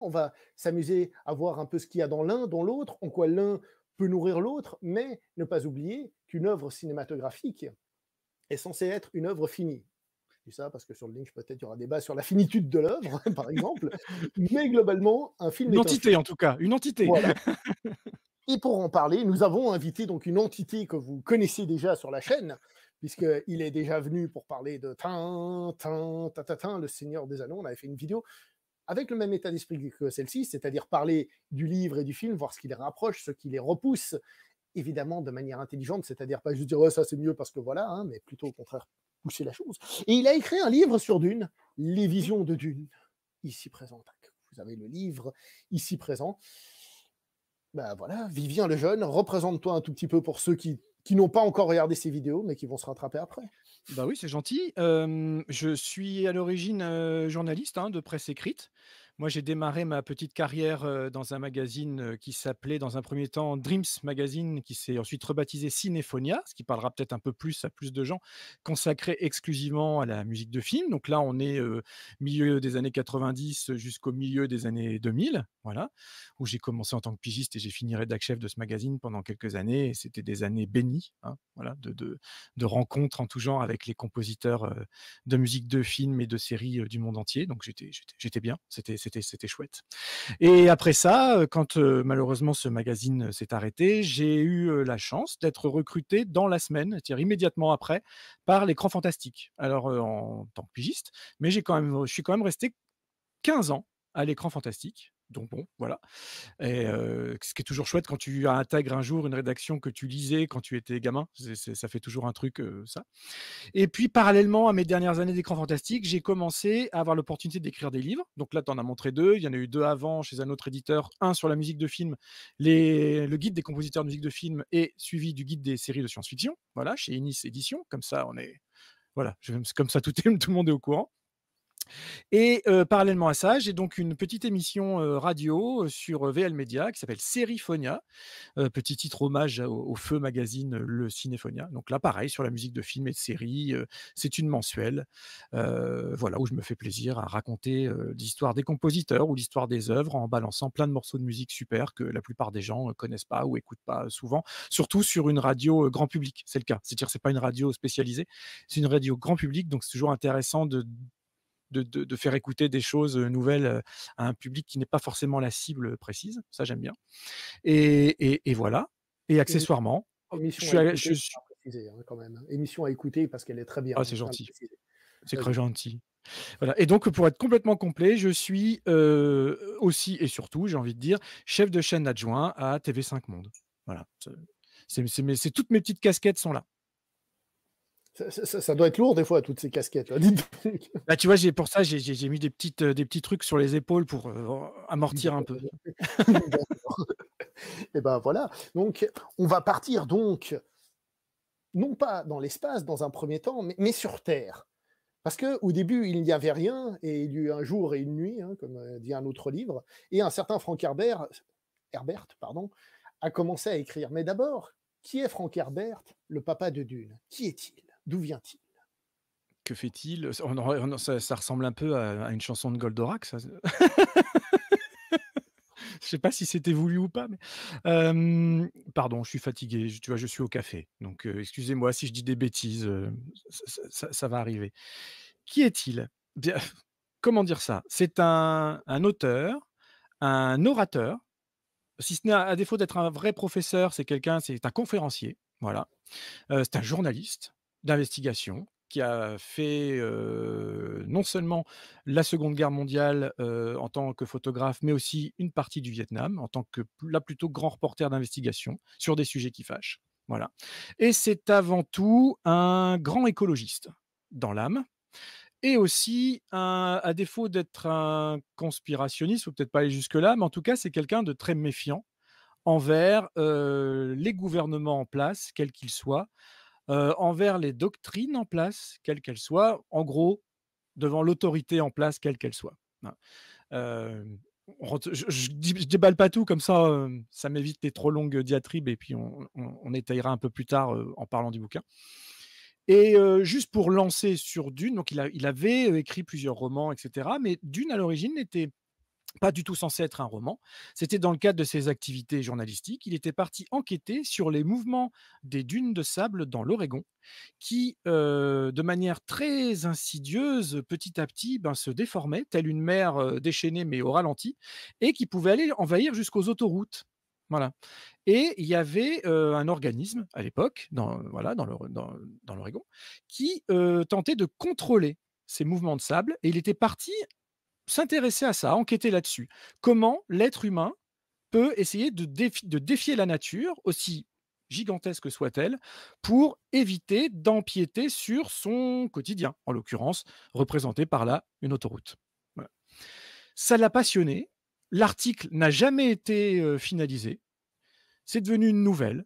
on va s'amuser à voir un peu ce qu'il y a dans l'un, dans l'autre, en quoi l'un peut nourrir l'autre, mais ne pas oublier qu'une œuvre cinématographique est censée être une œuvre finie. Je dis ça parce que sur le Lynch, peut-être il y aura débat sur la finitude de l'œuvre, par exemple, mais globalement, un film... Une entité, en tout cas, une entité. Voilà. Et pour en parler, nous avons invité donc une entité que vous connaissez déjà sur la chaîne, puisqu'il est déjà venu pour parler de Le Seigneur des Anneaux. On avait fait une vidéo avec le même état d'esprit que celle-ci, c'est-à-dire parler du livre et du film, voir ce qui les rapproche, ce qui les repousse, évidemment de manière intelligente, c'est-à-dire pas juste dire oh, ça c'est mieux parce que voilà, hein, mais plutôt au contraire pousser la chose. Et il a écrit un livre sur Dune, Les Visions de Dune, ici présent. Vous avez le livre ici présent. Ben voilà, Vivien Lejeune, représente-toi un tout petit peu pour ceux qui n'ont pas encore regardé ces vidéos, mais qui vont se rattraper après. Bah oui, c'est gentil. Je suis à l'origine journaliste de presse écrite. Moi, j'ai démarré ma petite carrière dans un magazine qui s'appelait, dans un premier temps, Dreams Magazine, qui s'est ensuite rebaptisé Cinéfonia, ce qui parlera peut-être un peu plus à plus de gens, consacré exclusivement à la musique de film. Donc là, on est milieu des années 90 jusqu'au milieu des années 2000, voilà, où j'ai commencé en tant que pigiste et j'ai fini rédac-chef de ce magazine pendant quelques années. Et c'était des années bénies. Voilà, de rencontres en tout genre avec les compositeurs de musique de films et de séries du monde entier. Donc j'étais bien, c'était chouette. Et après ça, quand malheureusement ce magazine s'est arrêté, j'ai eu la chance d'être recruté dans la semaine, c'est-à-dire immédiatement après, par l'écran fantastique. Alors en tant que pigiste, mais je suis quand même resté 15 ans à l'écran fantastique. Donc bon, voilà. Et ce qui est toujours chouette quand tu intègres un jour une rédaction que tu lisais quand tu étais gamin, ça fait toujours un truc, ça. Et puis, parallèlement à mes dernières années d'écran fantastique, j'ai commencé à avoir l'opportunité d'écrire des livres. Donc là, tu en as montré deux. Il y en a eu deux avant chez un autre éditeur. Un sur la musique de film, le guide des compositeurs de musique de film et suivi du guide des séries de science-fiction. Voilà, chez Inis Édition. Comme ça, on est... Voilà, comme ça, tout le monde est au courant. Et parallèlement à ça, j'ai donc une petite émission radio sur VL Media qui s'appelle Cinéfonia, petit titre hommage au feu magazine Le Cinéfonia. Donc là, pareil, sur la musique de films et de séries, c'est une mensuelle, voilà, où je me fais plaisir à raconter l'histoire des compositeurs ou l'histoire des œuvres en balançant plein de morceaux de musique super que la plupart des gens connaissent pas ou écoutent pas souvent, surtout sur une radio grand public, c'est le cas. C'est-à-dire, c'est pas une radio spécialisée, c'est une radio grand public, donc c'est toujours intéressant de faire écouter des choses nouvelles à un public qui n'est pas forcément la cible précise. Ça, j'aime bien. Et voilà. Et accessoirement, émission à écouter parce qu'elle est très bien. Ah, c'est gentil. C'est très gentil. Voilà. Et donc, pour être complètement complet, je suis aussi et surtout, j'ai envie de dire, chef de chaîne adjoint à TV5 Monde. Voilà. Toutes mes petites casquettes sont là. Ça doit être lourd des fois, toutes ces casquettes. Là, tu vois, pour ça, j'ai mis des petits trucs sur les épaules pour amortir un peu. Et ben voilà. Donc, on va partir donc, non pas dans l'espace dans un premier temps, mais sur Terre. Parce qu'au début, il n'y avait rien, et il y eut un jour et une nuit, hein, comme dit un autre livre, et un certain Frank Herbert, a commencé à écrire. Mais d'abord, qui est Frank Herbert, le papa de Dune? Qui est-il? D'où vient-il? Que fait-il? Ça ressemble un peu à une chanson de Goldorak, ça. Je sais pas si c'était voulu ou pas. Mais... pardon, je suis fatigué. Tu vois, je suis au café. Donc, excusez-moi si je dis des bêtises. Ça va arriver. Qui est-il? Bien, comment dire ça? C'est un auteur, un orateur. Si ce n'est à défaut d'être un vrai professeur, c'est un conférencier. Voilà. C'est un journaliste d'investigation qui a fait non seulement la Seconde Guerre mondiale en tant que photographe, mais aussi une partie du Vietnam en tant que plutôt grand reporter d'investigation sur des sujets qui fâchent. Voilà. Et c'est avant tout un grand écologiste dans l'âme et aussi, à défaut d'être un conspirationniste, ou peut-être pas aller jusque-là, mais en tout cas, c'est quelqu'un de très méfiant envers les gouvernements en place, quels qu'ils soient, envers les doctrines en place, quelles qu'elles soient, en gros, devant l'autorité en place, quelle qu'elle soit. Je déballe pas tout, comme ça, ça m'évite les trop longues diatribes, et puis on étayera un peu plus tard en parlant du bouquin. Et juste pour lancer sur Dune, donc il avait écrit plusieurs romans, etc., mais Dune, à l'origine, n'était pas du tout censé être un roman. C'était dans le cadre de ses activités journalistiques. Il était parti enquêter sur les mouvements des dunes de sable dans l'Oregon qui, de manière très insidieuse, petit à petit, se déformaient, telle une mer déchaînée mais au ralenti, et qui pouvaient aller envahir jusqu'aux autoroutes. Voilà. Et il y avait un organisme à l'époque, dans l'Oregon, qui tentait de contrôler ces mouvements de sable, et il était parti s'intéresser à ça, enquêter là-dessus. Comment l'être humain peut essayer de défier la nature, aussi gigantesque soit-elle, pour éviter d'empiéter sur son quotidien, en l'occurrence représenté par là une autoroute. Voilà. Ça l'a passionné, l'article n'a jamais été finalisé, c'est devenu une nouvelle,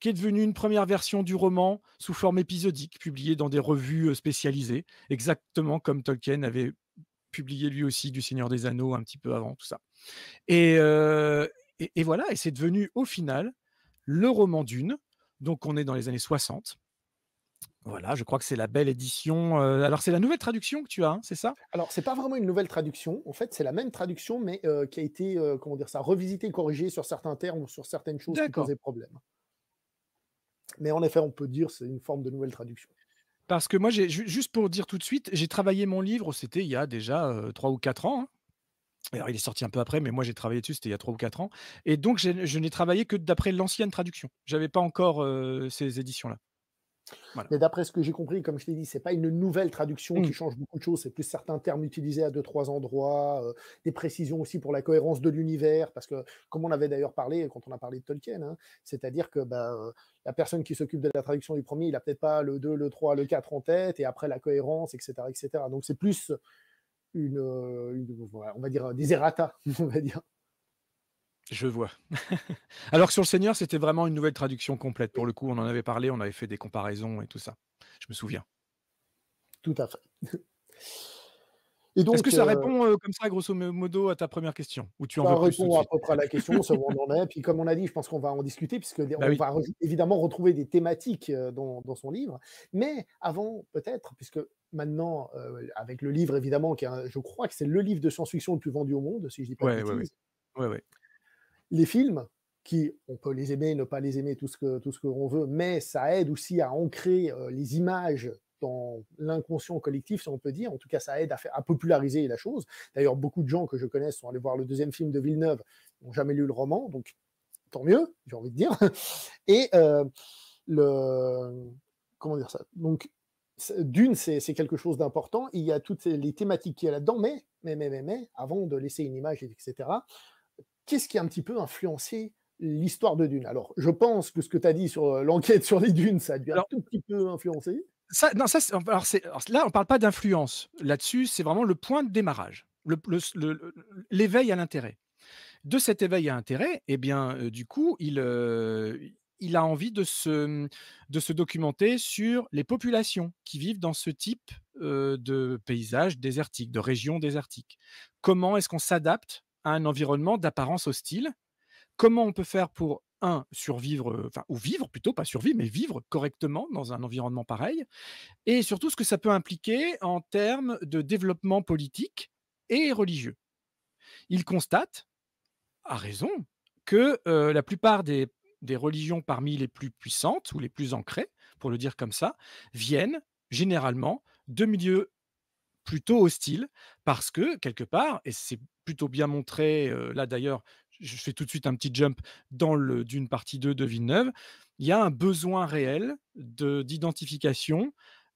qui est devenue une première version du roman sous forme épisodique, publiée dans des revues spécialisées, exactement comme Tolkien avait publié lui aussi du Seigneur des Anneaux un petit peu avant, tout ça. Et voilà, et c'est devenu au final le roman Dune, donc on est dans les années 60. Voilà, je crois que c'est la belle édition. Alors, c'est la nouvelle traduction que tu as, hein, c'est ça? Alors, c'est pas vraiment une nouvelle traduction. En fait, c'est la même traduction, mais qui a été, comment dire ça, revisitée, corrigée sur certains termes ou sur certaines choses qui posaient problème. Mais en effet, on peut dire que c'est une forme de nouvelle traduction. Parce que moi, juste pour dire tout de suite, j'ai travaillé mon livre, c'était il y a déjà 3 ou 4 ans. Hein. Alors, il est sorti un peu après, mais moi, j'ai travaillé dessus, c'était il y a 3 ou 4 ans. Et donc, je n'ai travaillé que d'après l'ancienne traduction. Je n'avais pas encore ces éditions-là. Voilà. Mais d'après ce que j'ai compris, comme je t'ai dit, c'est pas une nouvelle traduction qui change beaucoup de choses, c'est plus certains termes utilisés à 2-3 endroits, des précisions aussi pour la cohérence de l'univers, parce que comme on avait d'ailleurs parlé quand on a parlé de Tolkien, hein, c'est-à-dire que la personne qui s'occupe de la traduction du premier, il a peut-être pas le 2, le 3, le 4 en tête, et après la cohérence, etc. etc. Donc c'est plus on va dire des errata, on va dire. Je vois. Alors que sur le Seigneur, c'était vraiment une nouvelle traduction complète. Pour le coup, on en avait parlé, on avait fait des comparaisons et tout ça. Je me souviens. Tout à fait. Est-ce que ça répond comme ça, grosso modo, à ta première question? Ou tu en veux plus? Ça répond à peu près à la question, ça où on en est. Puis comme on a dit, je pense qu'on va en discuter, puisque va évidemment retrouver des thématiques dans son livre. Mais avant, peut-être, puisque maintenant, avec le livre, évidemment, je crois que c'est le livre de science-fiction le plus vendu au monde, si je ne dis pas de bêtises. Oui. Les films, qui on peut les aimer, ne pas les aimer, tout ce que l'on veut, mais ça aide aussi à ancrer les images dans l'inconscient collectif, si on peut dire. En tout cas, ça aide à populariser la chose. D'ailleurs, beaucoup de gens que je connais sont allés voir le deuxième film de Villeneuve, n'ont jamais lu le roman, donc tant mieux, j'ai envie de dire. Et comment dire ça? Donc, Dune, c'est quelque chose d'important. Il y a toutes les thématiques qu'il y a là-dedans, mais, avant de laisser une image, etc., qu'est-ce qui a un petit peu influencé l'histoire de Dune? Alors, je pense que ce que tu as dit sur l'enquête sur les dunes, ça a dû un tout petit peu influencer. Là, on ne parle pas d'influence. Là-dessus, c'est vraiment le point de démarrage, l'éveil à l'intérêt. De cet éveil à l'intérêt, eh bien, du coup, il a envie de se documenter sur les populations qui vivent dans ce type de paysage désertique, de région désertique. Comment est-ce qu'on s'adapte à un environnement d'apparence hostile? Comment on peut faire pour, survivre, enfin, ou vivre plutôt, pas survivre, mais vivre correctement dans un environnement pareil, et surtout ce que ça peut impliquer en termes de développement politique et religieux. Il constate, à raison, que la plupart des religions parmi les plus puissantes, ou les plus ancrées, pour le dire comme ça, viennent généralement de milieux plutôt hostiles, parce que, quelque part, et c'est plutôt bien montré, là d'ailleurs, je fais tout de suite un petit jump dans le Dune partie 2 de Villeneuve, il y a un besoin réel d'identification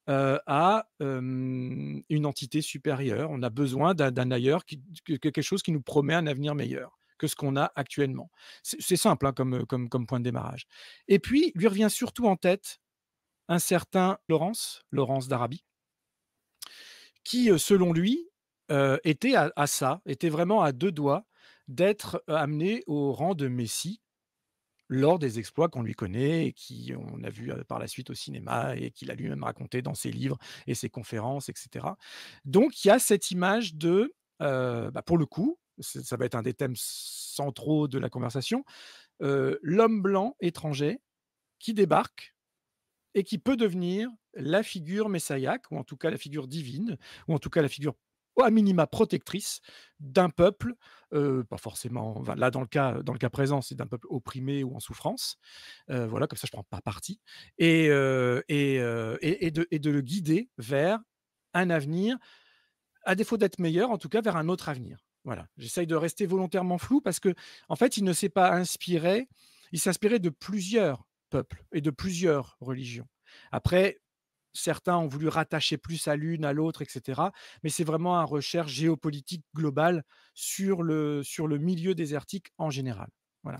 à une entité supérieure. On a besoin d'un ailleurs, quelque chose qui nous promet un avenir meilleur que ce qu'on a actuellement. C'est simple, hein, comme point de démarrage. Et puis, lui revient surtout en tête un certain Laurence d'Arabie, qui, selon lui, était à ça, était vraiment à 2 doigts d'être amené au rang de Messie lors des exploits qu'on lui connaît et qui on a vu par la suite au cinéma et qu'il a lui-même raconté dans ses livres et ses conférences, etc. Donc il y a cette image de, pour le coup, ça va être un des thèmes centraux de la conversation, l'homme blanc étranger qui débarque et qui peut devenir la figure messiaque, ou en tout cas la figure divine, ou en tout cas la figure à minima protectrice d'un peuple, pas forcément, enfin, là dans le cas présent, c'est d'un peuple opprimé ou en souffrance, voilà, comme ça je prends pas parti, et de le guider vers un avenir, à défaut d'être meilleur, en tout cas vers un autre avenir. Voilà, j'essaye de rester volontairement flou parce que, en fait, il ne s'est pas inspiré, il s'inspirait de plusieurs peuples et de plusieurs religions. Après, certains ont voulu rattacher plus à l'une, à l'autre, etc. Mais c'est vraiment une recherche géopolitique globale sur le milieu désertique en général. Voilà.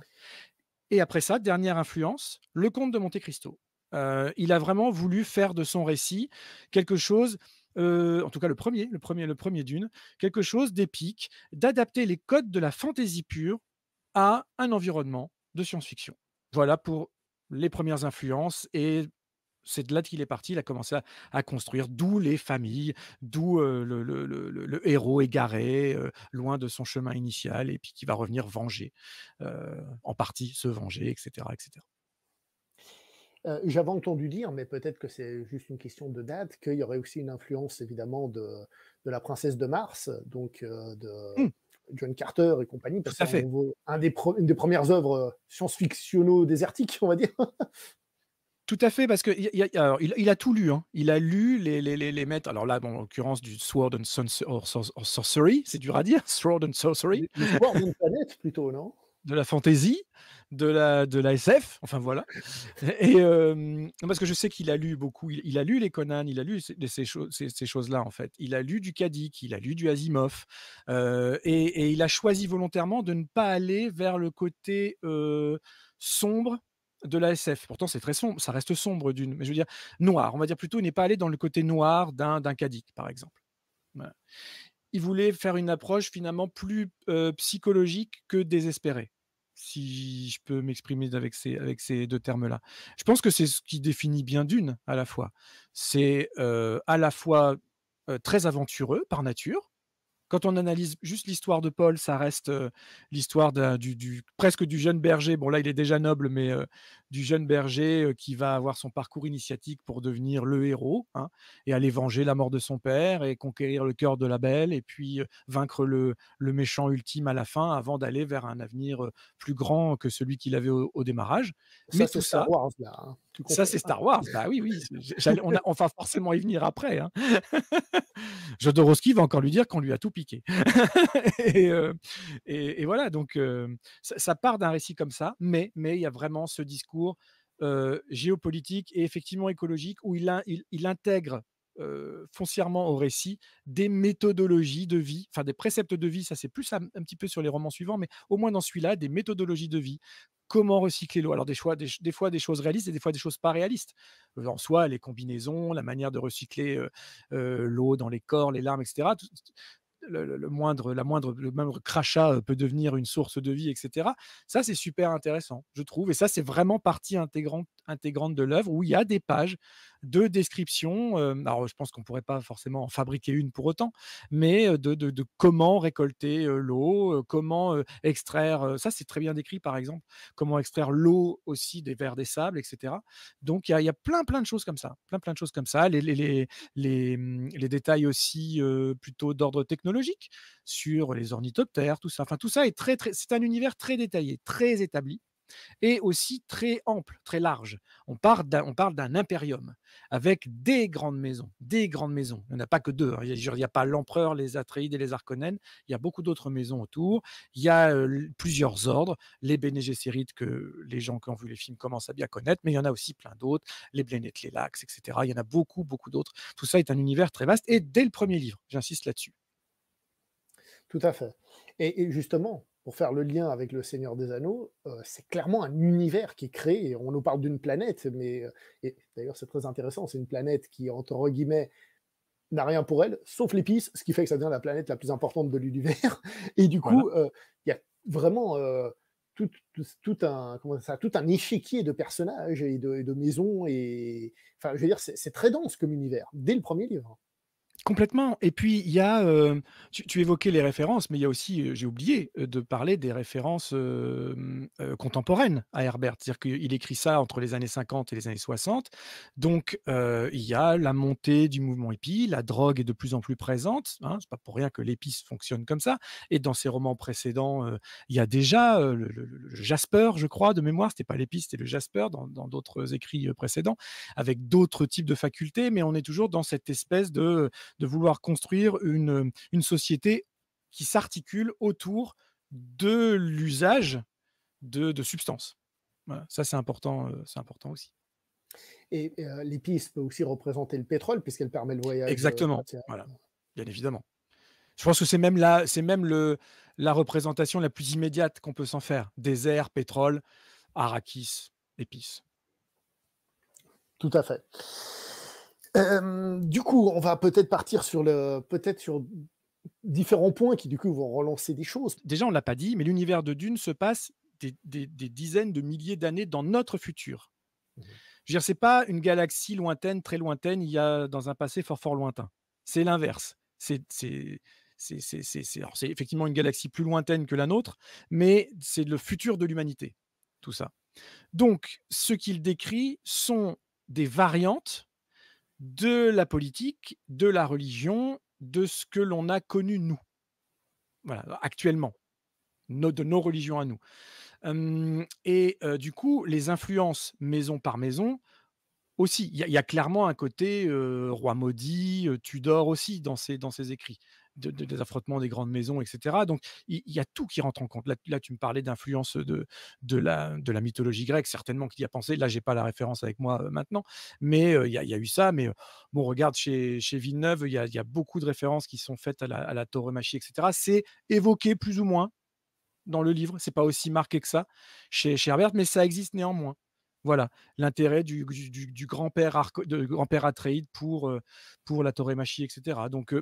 Et après ça, dernière influence, le Comte de Monte Cristo. Il a vraiment voulu faire de son récit quelque chose. En tout cas le premier d'une, quelque chose d'épique, d'adapter les codes de la fantaisie pure à un environnement de science-fiction. Voilà pour les premières influences, et c'est de là qu'il est parti, il a commencé à construire, d'où les familles, d'où le héros égaré, loin de son chemin initial, et puis qui va revenir venger, en partie se venger, etc. etc. J'avais entendu dire, mais peut-être que c'est juste une question de date, qu'il y aurait aussi une influence évidemment de la Princesse de Mars, donc de John Carter et compagnie, parce que c'est une des premières œuvres science-fictionno-désertiques, on va dire. Tout à fait, parce que il a tout lu, hein. Il a lu les maîtres. Alors là, bon, en l'occurrence du Sword and Sorcery, c'est dur à dire, Sword and Sorcery. Le Sword and Planet plutôt, non ? De la fantaisie, de la SF, enfin voilà. Et parce que je sais qu'il a lu beaucoup, il a lu les Conan, il a lu ces choses-là en fait. Il a lu du Kadik, il a lu du Asimov, et il a choisi volontairement de ne pas aller vers le côté sombre de la SF. Pourtant, c'est très sombre, ça reste sombre d'une, mais je veux dire noir. On va dire plutôt, il n'est pas allé dans le côté noir d'un Kadik, par exemple. Voilà. Il voulait faire une approche finalement plus psychologique que désespérée, si je peux m'exprimer avec ces deux termes-là. Je pense que c'est ce qui définit bien Dune à la fois. C'est à la fois très aventureux par nature. Quand on analyse juste l'histoire de Paul, ça reste l'histoire presque du jeune berger. Bon, là, il est déjà noble, mais du jeune berger qui va avoir son parcours initiatique pour devenir le héros, hein, et aller venger la mort de son père et conquérir le cœur de la belle et puis vaincre le méchant ultime à la fin avant d'aller vers un avenir plus grand que celui qu'il avait au démarrage. Ça, mais tout ça... Star Wars, là, hein. Ça, c'est Star Wars. Bah oui. On va forcément y venir après. Hein. Jodorowsky va encore lui dire qu'on lui a tout piqué. et voilà. Donc, ça part d'un récit comme ça, mais il y a vraiment ce discours géopolitique et effectivement écologique où il intègre foncièrement au récit des méthodologies de vie, enfin des préceptes de vie. Ça, c'est plus un petit peu sur les romans suivants, mais au moins dans celui-là, des méthodologies de vie. Comment recycler l'eau? Alors des fois des choses réalistes et des fois des choses pas réalistes. En soi, les combinaisons, la manière de recycler l'eau dans les corps, les larmes, etc. Le moindre crachat peut devenir une source de vie, etc. Ça, c'est super intéressant, je trouve. Et ça, c'est vraiment partie intégrante de l'œuvre où il y a des pages de description. Alors, je pense qu'on ne pourrait pas forcément en fabriquer une pour autant, mais de comment récolter l'eau, comment extraire... Ça, c'est très bien décrit, par exemple. Comment extraire l'eau aussi des vers des sables, etc. Donc, il y a plein de choses comme ça. Plein de choses comme ça. Les détails aussi plutôt d'ordre technologique sur les ornithoptères, tout ça. Enfin, tout ça est très... C'est un univers très détaillé, très établi, et aussi très ample, très large. On parle d'un impérium avec des grandes maisons. Il n'y en a pas que deux. Il n'y a pas l'empereur, les Atreides et les Harkonnen. Il y a beaucoup d'autres maisons autour. Il y a plusieurs ordres. Les Bene Gesserit que les gens qui ont vu les films commencent à bien connaître, mais il y en a aussi plein d'autres. Les Blénètes, les Lax, etc. Il y en a beaucoup d'autres. Tout ça est un univers très vaste et dès le premier livre. J'insiste là-dessus. Tout à fait. Et justement, pour faire le lien avec le Seigneur des Anneaux, c'est clairement un univers qui est créé. On nous parle d'une planète, mais d'ailleurs c'est très intéressant, c'est une planète qui, entre guillemets, n'a rien pour elle, sauf l'épice, ce qui fait que ça devient la planète la plus importante de l'univers. Et du coup, il y a vraiment tout un échiquier de personnages et de maisons. Enfin, je veux dire, c'est très dense comme univers, dès le premier livre. Complètement. Et puis, il y a, tu évoquais les références, mais il y a aussi, j'ai oublié de parler des références contemporaines à Herbert. C'est-à-dire qu'il écrit ça entre les années 50 et les années 60. Donc, il y a la montée du mouvement hippie, la drogue est de plus en plus présente. Hein, c'est pas pour rien que l'épice fonctionne comme ça. Et dans ses romans précédents, il y a déjà le Jasper, je crois, de mémoire. C'était pas l'épice, c'était le Jasper dans d'autres écrits précédents, avec d'autres types de facultés, mais on est toujours dans cette espèce de vouloir construire une société qui s'articule autour de l'usage de substances. Voilà, ça, c'est important aussi. Et l'épice peut aussi représenter le pétrole, puisqu'elle permet le voyage. Exactement, voilà, bien évidemment. Je pense que c'est même, la représentation la plus immédiate qu'on peut s'en faire. Désert, pétrole, Arrakis, épice. Tout à fait. Du coup, on va peut-être partir sur différents points qui, du coup, vont relancer des choses. Déjà, on ne l'a pas dit, mais l'univers de Dune se passe des dizaines de milliers d'années dans notre futur. Mmh. Je veux dire, ce n'est pas une galaxie lointaine, très lointaine, il y a dans un passé fort, fort lointain. C'est l'inverse. C'est effectivement une galaxie plus lointaine que la nôtre, mais c'est le futur de l'humanité, tout ça. Donc, ce qu'il décrit sont des variantes de la politique, de la religion, de ce que l'on a connu, nous, voilà, actuellement, de nos religions à nous. Du coup, les influences maison par maison, aussi, il y a clairement un côté roi maudit, Tudor aussi, dans ses écrits, des affrontements des grandes maisons, etc. Donc, il y a tout qui rentre en compte. Là tu me parlais d'influence de la mythologie grecque, certainement qu'il y a pensé. Là, je n'ai pas la référence avec moi maintenant, mais il y a eu ça. Mais bon, regarde, chez Villeneuve, il y a beaucoup de références qui sont faites à la tauromachie, etc. C'est évoqué plus ou moins dans le livre. Ce n'est pas aussi marqué que ça chez Herbert, mais ça existe néanmoins. Voilà, l'intérêt du grand-père Atréide pour la taurémachie, etc. Donc,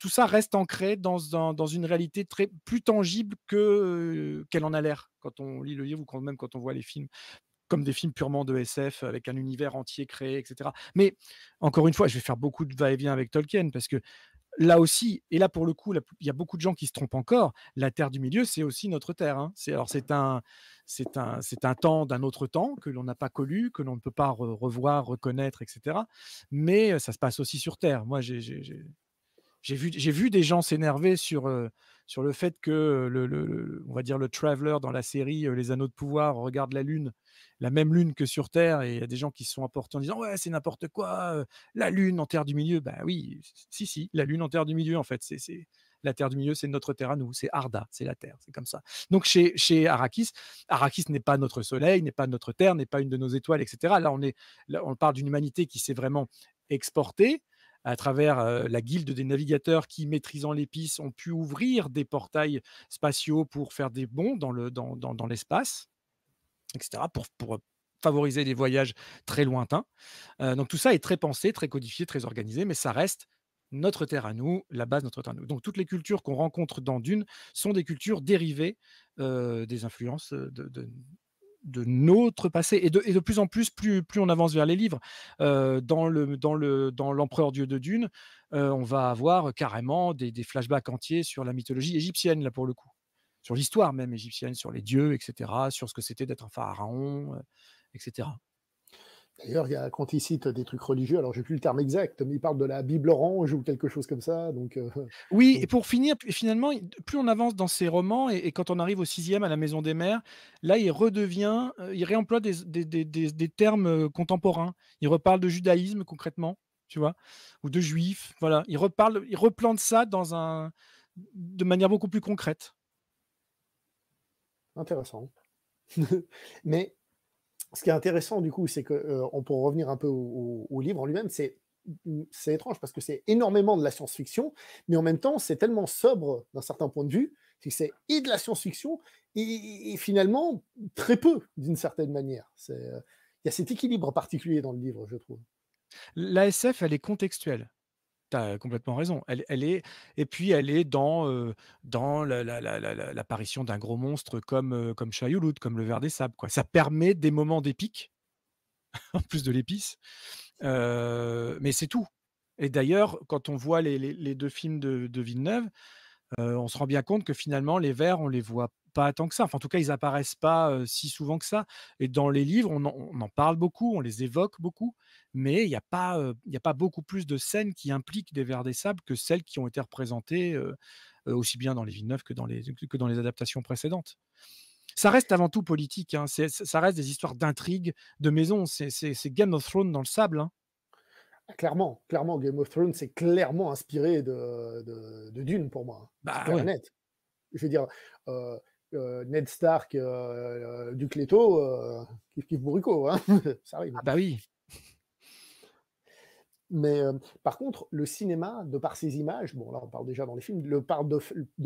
tout ça reste ancré dans une réalité plus tangible qu'elle en a l'air quand on lit le livre ou même quand on voit les films, comme des films purement de SF avec un univers entier créé, etc. Mais, encore une fois, je vais faire beaucoup de va-et-vient avec Tolkien parce que là aussi, et là pour le coup, il y a beaucoup de gens qui se trompent encore, la Terre du Milieu, c'est aussi notre Terre. Hein. C'est un temps d'un autre temps que l'on n'a pas connu, que l'on ne peut pas revoir, reconnaître, etc. Mais ça se passe aussi sur Terre. Moi, j'ai vu des gens s'énerver sur le fait que, on va dire, le Traveler dans la série Les Anneaux de Pouvoir regarde la Lune, la même Lune que sur Terre, et il y a des gens qui se sont apportés en disant « Ouais, c'est n'importe quoi, la Lune en Terre du Milieu. » Ben oui, si, la Lune en Terre du Milieu, en fait. La Terre du Milieu, c'est notre Terre à nous, c'est Arda, c'est la Terre, c'est comme ça. Donc chez Arrakis, Arrakis n'est pas notre Soleil, n'est pas notre Terre, n'est pas une de nos étoiles, etc. Là, on parle d'une humanité qui s'est vraiment exportée, à travers la guilde des navigateurs qui, maîtrisant l'épice, ont pu ouvrir des portails spatiaux pour faire des bonds dans l'espace, etc., pour favoriser les voyages très lointains. Donc tout ça est très pensé, très codifié, très organisé, mais ça reste notre terre à nous, la base de notre terre à nous. Donc toutes les cultures qu'on rencontre dans Dune sont des cultures dérivées des influences de notre passé et de plus en plus on avance vers les livres dans l'Empereur Dieu de Dune on va avoir carrément des flashbacks entiers sur la mythologie égyptienne là pour le coup, sur l'histoire même égyptienne, sur les dieux, etc., sur ce que c'était d'être un pharaon, etc. D'ailleurs, quand il cite des trucs religieux, alors j'ai plus le terme exact, mais il parle de la Bible orange ou quelque chose comme ça. Donc, oui, et pour finir, finalement, plus on avance dans ses romans, et quand on arrive au 6e à la Maison des Mères, là, il réemploie des termes contemporains. Il reparle de judaïsme concrètement, tu vois, ou de juif. Voilà, il replante ça de manière beaucoup plus concrète. Intéressant. Mais ce qui est intéressant, du coup, c'est que, pour revenir un peu au livre en lui-même, c'est étrange parce que c'est énormément de la science-fiction, mais en même temps, c'est tellement sobre d'un certain point de vue, que c'est et de la science-fiction, et finalement, très peu, d'une certaine manière. Il y a cet équilibre particulier dans le livre, je trouve. La SF, elle est contextuelle. Tu as complètement raison. Elle est dans l'apparition d'un gros monstre comme Shai-Hulud, comme le Ver des Sables, quoi. Ça permet des moments d'épique, en plus de l'épice, mais c'est tout. Et d'ailleurs, quand on voit les deux films de Villeneuve, on se rend bien compte que finalement, les vers, on les voit pas tant que ça. Enfin, en tout cas, ils apparaissent pas si souvent que ça. Et dans les livres, on en parle beaucoup, on les évoque beaucoup, mais il n'y a pas, beaucoup plus de scènes qui impliquent des vers des sables que celles qui ont été représentées aussi bien dans les Villeneuve que dans les adaptations précédentes. Ça reste avant tout politique, hein. Ça reste des histoires d'intrigues, de maisons. C'est Game of Thrones dans le sable, hein. Clairement, clairement, Game of Thrones s'est clairement inspiré de Dune pour moi. Bah, ouais. Net. Je veux dire, Ned Stark, du Cléto, kiff kiff bourrico, hein. Ça arrive. Ah bah oui. Mais par contre, le cinéma, de par ses images, bon là on parle déjà dans les films, de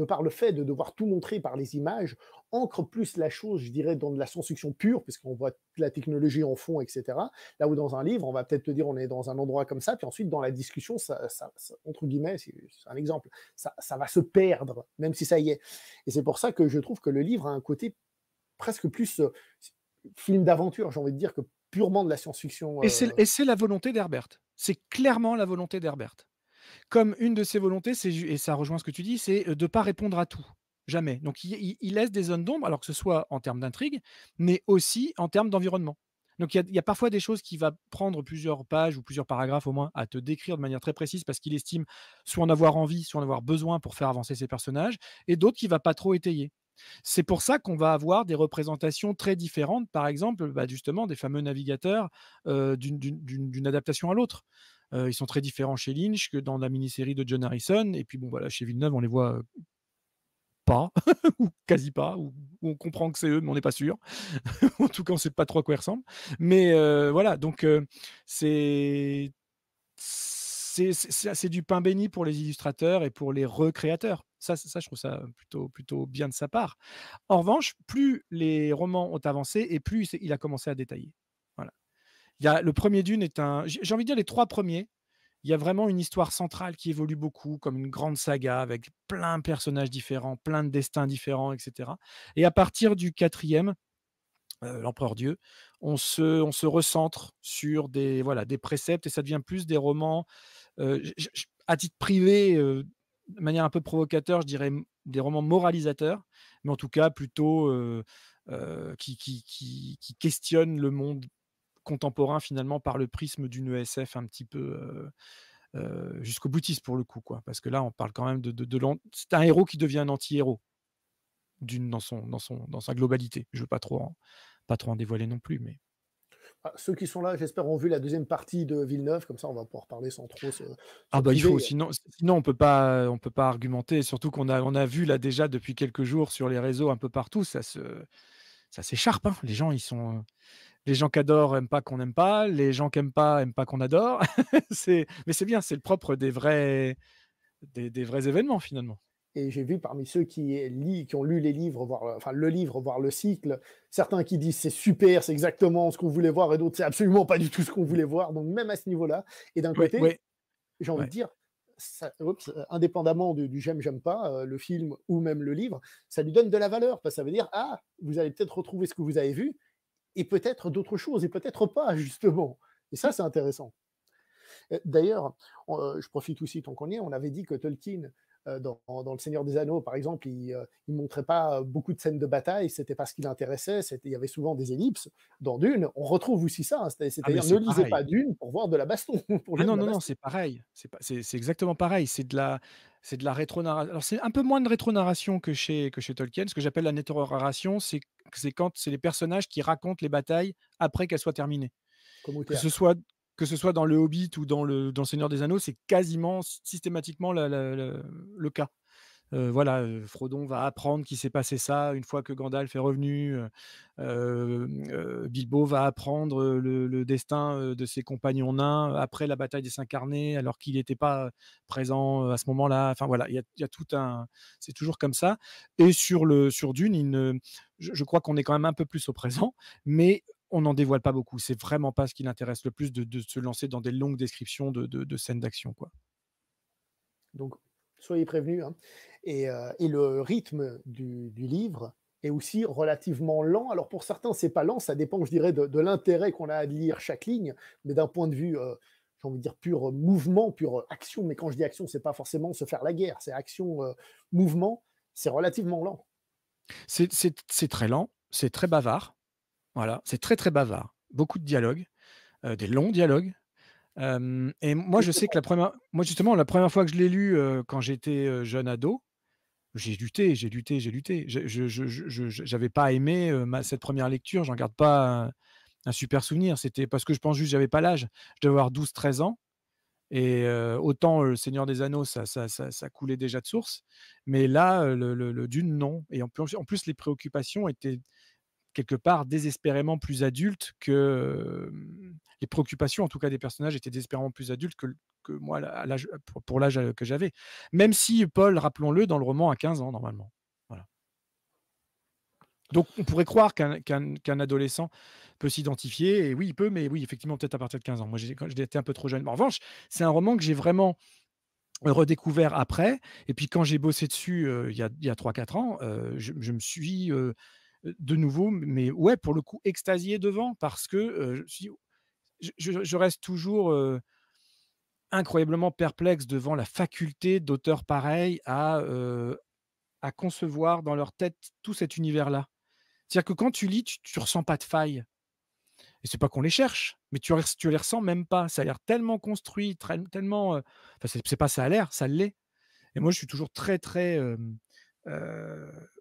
par le fait de devoir tout montrer par les images, ancre plus la chose, je dirais, dans de la science-fiction pure, puisqu'on voit la technologie en fond, etc. Là où dans un livre, on va peut-être te dire on est dans un endroit comme ça, puis ensuite dans la discussion, ça entre guillemets, c'est un exemple, ça va se perdre, même si ça y est. Et c'est pour ça que je trouve que le livre a un côté presque plus film d'aventure, j'ai envie de dire, que purement de la science-fiction. Et c'est la volonté d'Herbert. C'est clairement la volonté d'Herbert. Comme une de ses volontés, et ça rejoint ce que tu dis, c'est de ne pas répondre à tout. Jamais. Donc, il laisse des zones d'ombre, alors que ce soit en termes d'intrigue, mais aussi en termes d'environnement. Donc, il y a parfois des choses qui va prendre plusieurs pages ou plusieurs paragraphes au moins à te décrire de manière très précise parce qu'il estime soit en avoir envie, soit en avoir besoin pour faire avancer ses personnages, et d'autres qui ne va pas trop étayer. C'est pour ça qu'on va avoir des représentations très différentes, par exemple, bah justement, des fameux navigateurs d'une adaptation à l'autre. Ils sont très différents chez Lynch que dans la mini-série de John Harrison. Et puis, bon, voilà, chez Villeneuve, on les voit pas, ou quasi pas, ou on comprend que c'est eux, mais on n'est pas sûr. En tout cas, on ne sait pas trop à quoi ils ressemblent. Mais voilà, donc c'est du pain béni pour les illustrateurs et pour les recréateurs. Ça, je trouve ça plutôt bien de sa part. En revanche, plus les romans ont avancé et plus il a commencé à détailler. Voilà. Le premier Dune est un... J'ai envie de dire les trois premiers. Il y a vraiment une histoire centrale qui évolue beaucoup, comme une grande saga avec plein de personnages différents, plein de destins différents, etc. Et à partir du quatrième, l'Empereur Dieu, on se recentre sur des préceptes et ça devient plus des romans, à titre privé... de manière un peu provocateur, je dirais des romans moralisateurs, mais en tout cas plutôt qui questionnent le monde contemporain finalement par le prisme d'une ESF un petit peu jusqu'au boutiste pour le coup, quoi. Parce que là, on parle quand même c'est un héros qui devient un anti-héros dans sa globalité. Je ne veux pas trop en dévoiler non plus, mais... Ceux qui sont là, j'espère, ont vu la deuxième partie de Villeneuve, comme ça on va pouvoir parler sans trop se... il faut, sinon on peut pas argumenter, surtout qu'on a vu là déjà depuis quelques jours sur les réseaux un peu partout, ça s'écharpe, hein. Les gens, les gens qu'adorent aiment pas qu'on n'aime pas, les gens qu'aiment pas qu'on adore, mais c'est bien, c'est le propre des vrais événements finalement. Et j'ai vu parmi ceux qui ont lu les livres, voire le cycle, certains qui disent c'est super, c'est exactement ce qu'on voulait voir, et d'autres c'est absolument pas du tout ce qu'on voulait voir, donc même à ce niveau-là. Et d'un côté, j'ai envie de dire, ça, indépendamment du j'aime pas, le film ou même le livre, ça lui donne de la valeur, parce que ça veut dire vous allez peut-être retrouver ce que vous avez vu, et peut-être d'autres choses, et peut-être pas, justement. Et ça, c'est intéressant. D'ailleurs, je profite aussi tant qu'on y est, on avait dit que Tolkien, dans Le Seigneur des Anneaux, par exemple, il montrait pas beaucoup de scènes de bataille, c'était pas ce qui l'intéressait, il y avait souvent des ellipses. Dans Dune, on retrouve aussi ça, hein, c'est-à-dire ne lisez pas Dune pour voir de la baston. Non, c'est pareil, c'est exactement pareil, c'est de la rétro-narration. Alors c'est un peu moins de rétro-narration que chez Tolkien, ce que j'appelle la rétro-narration, c'est quand c'est les personnages qui racontent les batailles après qu'elles soient terminées. Comme au théâtre. Que ce soit dans le Hobbit ou dans le Seigneur des Anneaux, c'est quasiment systématiquement le cas. Voilà, Frodon va apprendre qu'il s'est passé ça une fois que Gandalf est revenu. Bilbo va apprendre le destin de ses compagnons nains après la bataille des Cinq Armées, alors qu'il n'était pas présent à ce moment-là. Enfin voilà, il y a tout un... C'est toujours comme ça. Et sur Dune, je crois qu'on est quand même un peu plus au présent, mais... on n'en dévoile pas beaucoup. C'est vraiment pas ce qui l'intéresse le plus de se lancer dans des longues descriptions de scènes d'action, quoi. Donc, soyez prévenus, hein. Et le rythme du livre est aussi relativement lent. Alors, pour certains, c'est pas lent. Ça dépend, je dirais, de l'intérêt qu'on a à lire chaque ligne. Mais d'un point de vue... j'ai envie de dire pur mouvement, pure action, mais quand je dis action, c'est pas forcément se faire la guerre, c'est action, mouvement, c'est relativement lent. C'est très lent, c'est très bavard, voilà, c'est très très bavard, beaucoup de dialogues, des longs dialogues. Et moi, je sais que la première fois que je l'ai lu, quand j'étais jeune ado, j'ai lutté. J'avais pas aimé cette première lecture, j'en garde pas un super souvenir. C'était parce que je pense juste que j'avais pas l'âge. Je devais avoir 12-13 ans. Et autant le Seigneur des Anneaux, ça coulait déjà de source. Mais là, le Dune, non. Et en plus, les préoccupations étaient quelque part désespérément plus adultes que... les préoccupations, en tout cas, des personnages étaient désespérément plus adultes que moi, pour l'âge que j'avais. Même si Paul, rappelons-le, dans le roman, a 15 ans, normalement. Voilà. Donc, on pourrait croire qu'un adolescent peut s'identifier. Et oui, il peut, mais oui, effectivement, peut-être à partir de 15 ans. Moi, j'ai été un peu trop jeune. En revanche, c'est un roman que j'ai vraiment redécouvert après. Et puis, quand j'ai bossé dessus il y a 3-4 ans, je me suis... de nouveau, mais ouais, pour le coup, extasié devant, parce que je reste toujours incroyablement perplexe devant la faculté d'auteurs pareils à concevoir dans leur tête tout cet univers-là. C'est-à-dire que quand tu lis, tu ne ressens pas de failles. Et c'est pas qu'on les cherche, mais tu les ressens même pas. Ça a l'air tellement construit, tellement... Enfin, c'est pas ça a l'air, ça l'est. Et moi, je suis toujours très, très...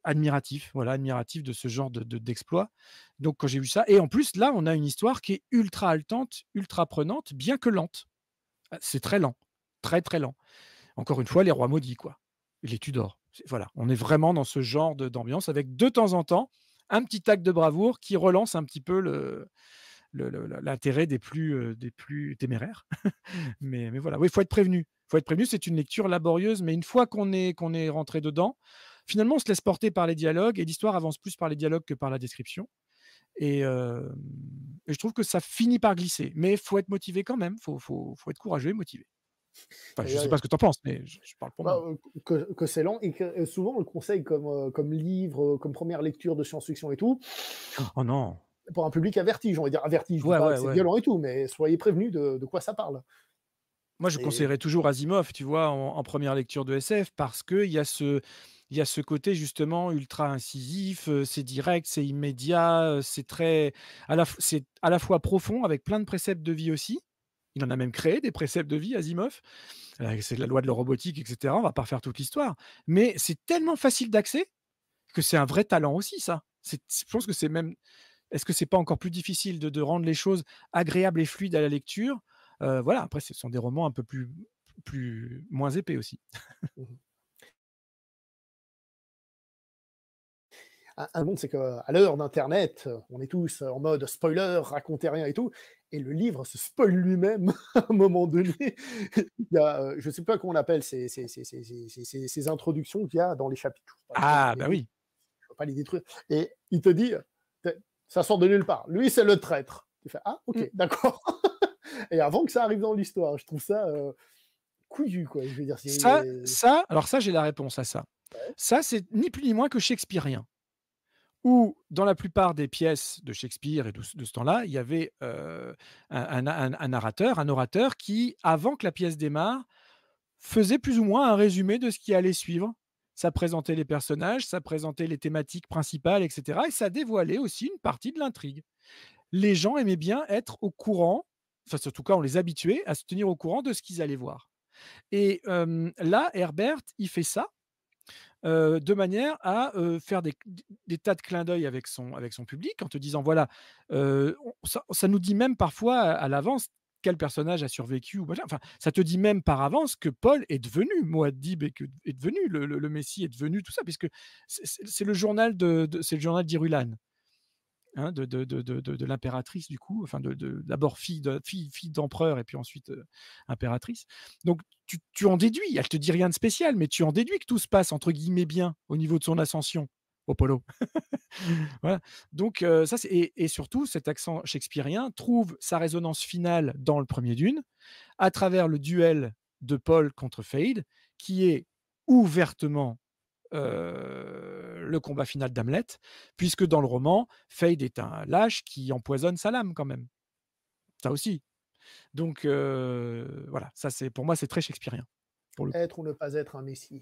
admiratif de ce genre d'exploit. Donc quand j'ai vu ça, et en plus là on a une histoire qui est ultra haletante, ultra prenante, bien que lente. C'est très lent, très très lent. Encore une fois, les rois maudits, quoi, les Tudors. Voilà, on est vraiment dans ce genre d'ambiance avec de temps en temps un petit acte de bravoure qui relance un petit peu l'intérêt des plus téméraires. mais voilà, oui, il faut être prévenu, c'est une lecture laborieuse, mais une fois qu'on est rentré dedans, finalement, on se laisse porter par les dialogues, et l'histoire avance plus par les dialogues que par la description. Et je trouve que ça finit par glisser. Mais il faut être motivé quand même, il faut être courageux et motivé. Enfin, je ne sais pas ce que tu en penses, mais je parle pour moi. Que c'est lent, et que souvent, on le conseille comme livre, comme première lecture de science-fiction et tout. Oh non, pour un public averti, j'ai envie de dire averti, c'est violent et tout, mais soyez prévenus de quoi ça parle. Moi, je conseillerais toujours Asimov, tu vois, en première lecture de SF, parce qu'il y a ce côté justement ultra incisif, c'est direct, c'est immédiat, c'est très, à la fois profond, avec plein de préceptes de vie aussi. Il en a même créé des préceptes de vie, Asimov. C'est la loi de la robotique, etc. On va pas refaire toute l'histoire. Mais c'est tellement facile d'accès que c'est un vrai talent aussi, ça. Je pense que c'est même... Est-ce que c'est pas encore plus difficile de rendre les choses agréables et fluides à la lecture? Voilà, après, ce sont des romans un peu moins épais aussi. Un monde, c'est qu'à l'heure d'Internet, on est tous en mode spoiler, racontez rien et tout, et le livre se spoil lui-même à un moment donné. Il y a, je ne sais pas comment on appelle ces introductions qu'il y a dans les chapitres. Ah, bah oui. Je ne peux pas les détruire. Et il te dit, ça sort de nulle part. Lui, c'est le traître. Tu fais, ah, ok, d'accord. Et avant que ça arrive dans l'histoire, je trouve ça couillu, quoi. Je veux dire, alors ça, j'ai la réponse à ça. Ouais. Ça, c'est ni plus ni moins que shakespearien. Où, dans la plupart des pièces de Shakespeare et de ce temps-là, il y avait un orateur qui, avant que la pièce démarre, faisait plus ou moins un résumé de ce qui allait suivre. Ça présentait les personnages, ça présentait les thématiques principales, etc. Et ça dévoilait aussi une partie de l'intrigue. Les gens aimaient bien être au courant. Enfin, en tout cas, on les habituait à se tenir au courant de ce qu'ils allaient voir. Et là, Herbert, il fait ça de manière à faire des tas de clins d'œil avec son public en te disant, voilà, ça nous dit même parfois à l'avance quel personnage a survécu. Enfin, ça te dit même par avance que Paul est devenu Muad'Dib et que est devenu le Messie, est devenu tout ça, puisque c'est le journal d'Irulan. Hein, de l'impératrice, du coup, enfin d'abord fille d'empereur et puis ensuite impératrice. Donc tu en déduis, elle te dit rien de spécial, mais tu en déduis que tout se passe entre guillemets bien au niveau de son ascension au polo. Voilà. Donc ça c'est, et surtout cet accent shakespearien trouve sa résonance finale dans le premier Dune à travers le duel de Paul contre Fade, qui est ouvertement le combat final d'Hamlet, puisque dans le roman, Fade est un lâche qui empoisonne sa lame quand même. Ça aussi. Donc voilà, ça c'est pour moi c'est très shakespearien. Pour le être coup. Ou ne pas être un messie.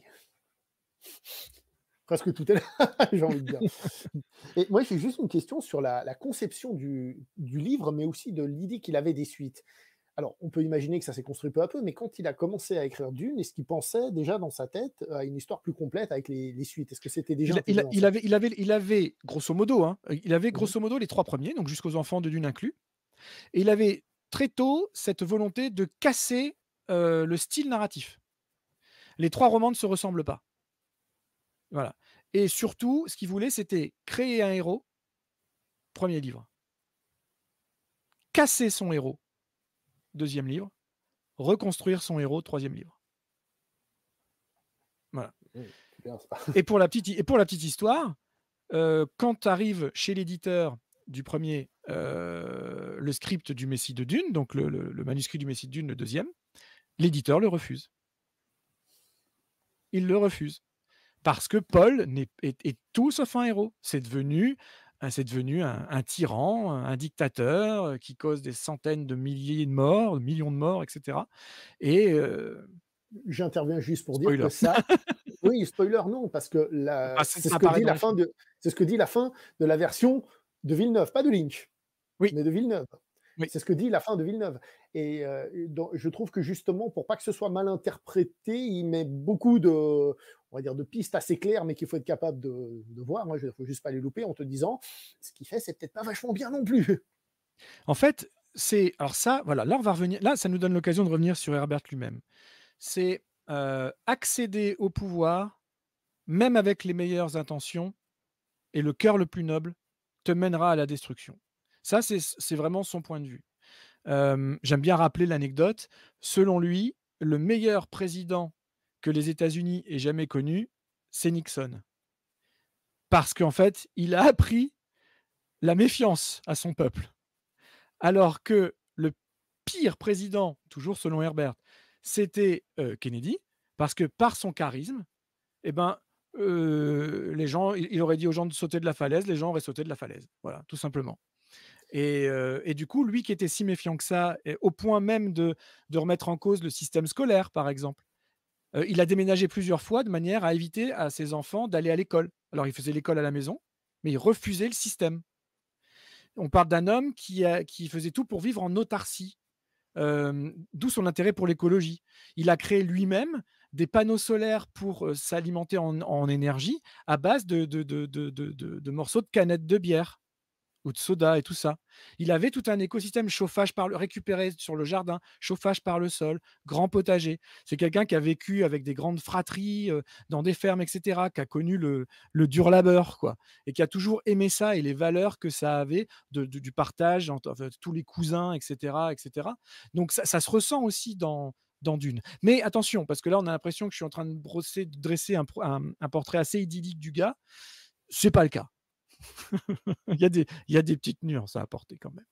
Presque tout est là, j'ai envie de dire. Et moi, j'ai juste une question sur la conception du livre, mais aussi de l'idée qu'il avait des suites. Alors, on peut imaginer que ça s'est construit peu à peu, mais quand il a commencé à écrire Dune, est-ce qu'il pensait déjà dans sa tête à une histoire plus complète avec les suites? Est-ce que c'était déjà il avait grosso modo, hein, il avait grosso modo les trois premiers, donc jusqu'aux enfants de Dune inclus. Et il avait très tôt cette volonté de casser le style narratif. Les trois romans ne se ressemblent pas. Voilà. Et surtout, ce qu'il voulait, c'était créer un héros, premier livre. Casser son héros, deuxième livre. Reconstruire son héros, troisième livre. Voilà. Et pour la petite histoire, quand arrive chez l'éditeur du premier, le script du Messie de Dune, donc le manuscrit du Messie de Dune, le deuxième, l'éditeur le refuse. Il le refuse. Parce que Paul est tout sauf un héros. C'est devenu un tyran, un dictateur qui cause des centaines de milliers de morts, millions de morts, etc. Et j'interviens juste pour spoiler. Dire que ça... Oui, spoiler, non, parce que c'est ce que dit la fin de la version de Villeneuve, pas de Lynch, oui. Mais de Villeneuve. Oui. C'est ce que dit la fin de Villeneuve. Et je trouve que justement, pour pas que ce soit mal interprété, il met beaucoup de, on va dire, de pistes assez claires, mais qu'il faut être capable de voir. Moi, il faut juste pas les louper en te disant, ce qu'il fait, c'est peut-être pas vachement bien non plus. En fait, c'est alors ça, voilà. Là, on va revenir. Là, ça nous donne l'occasion de revenir sur Herbert lui-même. C'est accéder au pouvoir, même avec les meilleures intentions et le cœur le plus noble, te mènera à la destruction. Ça, c'est vraiment son point de vue. J'aime bien rappeler l'anecdote. Selon lui, le meilleur président que les États-Unis aient jamais connu, c'est Nixon. Parce qu'en fait, il a appris la méfiance à son peuple. Alors que le pire président, toujours selon Herbert, c'était Kennedy, parce que par son charisme, eh ben, les gens, il aurait dit aux gens de sauter de la falaise, les gens auraient sauté de la falaise. Voilà, tout simplement. Et du coup, lui qui était si méfiant que ça, au point même de remettre en cause le système scolaire, par exemple, il a déménagé plusieurs fois de manière à éviter à ses enfants d'aller à l'école. Alors, il faisait l'école à la maison, mais il refusait le système. On parle d'un homme qui faisait tout pour vivre en autarcie, d'où son intérêt pour l'écologie. Il a créé lui-même des panneaux solaires pour s'alimenter en énergie à base de morceaux de canettes de bière. Ou de soda et tout ça. Il avait tout un écosystème chauffage récupéré sur le jardin, chauffage par le sol, grand potager. C'est quelqu'un qui a vécu avec des grandes fratries, dans des fermes, etc., qui a connu le dur labeur, quoi, et qui a toujours aimé ça et les valeurs que ça avait du partage entre tous les cousins, etc., etc. Donc ça se ressent aussi dans Dune. Mais attention, parce que là, on a l'impression que je suis en train de dresser un portrait assez idyllique du gars. C'est pas le cas. Il y a des petites nuances à apporter quand même.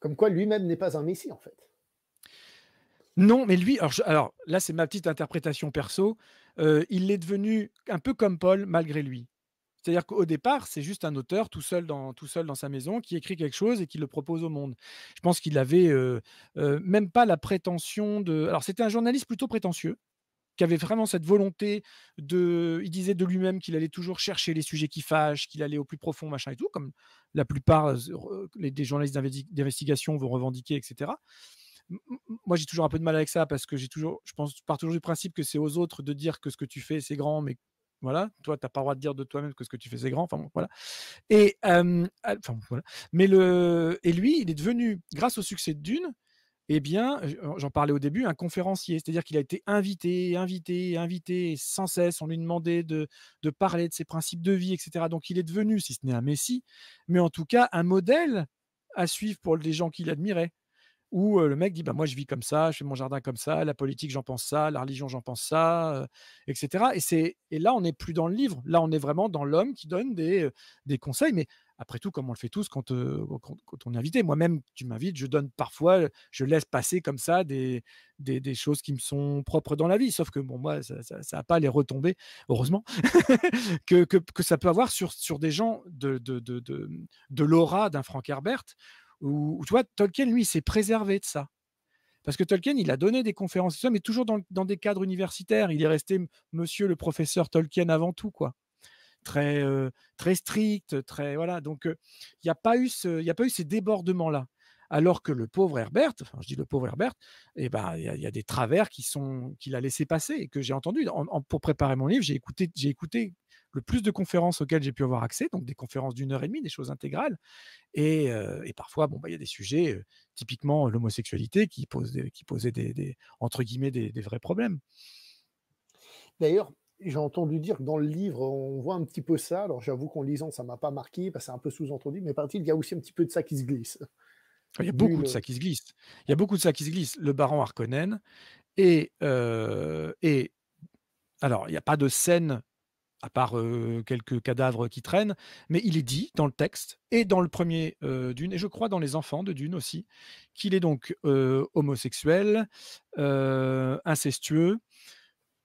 Comme quoi lui-même n'est pas un messie en fait. Non, mais lui, alors là c'est ma petite interprétation perso, il est devenu un peu comme Paul malgré lui. C'est-à-dire qu'au départ, c'est juste un auteur tout seul dans sa maison qui écrit quelque chose et qui le propose au monde. Je pense qu'il avait même pas la prétention de... Alors c'était un journaliste plutôt prétentieux, qui avait vraiment cette volonté de... Il disait de lui-même qu'il allait toujours chercher les sujets qui fâchent, qu'il allait au plus profond, machin et tout, comme la plupart des journalistes d'investigation vont revendiquer, etc. Moi, j'ai toujours un peu de mal avec ça, parce que je pars toujours du principe que c'est aux autres de dire que ce que tu fais, c'est grand, mais voilà, toi, t'as pas le droit de dire de toi-même que ce que tu fais, c'est grand, enfin bon, voilà. Et lui, il est devenu, grâce au succès de Dune, eh bien, j'en parlais au début, un conférencier, c'est-à-dire qu'il a été invité, et sans cesse, on lui demandait de parler de ses principes de vie, etc. Donc, il est devenu, si ce n'est un messie, mais en tout cas, un modèle à suivre pour les gens qu'il admirait. Où le mec dit, bah, moi, je vis comme ça, je fais mon jardin comme ça, la politique, j'en pense ça, la religion, j'en pense ça, etc. Et là, on n'est plus dans le livre. Là, on est vraiment dans l'homme qui donne des conseils, mais après tout, comme on le fait tous quand on est invité. Moi-même, tu m'invites, je donne parfois, je laisse passer comme ça des choses qui me sont propres dans la vie. Sauf que bon, moi, ça n'a pas les retombées, heureusement, que ça peut avoir sur des gens de l'aura d'un Frank Herbert où tu vois, Tolkien, lui, il s'est préservé de ça. Parce que Tolkien, il a donné des conférences, mais toujours dans des cadres universitaires. Il est resté monsieur le professeur Tolkien avant tout, quoi. Très, très strict, très, voilà. Donc, il n'y a pas eu ces débordements-là. Alors que le pauvre Herbert, enfin, je dis le pauvre Herbert, eh ben, y a des travers qu'il a laissé passer et que j'ai entendu. Pour préparer mon livre, j'ai écouté le plus de conférences auxquelles j'ai pu avoir accès, donc des conférences d'1h30, des choses intégrales. Et parfois, bon, bah, y a des sujets, typiquement l'homosexualité, qui posait des, entre guillemets, des vrais problèmes. D'ailleurs, j'ai entendu dire que dans le livre, on voit un petit peu ça. Alors j'avoue qu'en lisant, ça ne m'a pas marqué, parce que c'est un peu sous-entendu, mais paraît-il, il y a aussi un petit peu de ça qui se glisse. Il y a beaucoup de ça qui se glisse. Il y a beaucoup de ça qui se glisse. Le baron Harkonnen et alors, il n'y a pas de scène à part quelques cadavres qui traînent, mais il est dit dans le texte et dans le premier Dune, et je crois dans les enfants de Dune aussi, qu'il est donc homosexuel, incestueux,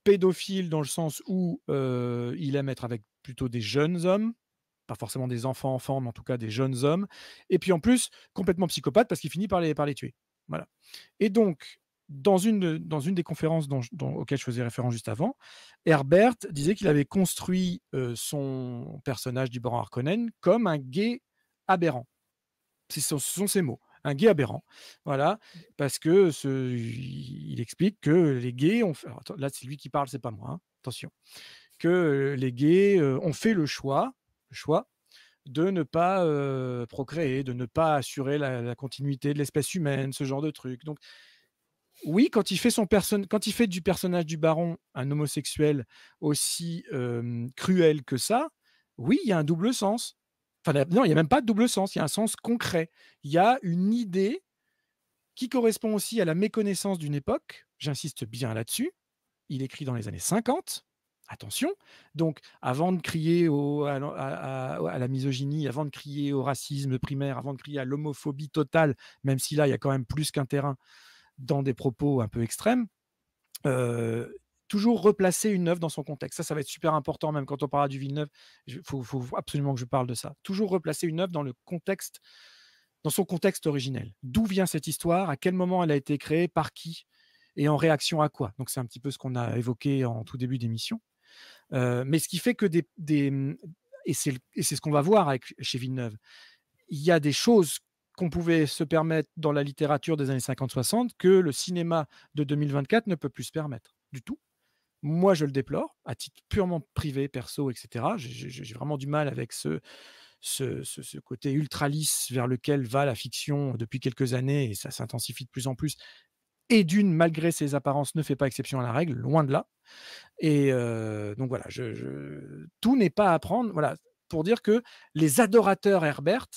pédophile dans le sens où il aime être avec plutôt des jeunes hommes, pas forcément des enfants, mais en tout cas des jeunes hommes, et puis en plus, complètement psychopathe parce qu'il finit par les tuer. Voilà. Et donc, dans une des conférences auxquelles je faisais référence juste avant, Herbert disait qu'il avait construit son personnage du baron Harkonnen comme un gay aberrant. Ce sont ses mots. Un gay aberrant. Voilà. Parce que il explique que les gays ont fait... Alors, là, c'est lui qui parle, c'est pas moi. Hein. Attention. Que les gays ont fait le choix de ne pas procréer, de ne pas assurer la continuité de l'espèce humaine, ce genre de truc. Donc, oui, quand il fait du personnage du baron un homosexuel aussi cruel que ça, oui, il y a un double sens. Enfin, non, il n'y a même pas de double sens, il y a un sens concret. Il y a une idée qui correspond aussi à la méconnaissance d'une époque, j'insiste bien là-dessus, il écrit dans les années 50, attention, donc avant de crier à la misogynie, avant de crier au racisme primaire, avant de crier à l'homophobie totale, même si là, il y a quand même plus qu'un terrain dans des propos un peu extrêmes, toujours replacer une œuvre dans son contexte. Ça va être super important, même quand on parlera du Villeneuve, il faut absolument que je parle de ça. Toujours replacer une œuvre dans le contexte, dans son contexte originel. D'où vient cette histoire? À quel moment elle a été créée? Par qui? Et en réaction à quoi? Donc c'est un petit peu ce qu'on a évoqué en tout début d'émission. Mais ce qui fait que et c'est ce qu'on va voir chez Villeneuve, il y a des choses qu'on pouvait se permettre dans la littérature des années 50-60 que le cinéma de 2024 ne peut plus se permettre du tout. Moi, je le déplore, à titre purement privé, perso, etc. J'ai vraiment du mal avec ce côté ultra lisse vers lequel va la fiction depuis quelques années, et ça s'intensifie de plus en plus. Et Dune, malgré ses apparences, ne fait pas exception à la règle, loin de là. Et donc voilà, tout n'est pas à prendre. Voilà, pour dire que les adorateurs Herbert,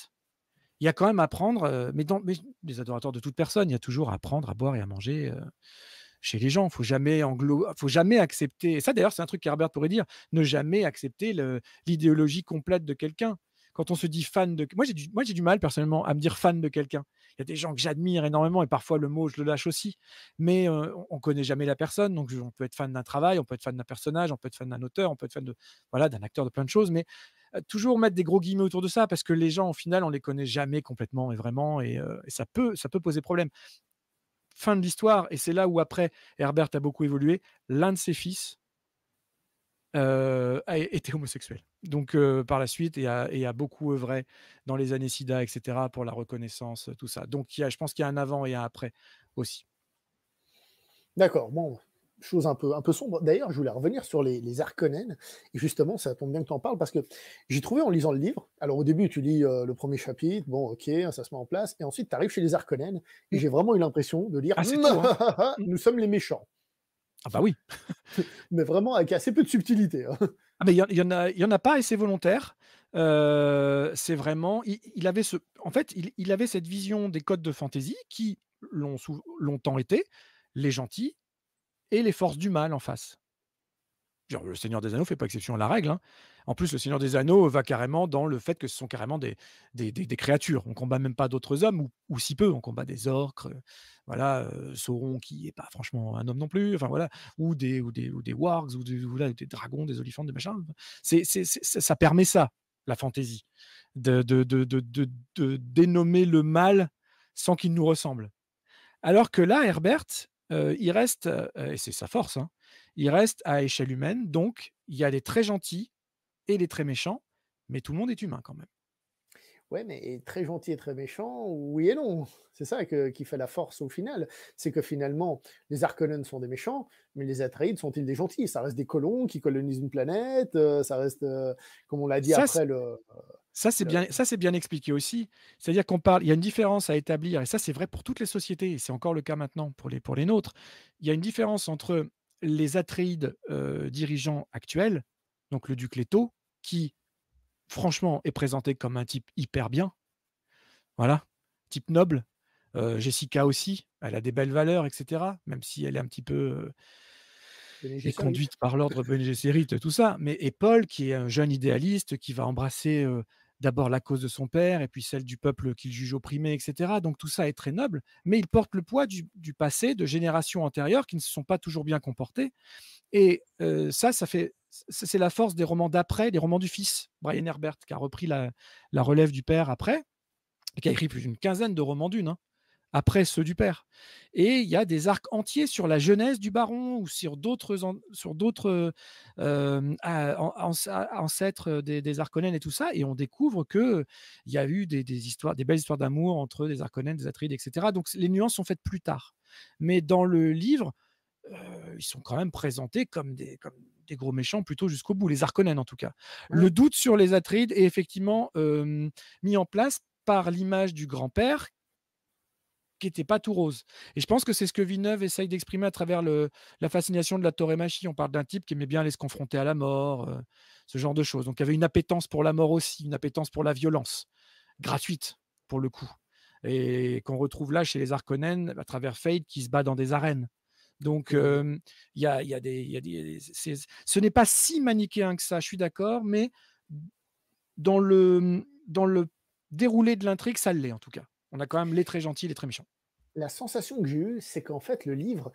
il y a quand même à prendre, mais les adorateurs de toute personne, il y a toujours à prendre, à boire et à manger chez les gens. Il ne faut jamais accepter, et ça d'ailleurs c'est un truc qu'Herbert pourrait dire, ne jamais accepter l'idéologie complète de quelqu'un. Quand on se dit fan de... Moi, j'ai du mal, personnellement, à me dire fan de quelqu'un. Il y a des gens que j'admire énormément, et parfois, le mot, je le lâche aussi. Mais on ne connaît jamais la personne, donc on peut être fan d'un travail, on peut être fan d'un personnage, on peut être fan d'un auteur, on peut être fan d'un acteur, de plein de choses, mais toujours mettre des gros guillemets autour de ça, parce que les gens, au final, on ne les connaît jamais complètement et vraiment, et ça peut poser problème. Fin de l'histoire, et c'est là où, après, Herbert a beaucoup évolué, l'un de ses fils était homosexuel. Donc, par la suite, et a beaucoup œuvré dans les années SIDA, etc., pour la reconnaissance, tout ça. Donc, je pense qu'il y a un avant et un après aussi. D'accord, bon, chose un peu sombre. D'ailleurs, je voulais revenir sur les Harkonnen. Et justement, ça tombe bien que tu en parles, parce que j'ai trouvé en lisant le livre, alors au début, tu lis le premier chapitre, bon, ok, ça se met en place, et ensuite, tu arrives chez les Harkonnen, et j'ai vraiment eu l'impression de dire, nous sommes les méchants. Ah bah oui. Mais vraiment avec assez peu de subtilité. Hein. Ah mais il y en a pas, et c'est volontaire. C'est vraiment... En fait, il avait cette vision des codes de fantasy qui l'ont longtemps été, les gentils et les forces du mal en face. Genre, le Seigneur des Anneaux fait pas exception à la règle. Hein. En plus, le Seigneur des Anneaux va carrément dans le fait que ce sont carrément des créatures. On ne combat même pas d'autres hommes, ou si peu. On combat des orques, voilà, Sauron qui n'est pas franchement un homme non plus, enfin voilà, ou des wargs, ou des dragons, des olifants, des machins. Ça permet ça. la fantaisie, de dénommer le mal sans qu'il nous ressemble. Alors que là, Herbert, il reste, et c'est sa force, hein, il reste à échelle humaine, donc il y a les très gentils et les très méchants, mais tout le monde est humain quand même. Ouais, mais très gentil et très méchant, oui et non. C'est ça qui fait la force au final. C'est que finalement, les Harkonnen sont des méchants, mais les Atreides sont-ils des gentils? Ça reste des colons qui colonisent une planète, ça reste, comme on l'a dit ça, après, le... Ça, c'est bien expliqué aussi. C'est-à-dire qu'on parle, il y a une différence à établir, et ça, c'est vrai pour toutes les sociétés, et c'est encore le cas maintenant pour les nôtres. Il y a une différence entre les Atreides dirigeants actuels, donc le duc Leto, qui... franchement, est présenté comme un type hyper bien. Voilà, type noble. Jessica aussi, elle a des belles valeurs, etc. Même si elle est un petit peu est conduite par l'ordre Bene Gesserit, tout ça. Mais, et Paul, qui est un jeune idéaliste, qui va embrasser d'abord la cause de son père et puis celle du peuple qu'il juge opprimé, etc. Donc tout ça est très noble. Mais il porte le poids du passé, de générations antérieures qui ne se sont pas toujours bien comportées. Et ça fait... c'est la force des romans d'après, des romans du fils, Brian Herbert, qui a repris la relève du père après, et qui a écrit plus d'une quinzaine de romans d'une, hein, après ceux du père. Et il y a des arcs entiers sur la jeunesse du baron ou sur d'autres ancêtres des Harkonnen et tout ça, et on découvre qu'il y a eu des belles histoires d'amour entre des Harkonnen, des Atrides, etc. Donc les nuances sont faites plus tard. Mais dans le livre, ils sont quand même présentés comme des gros méchants plutôt jusqu'au bout, les Harkonnen en tout cas. Ouais. Le doute sur les Atrides est effectivement mis en place par l'image du grand-père qui n'était pas tout rose. Et je pense que c'est ce que Villeneuve essaye d'exprimer à travers la fascination de la taurémachie. On parle d'un type qui aimait bien aller se confronter à la mort, ce genre de choses. Donc il y avait une appétence pour la mort aussi, une appétence pour la violence, gratuite pour le coup. Et qu'on retrouve là chez les Harkonnen à travers Fade qui se bat dans des arènes. Donc, ce n'est pas si manichéen que ça, je suis d'accord, mais dans le déroulé de l'intrigue, ça l'est en tout cas. On a quand même les très gentils, les très méchants. La sensation que j'ai eue, c'est qu'en fait, le livre,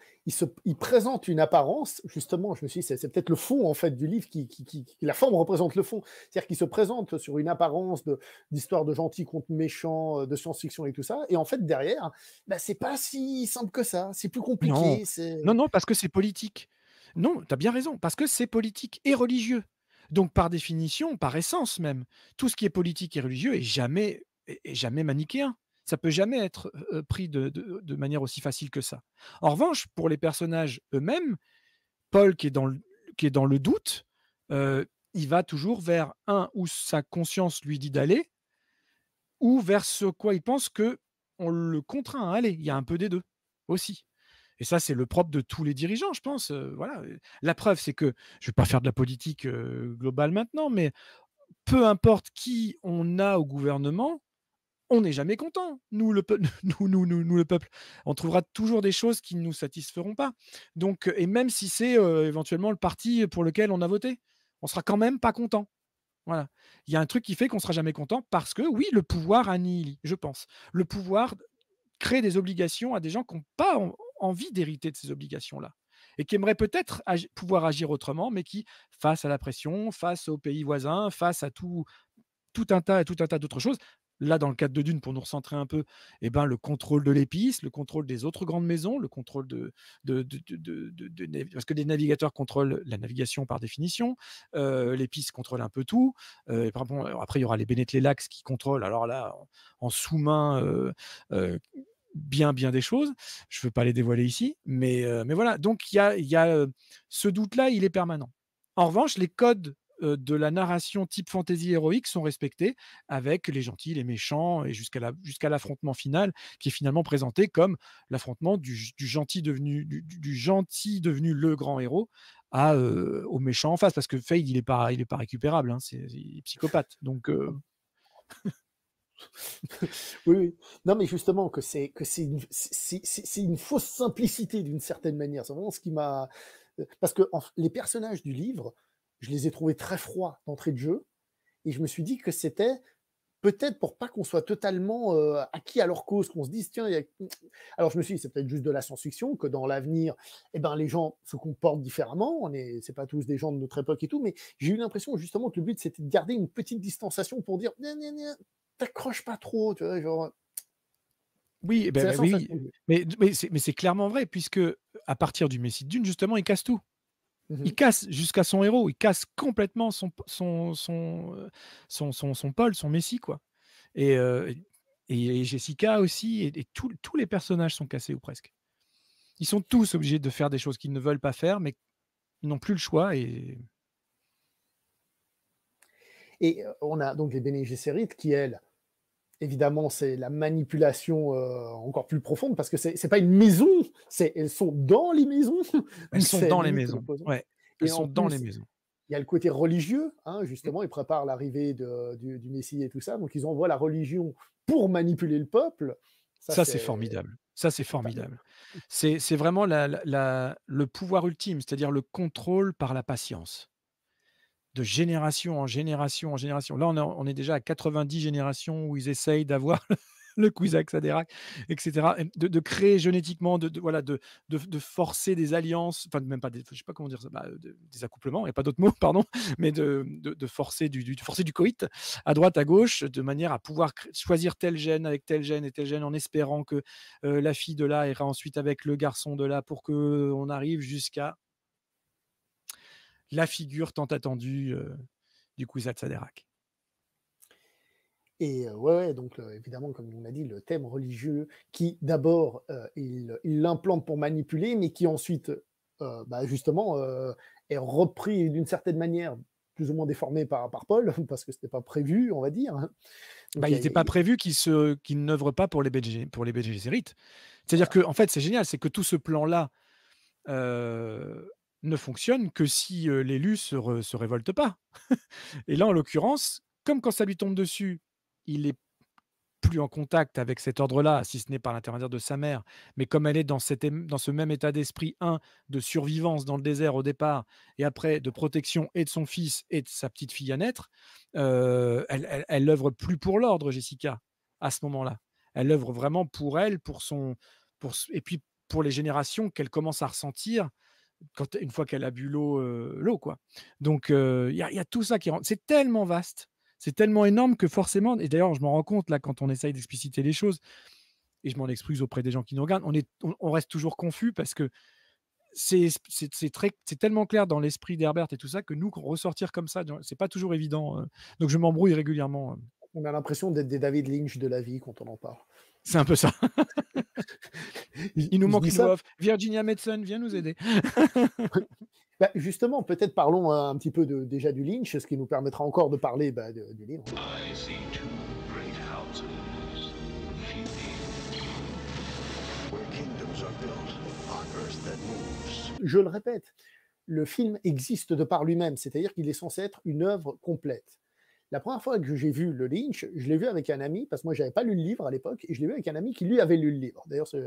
il présente une apparence, justement, je me suis dit, c'est peut-être le fond, en fait, du livre, la forme représente le fond, c'est-à-dire qu'il se présente sur une apparence d'histoire de gentil contre méchant, de science-fiction et tout ça, et en fait, derrière, bah, c'est pas si simple que ça, c'est plus compliqué. Non, parce que c'est politique. Non, tu as bien raison, parce que c'est politique et religieux. Donc, par définition, par essence même, tout ce qui est politique et religieux est jamais manichéen. Ça peut jamais être pris de manière aussi facile que ça. En revanche, pour les personnages eux-mêmes, Paul qui est dans le doute, il va toujours vers un où sa conscience lui dit d'aller, ou vers ce quoi il pense qu'on le contraint à aller. Il y a un peu des deux aussi. Et ça, c'est le propre de tous les dirigeants, je pense. Voilà. La preuve, c'est que, je ne vais pas faire de la politique globale maintenant, mais peu importe qui on a au gouvernement, on n'est jamais content, nous, le peuple. On trouvera toujours des choses qui ne nous satisferont pas. Donc, et même si c'est éventuellement le parti pour lequel on a voté, on sera quand même pas content. Voilà. Il y a un truc qui fait qu'on ne sera jamais content parce que, oui, le pouvoir annihilie, je pense. Le pouvoir crée des obligations à des gens qui n'ont pas envie d'hériter de ces obligations-là et qui aimeraient peut-être pouvoir agir autrement, mais qui, face à la pression, face aux pays voisins, face à tout un tas d'autres choses, là, dans le cadre de Dune, pour nous recentrer un peu, eh ben, le contrôle de l'épice, le contrôle des autres grandes maisons, le contrôle parce que les navigateurs contrôlent la navigation par définition, l'épice contrôle un peu tout, et bon, après il y aura les Bénétlelax qui contrôlent, alors là, en sous-main, bien des choses, je ne veux pas les dévoiler ici, mais voilà, donc il y a ce doute-là, il est permanent. En revanche, les codes de la narration type fantasy héroïque sont respectés avec les gentils, les méchants et jusqu'à l'affrontement final qui est finalement présenté comme l'affrontement du gentil devenu le grand héros au méchant en face, parce que Fade il est pas récupérable, hein, il est psychopathe, donc oui. Non, mais justement que c'est une fausse simplicité d'une certaine manière, c'est vraiment ce qui m'a, parce que les personnages du livre, je les ai trouvés très froids d'entrée de jeu, et je me suis dit que c'était peut-être pour pas qu'on soit totalement acquis à leur cause, qu'on se dise, tiens, alors je me suis dit, c'est peut-être juste de la science-fiction, que dans l'avenir, eh ben, les gens se comportent différemment, c'est pas tous des gens de notre époque et tout, mais j'ai eu l'impression justement que le but, c'était de garder une petite distanciation pour dire, t'accroches pas trop, tu vois, genre... Oui, ben, mais c'est clairement vrai, puisque à partir du Messie de Dune, justement, il casse tout. Il casse jusqu'à son héros, il casse complètement son Paul, son Messie, quoi. Et Jessica aussi, et tous les personnages sont cassés, ou presque. Ils sont tous obligés de faire des choses qu'ils ne veulent pas faire, mais ils n'ont plus le choix. Et on a donc les Bene Gesserit qui, elles, évidemment, c'est la manipulation encore plus profonde, parce que c'est pas une maison, elles sont dans les maisons. Elles sont dans les maisons, ouais. Elles sont dans les maisons. Il y a le côté religieux, hein, justement, ils préparent l'arrivée du Messie et tout ça, donc ils envoient la religion pour manipuler le peuple. Ça c'est formidable. Ça, c'est formidable. C'est vraiment le pouvoir ultime, c'est-à-dire le contrôle par la patience. De génération en génération en génération. Là, on est déjà à 90 générations où ils essayent d'avoir le Kwisatz Haderach, etc. De créer génétiquement, de forcer des alliances, enfin, même pas des, je sais pas comment dire ça, des accouplements, il n'y a pas d'autre mot, pardon, mais de forcer du coït à droite, à gauche, de manière à pouvoir choisir tel gène avec tel gène et tel gène, en espérant que la fille de là ira ensuite avec le garçon de là pour qu'on arrive jusqu'à la figure tant attendue du Kwisatz Haderach. Et donc évidemment, comme on l'a dit, le thème religieux qui d'abord il l'implante pour manipuler, mais qui ensuite est repris d'une certaine manière, plus ou moins déformé par Paul, parce que ce n'était pas prévu, on va dire. Donc, il n'était pas prévu qu'il n'œuvre pas pour les Bene Gesserit. C'est-à-dire que, en fait, c'est génial, c'est que tout ce plan-là ne fonctionne que si l'élu se révolte pas. Et là, en l'occurrence, comme quand ça lui tombe dessus, il est plus en contact avec cet ordre-là, si ce n'est par l'intermédiaire de sa mère, mais comme elle est dans ce même état d'esprit, de survivance dans le désert au départ, et après de protection et de son fils et de sa petite fille à naître, elle n'œuvre plus pour l'ordre, Jessica, à ce moment-là. Elle œuvre vraiment pour elle, et puis pour les générations qu'elle commence à ressentir, une fois qu'elle a bu l'eau, quoi. Donc, il y a tout ça qui rentre. C'est tellement vaste, c'est tellement énorme que forcément, et d'ailleurs, je m'en rends compte, là, quand on essaye d'expliciter les choses, et je m'en excuse auprès des gens qui nous regardent, on reste toujours confus, parce que c'est tellement clair dans l'esprit d'Herbert et tout ça, que nous, ressortir comme ça, c'est pas toujours évident. Donc, je m'embrouille régulièrement. On a l'impression d'être des David Lynch de la vie quand on en parle. C'est un peu ça. Il nous manque une off. Virginia Madsen, viens nous aider. Bah justement, peut-être parlons un petit peu déjà du Lynch, ce qui nous permettra encore de parler du livre. I see two great houses, where kingdoms are built on earth that moves. Je le répète, le film existe de par lui-même, c'est-à-dire qu'il est censé être une œuvre complète. La première fois que j'ai vu le Lynch, je l'ai vu avec un ami, parce que moi, je n'avais pas lu le livre à l'époque, et je l'ai vu avec un ami qui, lui, avait lu le livre. D'ailleurs, c'est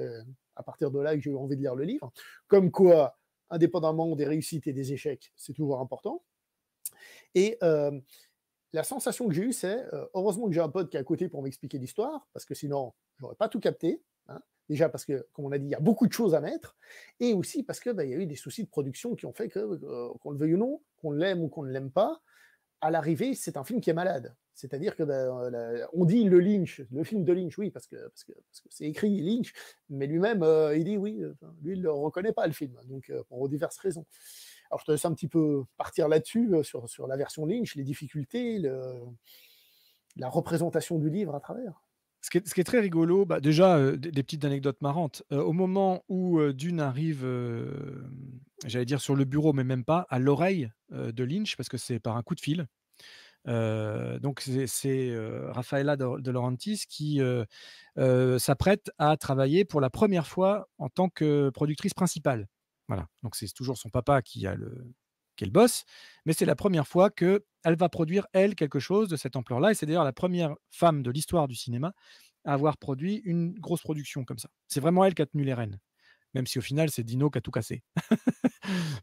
à partir de là que j'ai eu envie de lire le livre. Comme quoi, indépendamment des réussites et des échecs, c'est toujours important. Et la sensation que j'ai eue, c'est heureusement que j'ai un pote qui est à côté pour m'expliquer l'histoire, parce que sinon, je n'aurais pas tout capté. Hein. Déjà parce que, comme on a dit, il y a beaucoup de choses à mettre, et aussi parce qu'il y a eu des soucis de production qui ont fait que, qu'on le veuille ou non, qu'on l'aime ou qu'on ne l'aime pas, à l'arrivée, c'est un film qui est malade. C'est-à-dire que on dit le Lynch, le film de Lynch, oui, parce que c'est écrit Lynch, mais lui-même, il dit oui, lui, il ne le reconnaît pas, le film, donc pour diverses raisons. Alors, je te laisse un petit peu partir là-dessus, sur la version Lynch, les difficultés, la représentation du livre à travers. Ce qui est très rigolo, déjà, des petites anecdotes marrantes. Au moment où Dune arrive, j'allais dire sur le bureau, mais même pas, à l'oreille de Lynch, parce que c'est par un coup de fil. Donc, c'est Raffaella de Laurentiis qui s'apprête à travailler pour la première fois en tant que productrice principale. Voilà. Donc, c'est toujours son papa qui est le boss, mais c'est la première fois que elle va produire, elle, quelque chose de cette ampleur-là. Et c'est d'ailleurs la première femme de l'histoire du cinéma à avoir produit une grosse production comme ça. C'est vraiment elle qui a tenu les rênes. Même si au final, c'est Dino qui a tout cassé.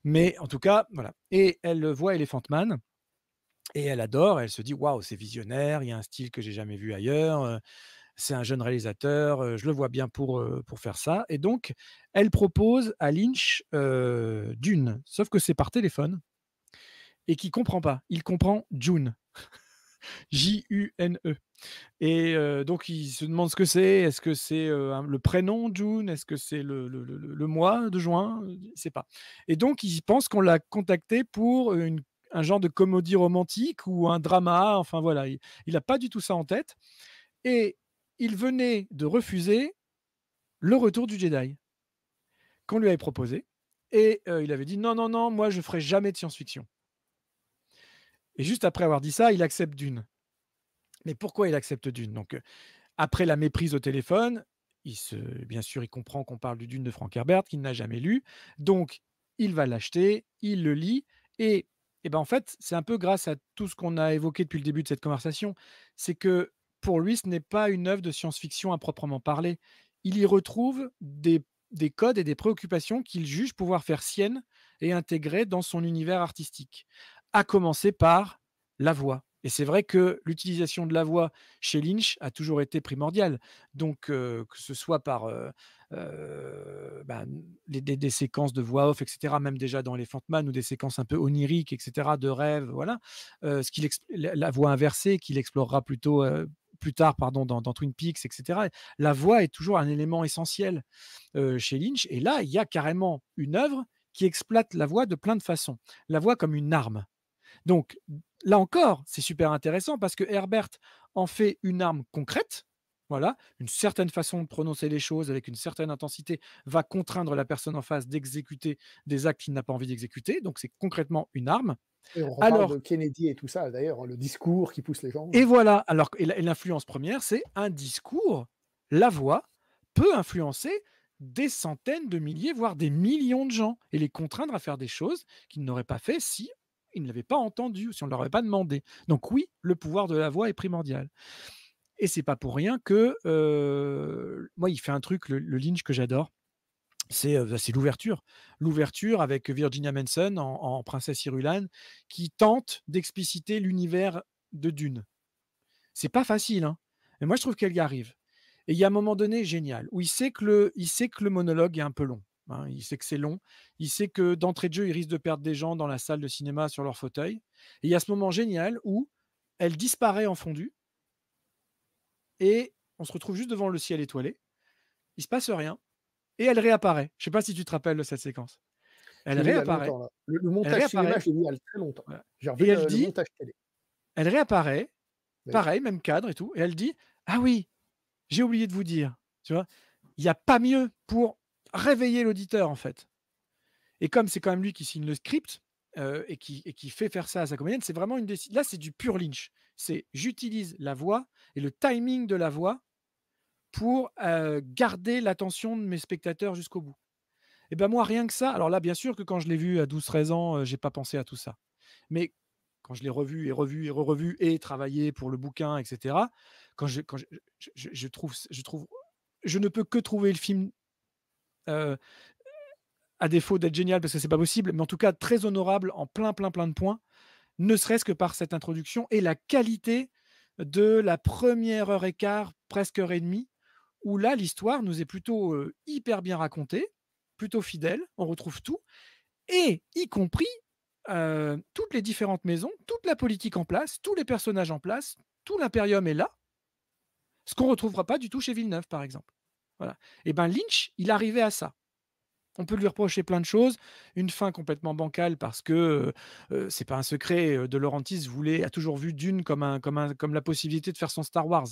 Mais en tout cas, voilà. Et elle voit Elephant Man. Et elle adore, elle se dit « Waouh, c'est visionnaire, il y a un style que j'ai jamais vu ailleurs, c'est un jeune réalisateur, je le vois bien pour faire ça. » Et donc, elle propose à Lynch Dune, sauf que c'est par téléphone, et qu'il ne comprend pas. Il comprend June, J-U-N-E. Et donc, il se demande ce que c'est. Est-ce que c'est le prénom June? Est-ce que c'est le mois de juin? Il ne sait pas. Et donc, il pense qu'on l'a contacté pour un genre de comédie romantique ou un drama, enfin voilà, il n'a pas du tout ça en tête. Et il venait de refuser le retour du Jedi qu'on lui avait proposé. Et il avait dit non, non, non, moi je ne ferai jamais de science-fiction. Et juste après avoir dit ça, il accepte Dune. Mais pourquoi il accepte Dune? Donc, après la méprise au téléphone, bien sûr, il comprend qu'on parle du Dune de Frank Herbert, qu'il n'a jamais lu. Donc, il va l'acheter, il le lit et eh ben en fait, c'est un peu grâce à tout ce qu'on a évoqué depuis le début de cette conversation, c'est que pour lui, ce n'est pas une œuvre de science-fiction à proprement parler. Il y retrouve des codes et des préoccupations qu'il juge pouvoir faire siennes et intégrer dans son univers artistique, à commencer par la voix. Et c'est vrai que l'utilisation de la voix chez Lynch a toujours été primordiale. Donc, que ce soit par des séquences de voix off, etc., même déjà dans Elephant Man, ou des séquences un peu oniriques, etc., de rêve, voilà. La voix inversée qu'il explorera plus tard, dans Twin Peaks, etc. La voix est toujours un élément essentiel chez Lynch. Et là, il y a carrément une œuvre qui exploite la voix de plein de façons. La voix comme une arme. Donc, là encore, c'est super intéressant parce que Herbert en fait une arme concrète, voilà, une certaine façon de prononcer les choses avec une certaine intensité va contraindre la personne en face d'exécuter des actes qu'il n'a pas envie d'exécuter, donc c'est concrètement une arme. Et on reparle de Kennedy et tout ça d'ailleurs, le discours qui pousse les gens. Et voilà, alors l'influence première, c'est un discours, la voix peut influencer des centaines de milliers, voire des millions de gens et les contraindre à faire des choses qu'ils n'auraient pas fait si il ne l'avait pas entendu ou si on ne leur avait pas demandé. Donc oui, le pouvoir de la voix est primordial. Et c'est pas pour rien que moi, il fait un truc, le Lynch que j'adore, c'est l'ouverture. L'ouverture avec Virginia Madsen en Princesse Irulan qui tente d'expliciter l'univers de Dune. C'est pas facile, hein. Mais moi, je trouve qu'elle y arrive. Et il y a un moment donné génial où il sait que le monologue est un peu long. Hein, il sait que c'est long, il sait que d'entrée de jeu, il risque de perdre des gens dans la salle de cinéma sur leur fauteuil. Et il y a ce moment génial où elle disparaît en fondue et on se retrouve juste devant le ciel étoilé. Il ne se passe rien et elle réapparaît. Je ne sais pas si tu te rappelles de cette séquence. Elle réapparaît. Le montage cinéma, je l'ai mis il y a très longtemps. Voilà. J'ai revu le montage télé. Elle réapparaît, pareil, même cadre et tout. Et elle dit « Ah oui, j'ai oublié de vous dire. » Tu vois, il n'y a pas mieux pour réveiller l'auditeur en fait. Et comme c'est quand même lui qui signe le script et qui fait faire ça à sa comédienne, c'est vraiment une décision. Là, c'est du pur Lynch. C'est j'utilise la voix et le timing de la voix pour garder l'attention de mes spectateurs jusqu'au bout. Et ben moi, rien que ça. Alors là, bien sûr que quand je l'ai vu à 12-13 ans, j'ai pas pensé à tout ça. Mais quand je l'ai revu et revu et revu et travaillé pour le bouquin, etc. Je ne peux que trouver le film à défaut d'être génial parce que c'est pas possible, mais en tout cas très honorable en plein de points, ne serait-ce que par cette introduction et la qualité de la première heure et quart, presque heure et demie, où là l'histoire nous est plutôt hyper bien racontée, plutôt fidèle, on retrouve tout, et y compris toutes les différentes maisons, toute la politique en place, tous les personnages en place, tout l'impérium est là, ce qu'on retrouvera pas du tout chez Villeneuve par exemple. Voilà. Et ben Lynch, il arrivait à ça. On peut lui reprocher plein de choses. Une fin complètement bancale parce que c'est pas un secret. De Laurentiis a toujours vu Dune comme la possibilité de faire son Star Wars.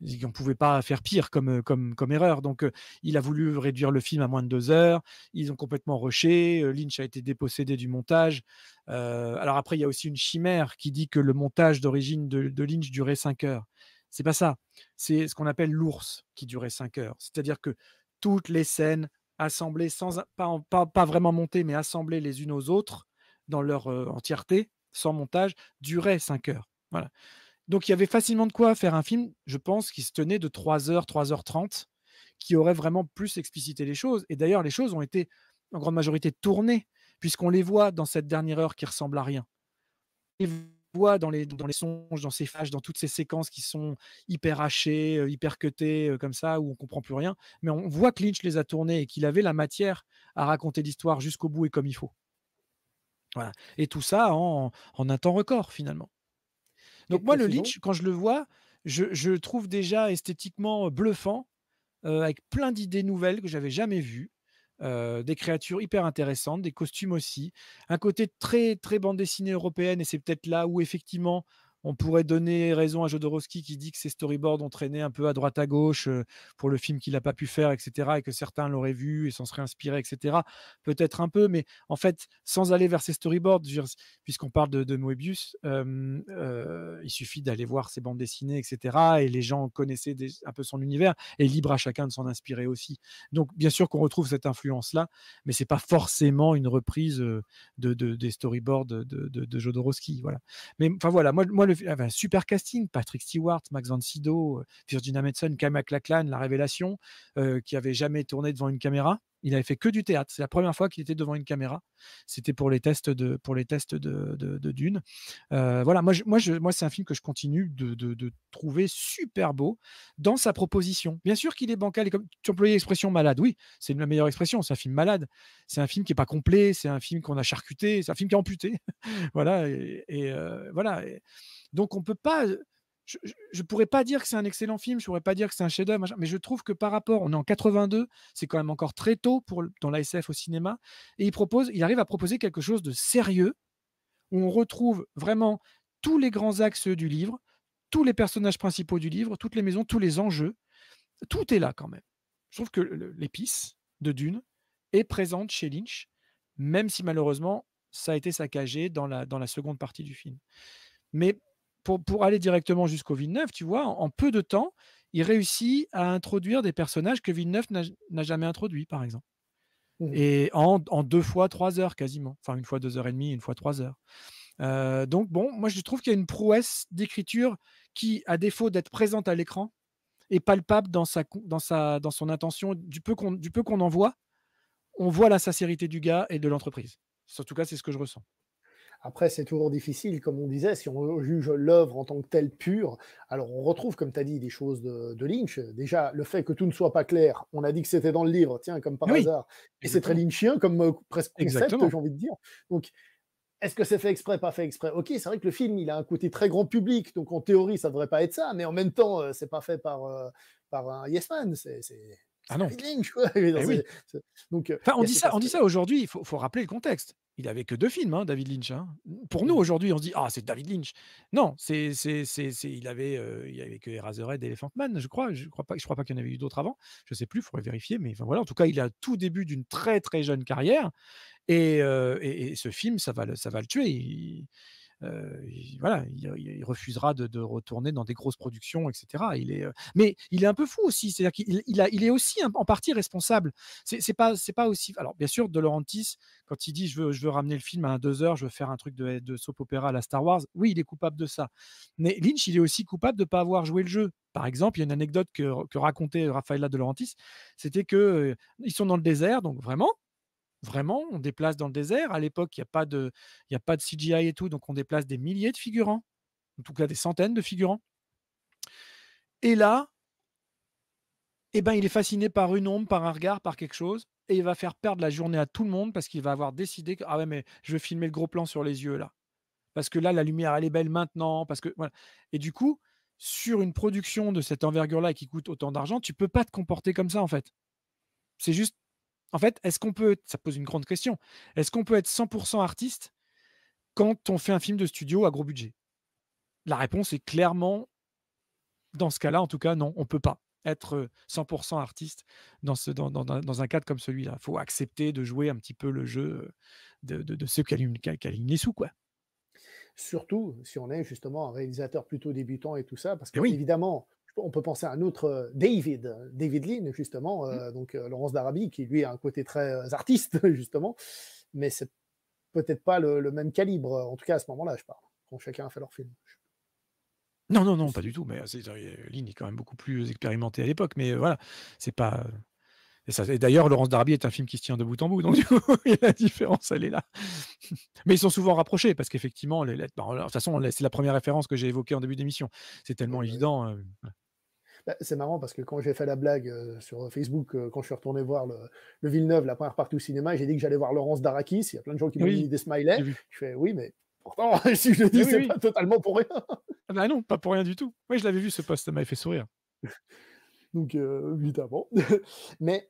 On ne pouvait pas faire pire comme erreur. Donc, il a voulu réduire le film à moins de 2 heures. Ils ont complètement rushé. Lynch a été dépossédé du montage. Alors après, il y a aussi une chimère qui dit que le montage d'origine de Lynch durait 5 heures. C'est pas ça. C'est ce qu'on appelle l'ours qui durait 5 heures. C'est-à-dire que toutes les scènes assemblées, pas vraiment montées, mais assemblées les unes aux autres dans leur entièreté, sans montage, duraient 5 heures. Voilà. Donc, il y avait facilement de quoi faire un film, je pense, qui se tenait de 3 heures, 3h30, qui aurait vraiment plus explicité les choses. Et d'ailleurs, les choses ont été en grande majorité tournées, puisqu'on les voit dans cette dernière heure qui ressemble à rien. Et voit dans les songes, dans ces flashs, dans toutes ces séquences qui sont hyper hachées, hyper cutées, comme ça, où on ne comprend plus rien. Mais on voit que Lynch les a tournées et qu'il avait la matière à raconter l'histoire jusqu'au bout et comme il faut. Voilà. Et tout ça en un temps record, finalement. Donc moi, le Lynch, quand je le vois, je le trouve déjà esthétiquement bluffant, avec plein d'idées nouvelles que j'avais jamais vues. Des créatures hyper intéressantes, des costumes aussi, un côté très, très bande dessinée européenne, et c'est peut-être là où effectivement on pourrait donner raison à Jodorowsky qui dit que ses storyboards ont traîné un peu à droite à gauche pour le film qu'il n'a pas pu faire, etc., et que certains l'auraient vu et s'en seraient inspirés, etc., peut-être un peu, mais en fait sans aller vers ces storyboards, puisqu'on parle de Moebius, il suffit d'aller voir ses bandes dessinées, etc., et les gens connaissaient un peu son univers, et libre à chacun de s'en inspirer aussi. Donc bien sûr qu'on retrouve cette influence là, mais c'est pas forcément une reprise des storyboards de Jodorowsky, voilà. Mais enfin voilà, moi super casting, Patrick Stewart, Max von Sydow, Virginia Madsen, Kyle MacLachlan, la révélation, qui avait jamais tourné devant une caméra. Il avait fait que du théâtre. C'est la première fois qu'il était devant une caméra. C'était pour les tests de Dune. Voilà, moi c'est un film que je continue de trouver super beau dans sa proposition. Bien sûr qu'il est bancal. Et comme tu employais l'expression malade, oui, c'est la meilleure expression. C'est un film malade. C'est un film qui est pas complet. C'est un film qu'on a charcuté. C'est un film qui est amputé. Voilà. Voilà. Donc on peut pas. Je pourrais pas dire que c'est un excellent film, je pourrais pas dire que c'est un chef-d'œuvre, mais je trouve que par rapport, on est en 82, c'est quand même encore très tôt dans la SF au cinéma, et il arrive à proposer quelque chose de sérieux, où on retrouve vraiment tous les grands axes du livre, tous les personnages principaux du livre, toutes les maisons, tous les enjeux, tout est là quand même. Je trouve que l'épice de Dune est présente chez Lynch, même si malheureusement ça a été saccagé dans la seconde partie du film. Mais pour aller directement jusqu'au Villeneuve, tu vois, en peu de temps, il réussit à introduire des personnages que Villeneuve n'a jamais introduits, par exemple. Mmh. Et en 2 fois 3 heures quasiment. Enfin, 1 fois 2 heures et demie, 1 fois 3 heures. Donc bon, moi je trouve qu'il y a une prouesse d'écriture qui, à défaut d'être présente à l'écran, est palpable dans son intention. Du peu qu'on en voit, on voit la sincérité du gars et de l'entreprise. En tout cas, c'est ce que je ressens. Après, c'est toujours difficile, comme on disait, si on juge l'œuvre en tant que telle pure. Alors, on retrouve, comme tu as dit, des choses de Lynch. Déjà, le fait que tout ne soit pas clair. On a dit que c'était dans le livre, tiens, comme par hasard. Et c'est très lynchien, comme presque concept, j'ai envie de dire. Donc, est-ce que c'est fait exprès, pas fait exprès? Ok, c'est vrai que le film, il a un côté très grand public. Donc, en théorie, ça ne devrait pas être ça. Mais en même temps, c'est pas fait par un Yes Man. C'est David Lynch, quoi. Donc, enfin, on dit ça aujourd'hui, il faut rappeler le contexte. Il n'avait que 2 films, hein, David Lynch. Hein. Pour nous, aujourd'hui, on se dit « Ah, c'est David Lynch ». Non, il avait que Eraserhead et Elephant Man, je crois. Je crois pas qu'il y en avait eu d'autres avant. Je ne sais plus, il faudrait vérifier. Mais enfin, voilà, en tout cas, il a tout début d'une très, très jeune carrière. Et ce film, ça va le tuer. Il refusera de retourner dans des grosses productions, etc. Mais il est un peu fou aussi. C'est-à-dire qu'il est aussi en partie responsable. C'est pas aussi. Alors bien sûr, de Laurentiis, quand il dit je veux ramener le film à 2 heures, je veux faire un truc de soap opéra à la Star Wars. Oui, il est coupable de ça. Mais Lynch, il est aussi coupable de ne pas avoir joué le jeu. Par exemple, il y a une anecdote que racontait Raphaël de Laurentiis. C'était que ils sont dans le désert, donc vraiment, on déplace dans le désert. À l'époque, il n'y a pas de CGI et tout, donc on déplace des milliers de figurants, en tout cas des centaines de figurants. Et là, il est fasciné par une ombre, par un regard, par quelque chose, et il va faire perdre la journée à tout le monde parce qu'il va avoir décidé que, ah ouais, mais je vais filmer le gros plan sur les yeux là, parce que là, la lumière, elle est belle maintenant, parce que voilà. Et du coup, sur une production de cette envergure-là qui coûte autant d'argent, tu peux pas te comporter comme ça en fait. C'est juste. En fait, ça pose une grande question, est-ce qu'on peut être 100% artiste quand on fait un film de studio à gros budget? La réponse est clairement, dans ce cas-là, en tout cas, non, on ne peut pas être 100% artiste dans un cadre comme celui-là. Il faut accepter de jouer un petit peu le jeu de ceux qui alignent les sous, quoi. Surtout si on est justement un réalisateur plutôt débutant et tout ça, parce que évidemment... On peut penser à un autre David Lynch, justement, donc Laurence d'Arabie, qui lui a un côté très artiste, justement, mais c'est peut-être pas le même calibre, en tout cas à ce moment-là, je parle, quand chacun a fait leur film. Non, pas du tout, mais Lynch est quand même beaucoup plus expérimenté à l'époque, mais voilà, c'est pas... Et d'ailleurs, Laurence d'Arabie est un film qui se tient de bout en bout, donc du coup, la différence, elle est là. Mais ils sont souvent rapprochés, parce qu'effectivement, de toute façon, c'est la première référence que j'ai évoquée en début d'émission. C'est tellement évident. Bah, c'est marrant, parce que quand j'ai fait la blague sur Facebook, quand je suis retourné voir le Villeneuve, la première partie au cinéma, j'ai dit que j'allais voir Laurence d'Arabie. Il y a plein de gens qui m'ont mis des smileys. Je fais oui, mais pourtant, si je le dis, c'est pas totalement pour rien. Ah ben non, pas pour rien du tout. Oui, je l'avais vu ce post, ça m'avait fait sourire. Donc, évidemment. Mais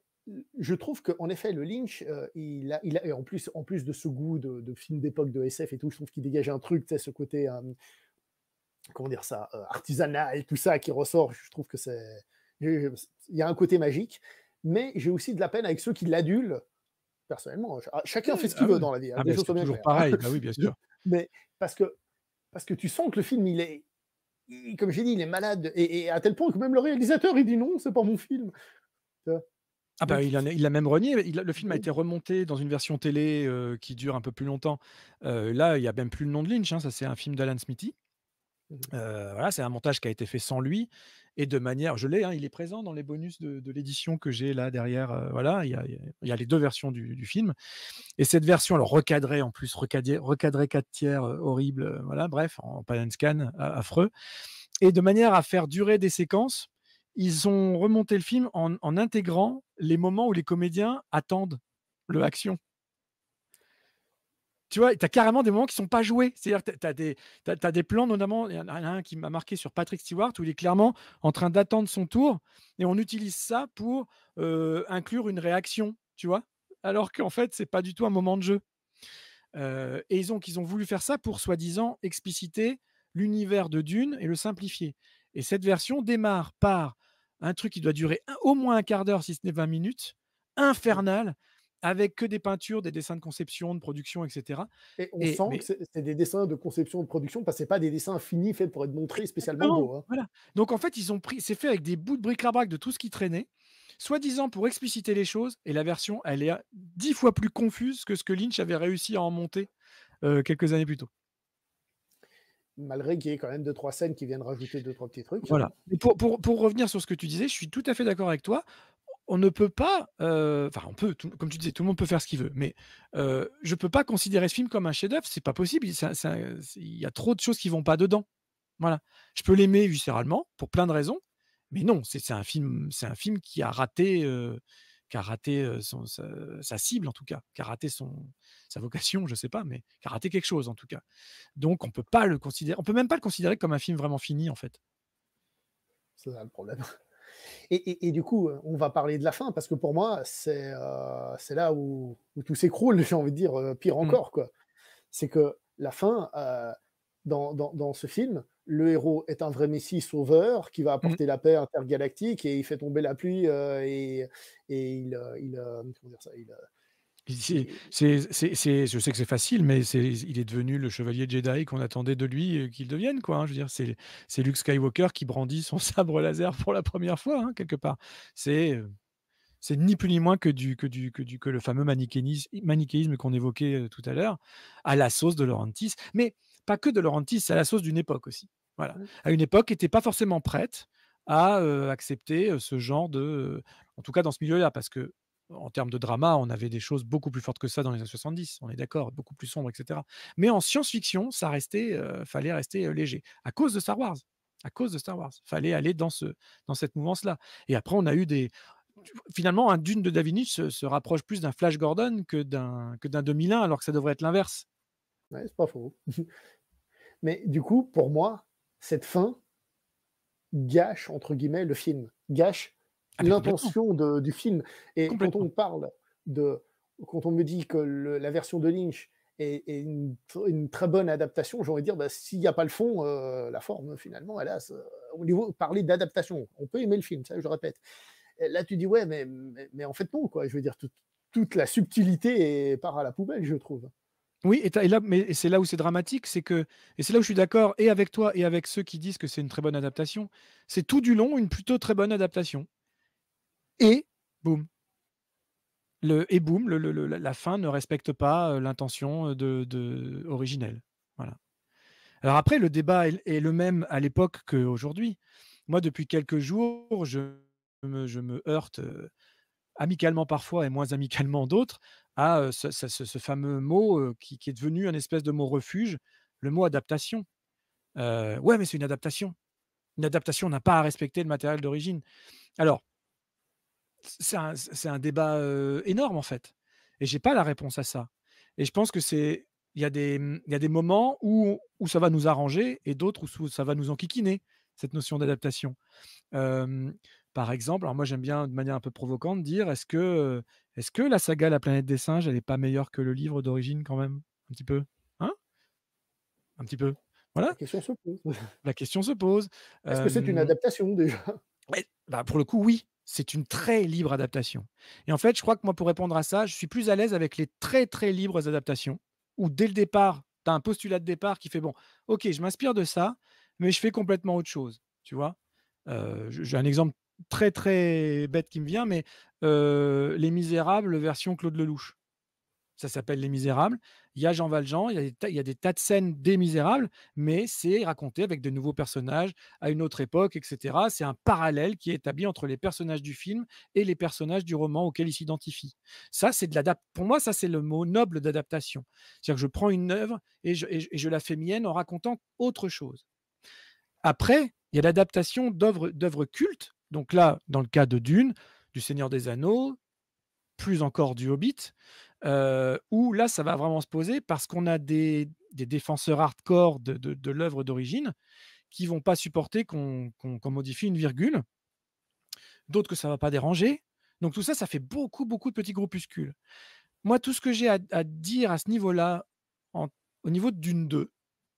je trouve qu'en effet, le Lynch, il a en plus de ce goût de film d'époque, de SF et tout, je trouve qu'il dégage un truc, tu sais, ce côté, comment dire ça, artisanat et tout ça qui ressort. Je trouve que c'est. Il y a un côté magique, mais j'ai aussi de la peine avec ceux qui l'adulent, personnellement. Chacun fait ce qu'il veut dans la vie. Ah, c'est toujours pareil, bah oui, bien sûr. Mais parce que tu sens que le film, il est. Comme j'ai dit, il est malade, et à tel point que même le réalisateur, il dit non, c'est pas mon film. Ah bah, il l'a même renié. Le film a été remonté dans une version télé qui dure un peu plus longtemps. Là, il n'y a même plus le nom de Lynch, hein, ça c'est un film d'Alan Smithy. Voilà, c'est un montage qui a été fait sans lui, et de manière, je l'ai, hein, il est présent dans les bonus de l'édition que j'ai là derrière. Voilà, il y a les deux versions du film, et cette version, alors recadrée en plus, recadrée 4/3, horrible, voilà, bref, en pan scan affreux, et de manière à faire durer des séquences, ils ont remonté le film en intégrant les moments où les comédiens attendent le action. Tu vois, tu as carrément des moments qui ne sont pas joués. C'est-à-dire que tu as des plans, notamment, il y en a un qui m'a marqué sur Patrick Stewart, où il est clairement en train d'attendre son tour, et on utilise ça pour inclure une réaction, tu vois, alors qu'en fait, ce n'est pas du tout un moment de jeu. Et ils ont voulu faire ça pour, soi-disant, expliciter l'univers de Dune et le simplifier. Et cette version démarre par un truc qui doit durer au moins un quart d'heure, si ce n'est 20 minutes, infernal, avec que des peintures, des dessins de conception, de production, etc. Et on sent que c'est des dessins de conception, de production, parce que ce n'est pas des dessins finis faits pour être montrés spécialement beaux. Hein. Voilà. Donc en fait, c'est fait avec des bouts de bric-à-brac de tout ce qui traînait, soi-disant pour expliciter les choses, et la version, elle est 10 fois plus confuse que ce que Lynch avait réussi à en monter quelques années plus tôt. Malgré qu'il y ait quand même 2-3 scènes qui viennent rajouter 2-3 petits trucs. Voilà. Et pour revenir sur ce que tu disais, je suis tout à fait d'accord avec toi. On ne peut pas, enfin on peut, comme tu disais, tout le monde peut faire ce qu'il veut, mais je ne peux pas considérer ce film comme un chef-d'œuvre, c'est pas possible, il y a trop de choses qui ne vont pas dedans. Voilà. Je peux l'aimer viscéralement, pour plein de raisons, mais non, c'est un film qui a raté sa cible en tout cas, qui a raté sa vocation, je ne sais pas, mais qui a raté quelque chose en tout cas. Donc on ne peut pas le considérer, on peut même pas le considérer comme un film vraiment fini en fait. C'est ça le problème. Et du coup, on va parler de la fin, parce que pour moi, c'est là où tout s'écroule, j'ai envie de dire, pire encore, quoi. C'est que la fin, dans ce film, le héros est un vrai messie sauveur qui va apporter la paix intergalactique, et il fait tomber la pluie, et je sais que c'est facile, mais il est devenu le chevalier Jedi qu'on attendait de lui qu'il devienne, quoi, hein, je veux dire, c'est Luke Skywalker qui brandit son sabre laser pour la première fois, hein, quelque part. C'est ni plus ni moins que le fameux manichéisme qu'on évoquait tout à l'heure, à la sauce de Laurentiis, mais pas que de Laurentiis, à la sauce d'une époque aussi. Voilà. À une époque qui n'était pas forcément prête à accepter ce genre de... En tout cas dans ce milieu-là, parce que en termes de drama, on avait des choses beaucoup plus fortes que ça dans les années 70, on est d'accord, beaucoup plus sombres, etc. Mais en science-fiction, ça restait, fallait rester léger, à cause de Star Wars, fallait aller dans cette mouvance-là. Et après, on a eu des... Finalement, un Dune de David Lynch se rapproche plus d'un Flash Gordon que d'un 2001, alors que ça devrait être l'inverse. Ouais, c'est pas faux. Mais du coup, pour moi, cette fin gâche, entre guillemets, le film, gâche l'intention du film. Et quand on parle quand on me dit que la version de Lynch est une très bonne adaptation, j'ai envie de dire, bah, s'il n'y a pas le fond, la forme finalement, hélas, au niveau parler d'adaptation, on peut aimer le film, ça je répète. Et là tu dis ouais, mais en fait non, quoi. Je veux dire, toute la subtilité part à la poubelle, je trouve. Oui, mais c'est là où c'est dramatique, et c'est là où je suis d'accord et avec toi et avec ceux qui disent que c'est une très bonne adaptation. C'est tout du long une plutôt très bonne adaptation. Et boum, la fin ne respecte pas l'intention originelle. Voilà. Alors après, le débat est le même à l'époque qu'aujourd'hui. Moi, depuis quelques jours, je me heurte amicalement parfois et moins amicalement d'autres, à ce fameux mot qui est devenu un espèce de mot refuge, le mot adaptation. Ouais, mais c'est une adaptation. Une adaptation n'a pas à respecter le matériel d'origine. Alors, c'est un débat énorme, en fait. Et je n'ai pas la réponse à ça. Et je pense que c'est... Il y a des moments où ça va nous arranger et d'autres où ça va nous enquiquiner, cette notion d'adaptation. Par exemple, alors moi j'aime bien de manière un peu provocante dire est-ce que la saga La Planète des Singes, elle n'est pas meilleure que le livre d'origine quand même? Un petit peu. Hein? Un petit peu. Voilà. La question se pose. La question se pose. Est-ce que c'est une adaptation déjà? Mais, bah, pour le coup, oui. C'est une très libre adaptation. Et en fait, je crois que moi, pour répondre à ça, je suis plus à l'aise avec les très très libres adaptations, où dès le départ, tu as un postulat de départ qui fait, bon, ok, je m'inspire de ça, mais je fais complètement autre chose, tu vois. J'ai un exemple très, très bête qui me vient, mais Les Misérables, version Claude Lelouch. Ça s'appelle Les Misérables. Il y a Jean Valjean, il y a des tas de scènes des Misérables, mais c'est raconté avec de nouveaux personnages à une autre époque, etc. C'est un parallèle qui est établi entre les personnages du film et les personnages du roman auxquels ils s'identifient. Ça, c'est de l'adaptation. Pour moi, ça, c'est le mot noble d'adaptation. C'est-à-dire que je prends une œuvre et je la fais mienne en racontant autre chose. Après, il y a l'adaptation d'œuvres cultes. Donc là, dans le cas de Dune, du Seigneur des Anneaux, plus encore du Hobbit, où là, ça va vraiment se poser parce qu'on a des défenseurs hardcore de l'œuvre d'origine qui ne vont pas supporter qu'on modifie une virgule, d'autres que ça ne va pas déranger. Donc tout ça, ça fait beaucoup, beaucoup de petits groupuscules. Moi, tout ce que j'ai à dire à ce niveau-là, au niveau de Dune 2,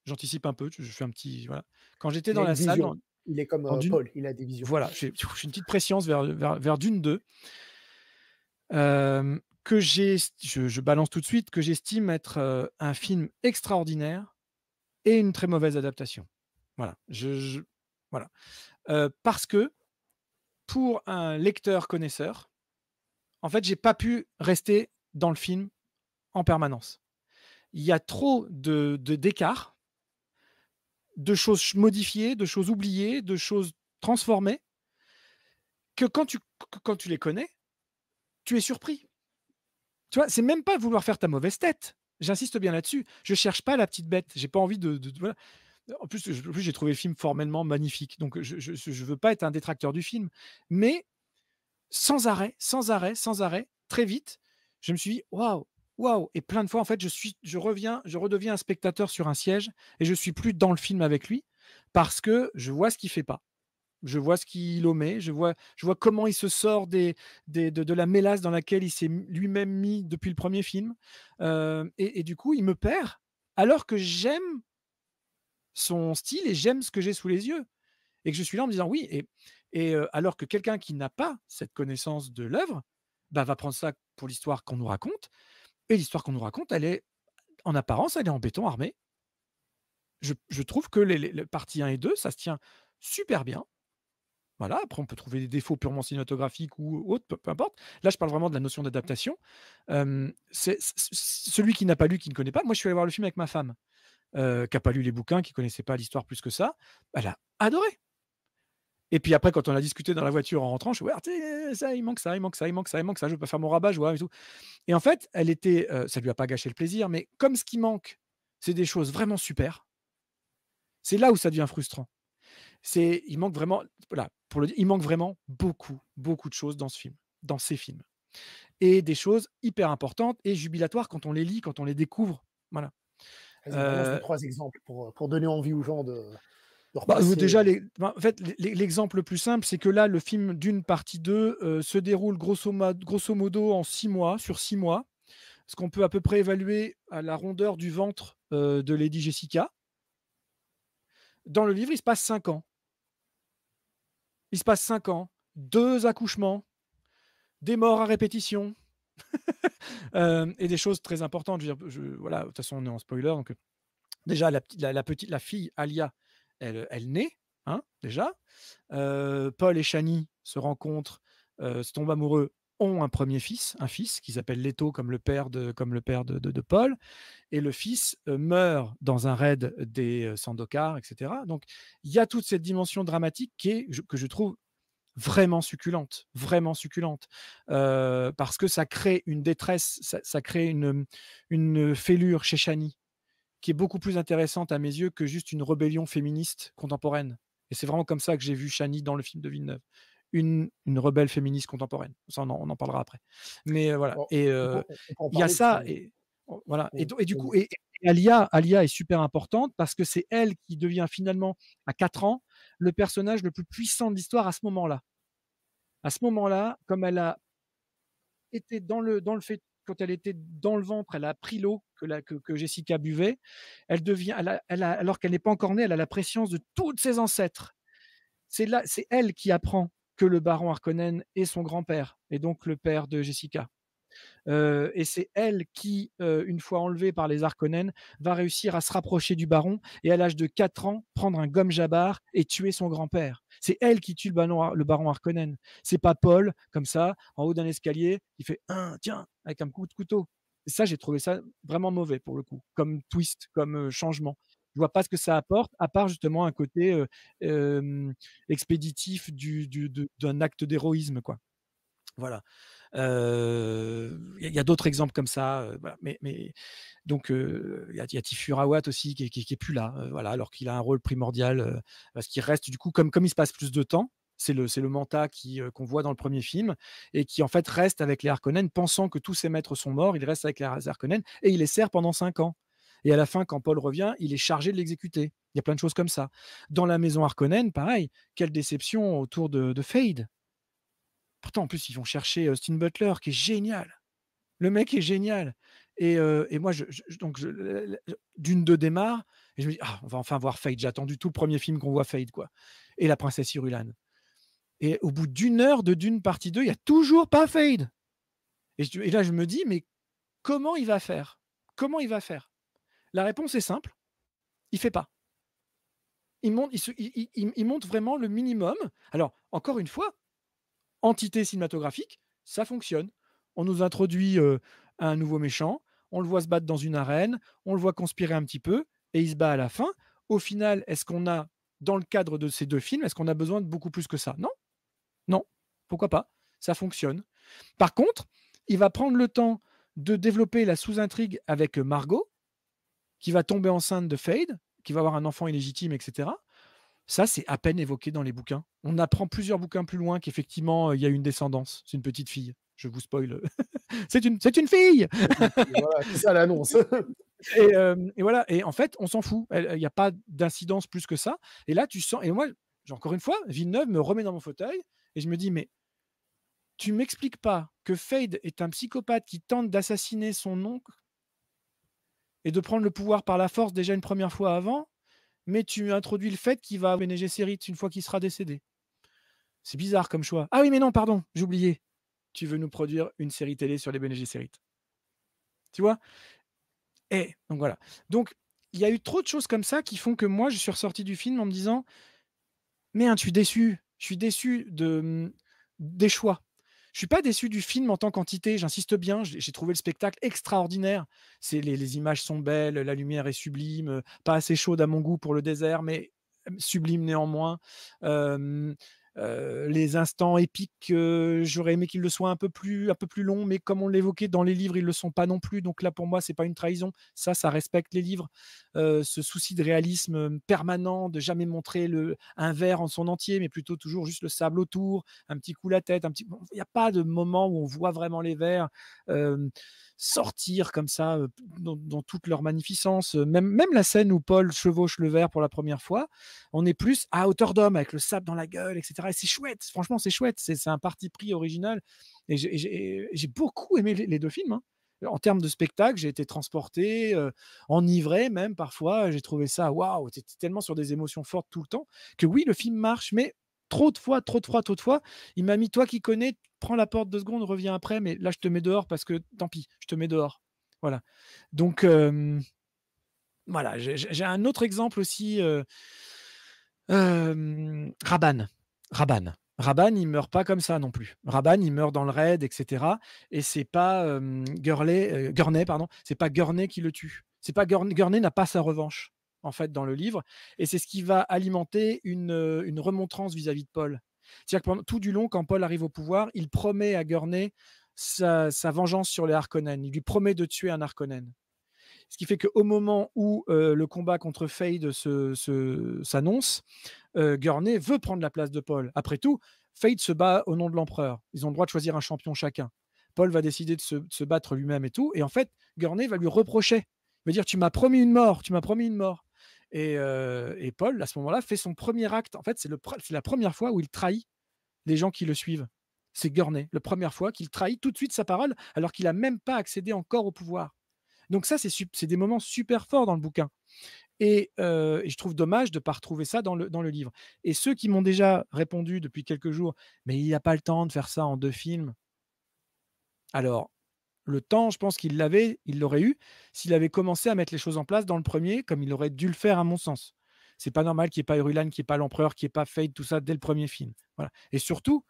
j'anticipe un peu, je fais un petit... Voilà. Quand j'étais dans la salle... Il est comme Dune, Paul, il a des visions. Voilà, j'ai une petite préscience vers Dune 2. Je balance tout de suite que j'estime être un film extraordinaire et une très mauvaise adaptation. Voilà. Voilà. Parce que pour un lecteur connaisseur, en fait, j'ai pas pu rester dans le film en permanence. Il y a trop d'écarts, de choses modifiées, de choses oubliées, de choses transformées, que quand tu les connais, tu es surpris. Tu vois, c'est même pas vouloir faire ta mauvaise tête. J'insiste bien là-dessus. Je cherche pas la petite bête. J'ai pas envie de voilà. En plus, j'ai trouvé le film formellement magnifique. Donc, je veux pas être un détracteur du film. Mais sans arrêt, très vite, je me suis dit waouh. Et plein de fois, en fait, je redeviens un spectateur sur un siège et je suis plus dans le film avec lui parce que je vois ce qu'il fait pas. Je vois ce qu'il omet, je vois comment il se sort de la mélasse dans laquelle il s'est lui-même mis depuis le premier film. Et du coup, il me perd, alors que j'aime son style et j'aime ce que j'ai sous les yeux. Et que je suis là en me disant oui. Et alors que quelqu'un qui n'a pas cette connaissance de l'œuvre, bah, va prendre ça pour l'histoire qu'on nous raconte. Et l'histoire qu'on nous raconte, elle est, en apparence, elle est en béton armé. Je trouve que les parties 1 et 2, ça se tient super bien. Voilà, après on peut trouver des défauts purement cinématographiques ou autres, peu importe. Là, je parle vraiment de la notion d'adaptation. Celui qui n'a pas lu, qui ne connaît pas. Moi, je suis allé voir le film avec ma femme, qui n'a pas lu les bouquins, qui ne connaissait pas l'histoire plus que ça. Elle a adoré. Et puis après, quand on a discuté dans la voiture en rentrant, je suis ouais, il manque ça, je ne veux pas faire mon rabat-joie et tout. Et en fait, elle était, ça ne lui a pas gâché le plaisir, mais comme ce qui manque, c'est des choses vraiment super, c'est là où ça devient frustrant. Il manque vraiment, voilà, pour le dire, il manque vraiment beaucoup de choses dans ce film, dans ces films, et des choses hyper importantes et jubilatoires quand on les lit, quand on les découvre. Voilà. Trois exemples pour donner envie aux gens de repasser. Bah, déjà, en fait, l'exemple le plus simple, c'est que là, le film Dune partie 2 se déroule grosso modo en 6 mois, sur 6 mois, ce qu'on peut à peu près évaluer à la rondeur du ventre de Lady Jessica. Dans le livre, il se passe 5 ans. Il se passe 5 ans, 2 accouchements, des morts à répétition et des choses très importantes. Je veux dire, voilà, de toute façon, on est en spoiler. Donc, déjà, la fille, Alia, elle naît, hein, déjà. Paul et Shani se rencontrent, se tombent amoureux, ont un premier fils, un fils qu'ils appellent Leto comme le père de Paul, et le fils meurt dans un raid des Sandokars, etc. Donc il y a toute cette dimension dramatique que je trouve vraiment succulente, parce que ça crée une détresse, ça crée une fêlure chez Shani qui est beaucoup plus intéressante à mes yeux que juste une rébellion féministe contemporaine. Et c'est vraiment comme ça que j'ai vu Shani dans le film de Villeneuve, une rebelle féministe contemporaine. Ça, on en parlera après. Mais voilà. Et il y a ça. Et voilà. Et du coup, et Alia est super importante parce que c'est elle qui devient finalement, à 4 ans, le personnage le plus puissant de l'histoire à ce moment-là. À ce moment-là, comme elle a été dans le fait, quand elle était dans le ventre, elle a pris l'eau que Jessica buvait. Elle devient, alors qu'elle n'est pas encore née, elle a la préscience de tous ses ancêtres. C'est elle qui apprend que le baron Harkonnen est son grand-père, et donc le père de Jessica. Et c'est elle qui, une fois enlevée par les Harkonnen, va réussir à se rapprocher du baron et à l'âge de 4 ans prendre un gomme-jabbar et tuer son grand-père. C'est elle qui tue le baron Harkonnen. C'est pas Paul, comme ça, en haut d'un escalier, qui fait tiens, avec un coup de couteau. Et ça, j'ai trouvé ça vraiment mauvais pour le coup, comme twist, comme changement. Je vois pas ce que ça apporte, à part justement un côté expéditif d'un acte d'héroïsme, quoi. Voilà. Il y a d'autres exemples comme ça, voilà. Mais donc il y a Tifur Awat aussi qui est plus là, voilà, alors qu'il a un rôle primordial parce qu'il reste du coup comme il se passe plus de temps, c'est le Manta qu'on voit dans le premier film et qui en fait reste avec les Harkonnen, pensant que tous ses maîtres sont morts, il reste avec les Harkonnen et il les sert pendant 5 ans. Et à la fin, quand Paul revient, il est chargé de l'exécuter. Il y a plein de choses comme ça. Dans la maison Harkonnen, pareil, quelle déception autour de Fade. Pourtant, en plus, ils vont chercher Austin Butler, qui est génial. Le mec est génial. Et moi, d'une, deux démarre, et je me dis, on va enfin voir Fade. J'ai attendu tout le premier film qu'on voit Fade, quoi. Et la princesse Irulan. Et au bout d'une heure de Dune partie 2, il n'y a toujours pas Fade. Et là, je me dis, mais comment il va faire? La réponse est simple, il ne fait pas. Il monte vraiment le minimum. Alors, encore une fois, entité cinématographique, ça fonctionne. On nous introduit un nouveau méchant, on le voit se battre dans une arène, on le voit conspirer un petit peu, et il se bat à la fin. Au final, est-ce qu'on a, dans le cadre de ces deux films, est-ce qu'on a besoin de beaucoup plus que ça? Non. Non, pourquoi pas? Ça fonctionne. Par contre, il va prendre le temps de développer la sous-intrigue avec Margot, qui va tomber enceinte de Fade, qui va avoir un enfant illégitime, etc. Ça, c'est à peine évoqué dans les bouquins. On apprend plusieurs bouquins plus loin qu'effectivement, il y a une descendance. C'est une petite fille. Je vous spoil. C'est une fille. Voilà, c'est ça l'annonce. Et voilà. Et en fait, on s'en fout. Il n'y a pas d'incidence plus que ça. Et là, tu sens... Et moi, encore une fois, Villeneuve me remet dans mon fauteuil et je me dis, mais tu ne m'expliques pas que Fade est un psychopathe qui tente d'assassiner son oncle et de prendre le pouvoir par la force déjà une première fois avant, mais tu introduis le fait qu'il va à Bene Gesserit une fois qu'il sera décédé. C'est bizarre comme choix. Ah oui, mais non, pardon, j'ai oublié. Tu veux nous produire une série télé sur les Bene Gesserit. Tu vois? Et donc voilà. Donc, il y a eu trop de choses comme ça qui font que moi, je suis ressorti du film en me disant « Merde, je suis déçu. Je suis déçu des choix. » Je ne suis pas déçu du film en tant qu'entité, j'insiste bien, j'ai trouvé le spectacle extraordinaire. Les images sont belles, la lumière est sublime, pas assez chaude à mon goût pour le désert, mais sublime néanmoins. Les instants épiques, j'aurais aimé qu'ils le soient un peu plus longs, mais comme on l'évoquait dans les livres, ils ne le sont pas non plus. Donc là, pour moi, ce n'est pas une trahison. Ça respecte les livres. Ce souci de réalisme permanent, de jamais montrer un verre en son entier, mais plutôt toujours juste le sable autour, un petit coup la tête, il n'y a pas de moment où on voit vraiment les verres sortir comme ça dans toute leur magnificence. Même la scène où Paul chevauche le verre pour la première fois, on est plus à hauteur d'homme avec le sable dans la gueule, etc. Et c'est chouette, franchement c'est chouette, c'est un parti pris original et j'ai beaucoup aimé les deux films, hein. En termes de spectacle, j'ai été transporté, enivré même parfois, j'ai trouvé ça, waouh, t'es tellement sur des émotions fortes tout le temps, que oui, le film marche, mais trop de fois, il m'a mis, toi qui connais, prends la porte 2 secondes, reviens après, mais là je te mets dehors parce que tant pis, je te mets dehors. Voilà. Donc, voilà, j'ai un autre exemple aussi, Rabanne, il meurt pas comme ça non plus. Rabanne, il meurt dans le raid, etc. Et c'est pas Gurney, pardon. C'est pas Gurney qui le tue. C'est pas Gurney n'a pas sa revanche en fait dans le livre. Et c'est ce qui va alimenter une remontrance vis-à-vis de Paul. C'est-à-dire que pendant tout du long, quand Paul arrive au pouvoir, il promet à Gurney sa vengeance sur les Harkonnen. Il lui promet de tuer un Harkonnen. Ce qui fait qu'au moment où le combat contre Fade s'annonce, Gurney veut prendre la place de Paul. Après tout, Fade se bat au nom de l'empereur. Ils ont le droit de choisir un champion chacun. Paul va décider de se battre lui-même et tout. Et en fait, Gurney va lui reprocher. Il va dire, tu m'as promis une mort, tu m'as promis une mort. Et Paul, à ce moment-là, fait son premier acte. En fait, c'est la première fois où il trahit les gens qui le suivent. C'est Gurney, la première fois qu'il trahit tout de suite sa parole, alors qu'il n'a même pas accédé encore au pouvoir. Donc ça, c'est des moments super forts dans le bouquin. Et je trouve dommage de ne pas retrouver ça dans le livre. Et ceux qui m'ont déjà répondu depuis quelques jours, mais il n'y a pas le temps de faire ça en 2 films. Alors, le temps, je pense qu'il l'avait, il l'aurait eu, s'il avait commencé à mettre les choses en place dans le premier, comme il aurait dû le faire à mon sens. C'est pas normal qu'il n'y ait pas Irulan, qu'il n'y ait pas l'empereur, qu'il n'y ait pas Fade, tout ça, dès le premier film. Voilà. Et surtout,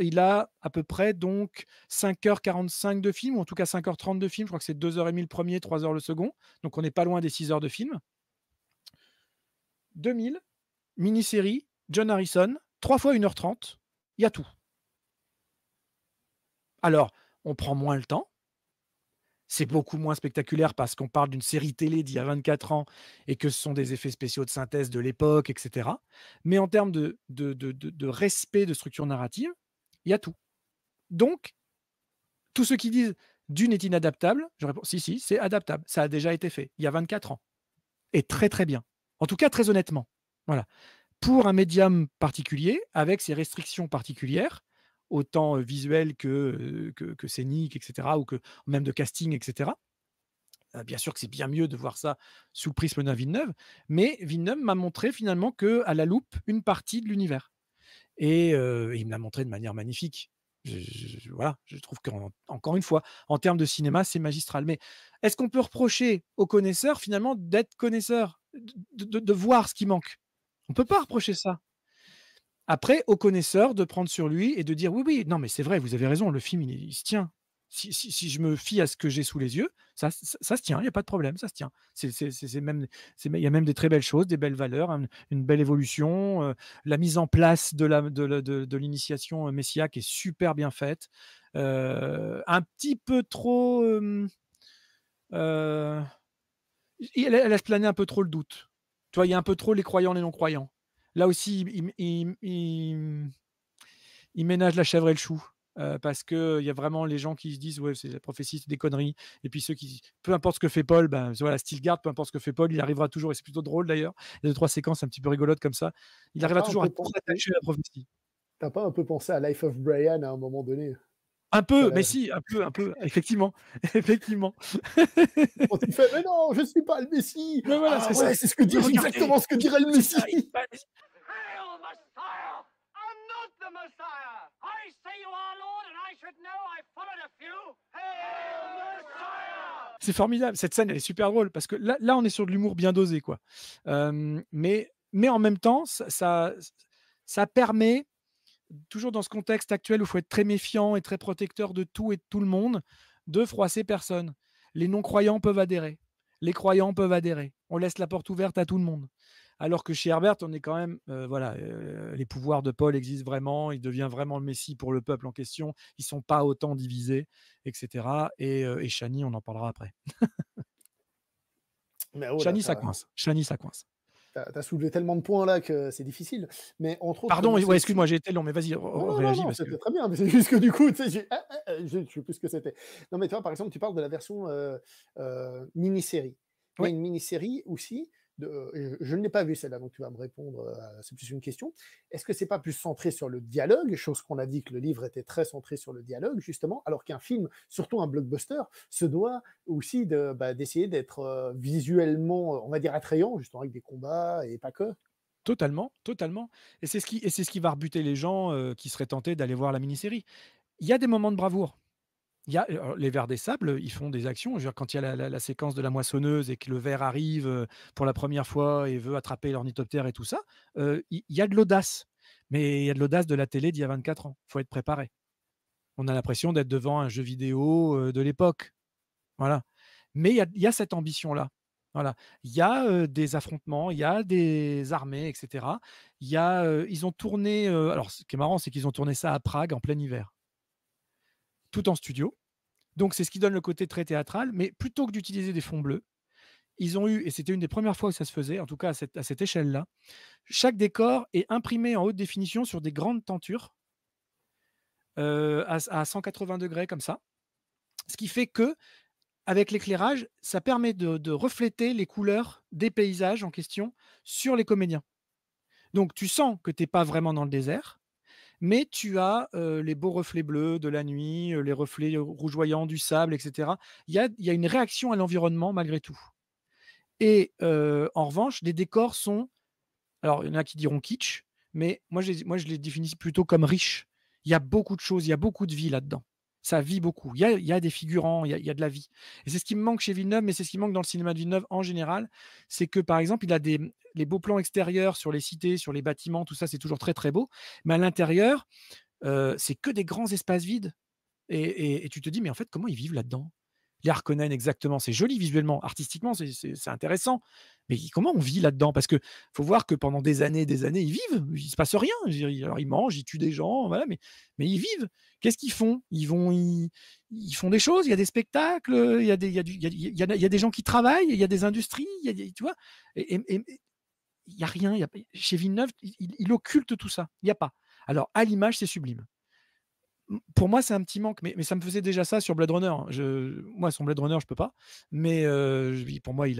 il a à peu près donc 5h45 de film, ou en tout cas 5h30 de film, je crois que c'est 2h30 le premier, 3h le second, donc on n'est pas loin des 6h de film. 2000, mini-série, John Harrison, 3 fois 1h30, il y a tout. Alors, on prend moins le temps, c'est beaucoup moins spectaculaire parce qu'on parle d'une série télé d'il y a 24 ans et que ce sont des effets spéciaux de synthèse de l'époque, etc. Mais en termes de respect de structure narrative, il y a tout. Donc, tous ceux qui disent « Dune est inadaptable », je réponds « Si, si, c'est adaptable, ça a déjà été fait, il y a 24 ans. » Et très, très bien. En tout cas, très honnêtement. Voilà. Pour un médium particulier, avec ses restrictions particulières, autant visuel que scénique, etc., ou que même de casting, etc. Bien sûr que c'est bien mieux de voir ça sous le prisme d'un Villeneuve, mais Villeneuve m'a montré finalement qu'à la loupe, une partie de l'univers. Et il me l'a montré de manière magnifique. Voilà, je trouve qu'encore une fois, en termes de cinéma, c'est magistral. Mais est-ce qu'on peut reprocher aux connaisseurs, finalement, d'être connaisseurs, de voir ce qui manque? On ne peut pas reprocher ça. Après, au connaisseur de prendre sur lui et de dire « Oui, oui, non, mais c'est vrai, vous avez raison, le film, il se tient. Si je me fie à ce que j'ai sous les yeux, ça se tient, il n'y a pas de problème, ça se tient. Il y a même des très belles choses, des belles valeurs, une belle évolution. La mise en place de l'initiation messiaque est super bien faite. Un petit peu trop... elle laisse planer un peu trop le doute. Tu vois, il y a un peu trop les croyants, les non-croyants. Là aussi, il ménage la chèvre et le chou, parce qu'il y a vraiment les gens qui se disent « Ouais, c'est la prophétie, c'est des conneries », et puis ceux qui disent « Peu importe ce que fait Paul, ben, voilà, Stilgard, peu importe ce que fait Paul, il arrivera toujours », et c'est plutôt drôle d'ailleurs, il y a 2-3 séquences un petit peu rigolotes comme ça, il arrivera toujours à penser... attacher la prophétie. T'as pas un peu pensé à Life of Brian à un moment donné? Un peu, voilà. Mais si, un peu, effectivement. Effectivement. On te fait, mais non, je ne suis pas le Messie. Mais voilà, c'est ouais, ce que dit exactement ce que dirait le Messie. C'est formidable, cette scène, elle est super drôle, parce que là on est sur de l'humour bien dosé, quoi. Mais en même temps, ça permet... toujours dans ce contexte actuel où il faut être très méfiant et très protecteur de tout et de tout le monde, de froisser personne. Les non-croyants peuvent adhérer. Les croyants peuvent adhérer. On laisse la porte ouverte à tout le monde. Alors que chez Herbert, on est quand même... les pouvoirs de Paul existent vraiment. Il devient vraiment le Messie pour le peuple en question. Ils ne sont pas autant divisés, etc. Et Shani, on en parlera après. Mais oh là, Shani, ça coince. Shani, ça coince. T'as soulevé tellement de points là que c'est difficile. Mais entre autres, pardon, ouais, excuse-moi, j'ai été long, mais vas-y, réagis. C'était très bien, mais c'est juste que du coup, tu sais, je sais plus ce que c'était. Non, mais tu vois, par exemple, tu parles de la version mini-série. Oui. Il y a une mini-série aussi, je ne l'ai pas vue celle-là, donc tu vas me répondre, c'est plus une question. Est-ce que c'est pas plus centré sur le dialogue, chose qu'on a dit que le livre était très centré sur le dialogue, justement, alors qu'un film, surtout un blockbuster, se doit aussi d'essayer d'être visuellement, on va dire, attrayant, justement, avec des combats et pas que. Totalement, totalement. Et c'est ce qui va rebuter les gens qui seraient tentés d'aller voir la mini-série. Il y a des moments de bravoure. Il y a, les vers des sables, ils font des actions. Je veux dire, quand il y a la séquence de la moissonneuse et que le ver arrive pour la première fois et veut attraper l'ornithoptère et tout ça, il y a de l'audace. Mais il y a de l'audace de la télé d'il y a 24 ans. Il faut être préparé. On a l'impression d'être devant un jeu vidéo de l'époque. Voilà. Mais il y a cette ambition-là. Voilà. Il y a des affrontements, il y a des armées, etc. Il y a, ils ont tourné. Alors, ce qui est marrant, c'est qu'ils ont tourné ça à Prague en plein hiver, tout en studio. Donc, c'est ce qui donne le côté très théâtral. Mais plutôt que d'utiliser des fonds bleus, ils ont eu, et c'était une des premières fois où ça se faisait, en tout cas à cette échelle-là, chaque décor est imprimé en haute définition sur des grandes tentures à 180 degrés comme ça. Ce qui fait que, avec l'éclairage, ça permet de refléter les couleurs des paysages en question sur les comédiens. Donc, tu sens que tu n'es pas vraiment dans le désert, mais tu as les beaux reflets bleus de la nuit, les reflets rougeoyants du sable, etc. Il y a une réaction à l'environnement malgré tout. Et en revanche, les décors sont... Alors, il y en a qui diront kitsch, mais moi, je les définis plutôt comme riches. Il y a beaucoup de choses, il y a beaucoup de vie là-dedans. Ça vit beaucoup. Il y a des figurants, il y a de la vie. Et c'est ce qui me manque chez Villeneuve, mais c'est ce qui me manque dans le cinéma de Villeneuve en général. C'est que, par exemple, il a les beaux plans extérieurs sur les cités, sur les bâtiments, tout ça, c'est toujours très, très beau. Mais à l'intérieur, c'est que des grands espaces vides. Et tu te dis, mais en fait, comment ils vivent là-dedans ? Les Harkonnen, exactement, c'est joli visuellement, artistiquement, c'est intéressant. Mais comment on vit là-dedans? Parce qu'il faut voir que pendant des années, ils vivent. Il ne se passe rien. Alors, ils mangent, ils tuent des gens, voilà, mais ils vivent. Qu'est-ce qu'ils font? Ils font des choses, il y a des spectacles, il y a des gens qui travaillent, il y a des industries, tu vois. Et il n'y a rien. Chez Villeneuve, il occulte tout ça. Il n'y a pas. Alors, à l'image, c'est sublime. Pour moi, c'est un petit manque, mais ça me faisait déjà ça sur Blade Runner. Moi, son Blade Runner, je peux pas. Mais pour moi, je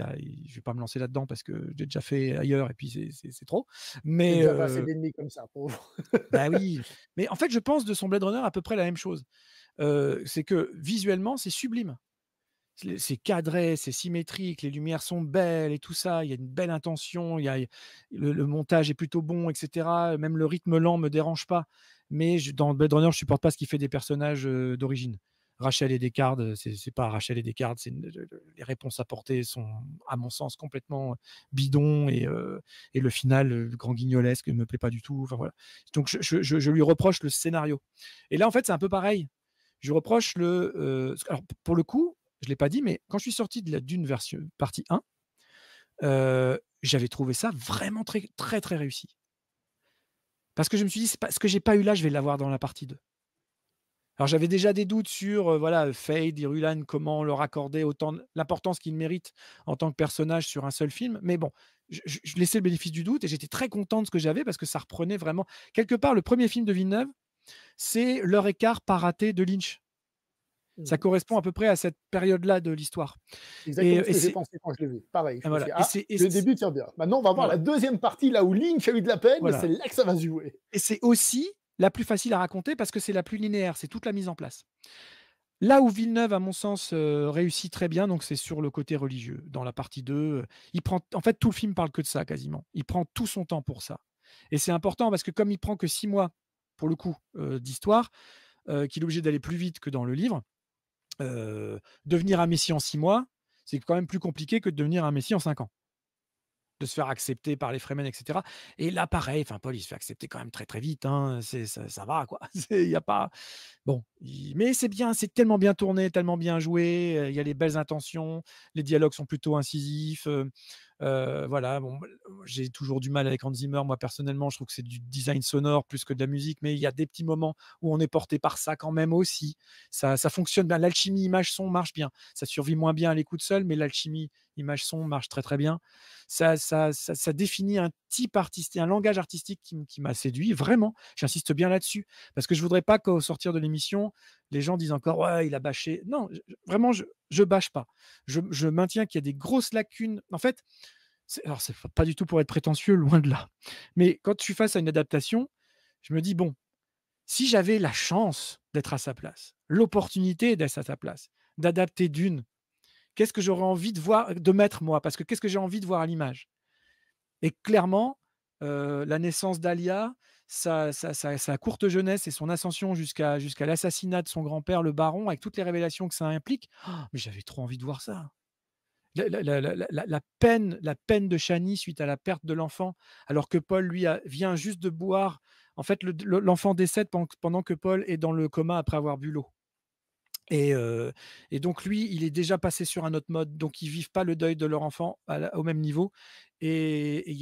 vais pas me lancer là-dedans parce que j'ai déjà fait ailleurs et puis c'est trop. Mais c'est d'ennemis comme ça, pauvre. Bah oui. Mais en fait, je pense de son Blade Runner à peu près la même chose. C'est que visuellement, c'est sublime. C'est cadré, c'est symétrique, les lumières sont belles et tout ça. Il y a une belle intention. Le montage est plutôt bon, etc. Même le rythme lent me dérange pas. Mais dans Blade Runner, je ne supporte pas ce qui fait des personnages d'origine. Rachel et Descartes, c'est pas Rachel et Descartes. Les réponses apportées sont, à mon sens, complètement bidons et le final, le grand guignolesque, ne me plaît pas du tout. Enfin, voilà. Donc, je lui reproche le scénario. Et là, en fait, c'est un peu pareil. Je reproche le... alors, pour le coup, je ne l'ai pas dit, mais quand je suis sorti de la Dune version partie 1, j'avais trouvé ça vraiment très, très, très réussi. Parce que je me suis dit, c'est pas, ce que j'ai pas eu là, je vais l'avoir dans la partie 2. Alors j'avais déjà des doutes sur voilà, Fade, Irulan, comment leur accorder autant l'importance qu'ils méritent en tant que personnage sur un seul film. Mais bon, je laissais le bénéfice du doute et j'étais très content de ce que j'avais parce que ça reprenait vraiment. Quelque part, le premier film de Villeneuve, c'est leur écart pas raté de Lynch. Mmh. Ça correspond à peu près à cette période-là de l'histoire. Exactement ce que j'ai pensé quand je l'ai vu. Pareil. Voilà. Le début tient bien. Maintenant, on va voir la deuxième partie, là où Lynch a eu de la peine, voilà. C'est là que ça va se jouer. Et c'est aussi la plus facile à raconter parce que c'est la plus linéaire, c'est toute la mise en place. Là où Villeneuve, à mon sens, réussit très bien, donc c'est sur le côté religieux. Dans la partie 2, il prend, en fait, tout le film parle que de ça, quasiment. Il prend tout son temps pour ça. Et c'est important parce que comme il prend que 6 mois, pour le coup, d'histoire, qu'il est obligé d'aller plus vite que dans le livre, devenir un messie en 6 mois, c'est quand même plus compliqué que de devenir un messie en 5 ans, de se faire accepter par les Fremen, etc. Et là pareil, enfin Paul il se fait accepter quand même très très vite, hein. Ça va quoi, il y a pas bon, mais c'est bien, c'est tellement bien tourné, tellement bien joué, il y a les belles intentions, les dialogues sont plutôt incisifs, voilà. Bon, j'ai toujours du mal avec Hans Zimmer, moi personnellement, je trouve que c'est du design sonore plus que de la musique, mais il y a des petits moments où on est porté par ça quand même aussi. Ça fonctionne bien, l'alchimie image-son marche bien, ça survit moins bien à l'écoute seule, mais l'alchimie image-son marche très très bien. Ça définit un type artistique, un langage artistique qui m'a séduit, vraiment. J'insiste bien là-dessus, parce que je voudrais pas qu'au sortir de l'émission, les gens disent encore « ouais, il a bâché ». Non, vraiment, je bâche pas. Je maintiens qu'il y a des grosses lacunes. En fait, alors c'est pas du tout pour être prétentieux, loin de là. Mais quand je suis face à une adaptation, je me dis « bon, si j'avais la chance d'être à sa place, l'opportunité d'être à sa place, d'adapter Dune, qu'est-ce que j'aurais envie de voir, de mettre moi? Parce que qu'est-ce que j'ai envie de voir à l'image? Et clairement, la naissance d'Alia, sa courte jeunesse et son ascension jusqu'à l'assassinat de son grand-père, le baron, avec toutes les révélations que ça implique, oh, mais j'avais trop envie de voir ça. La peine de Shani suite à la perte de l'enfant, alors que Paul, lui, vient juste de boire. En fait, l'enfant décède pendant que Paul est dans le coma après avoir bu l'eau. Et donc lui, il est déjà passé sur un autre mode, donc ils vivent pas le deuil de leur enfant au même niveau, et il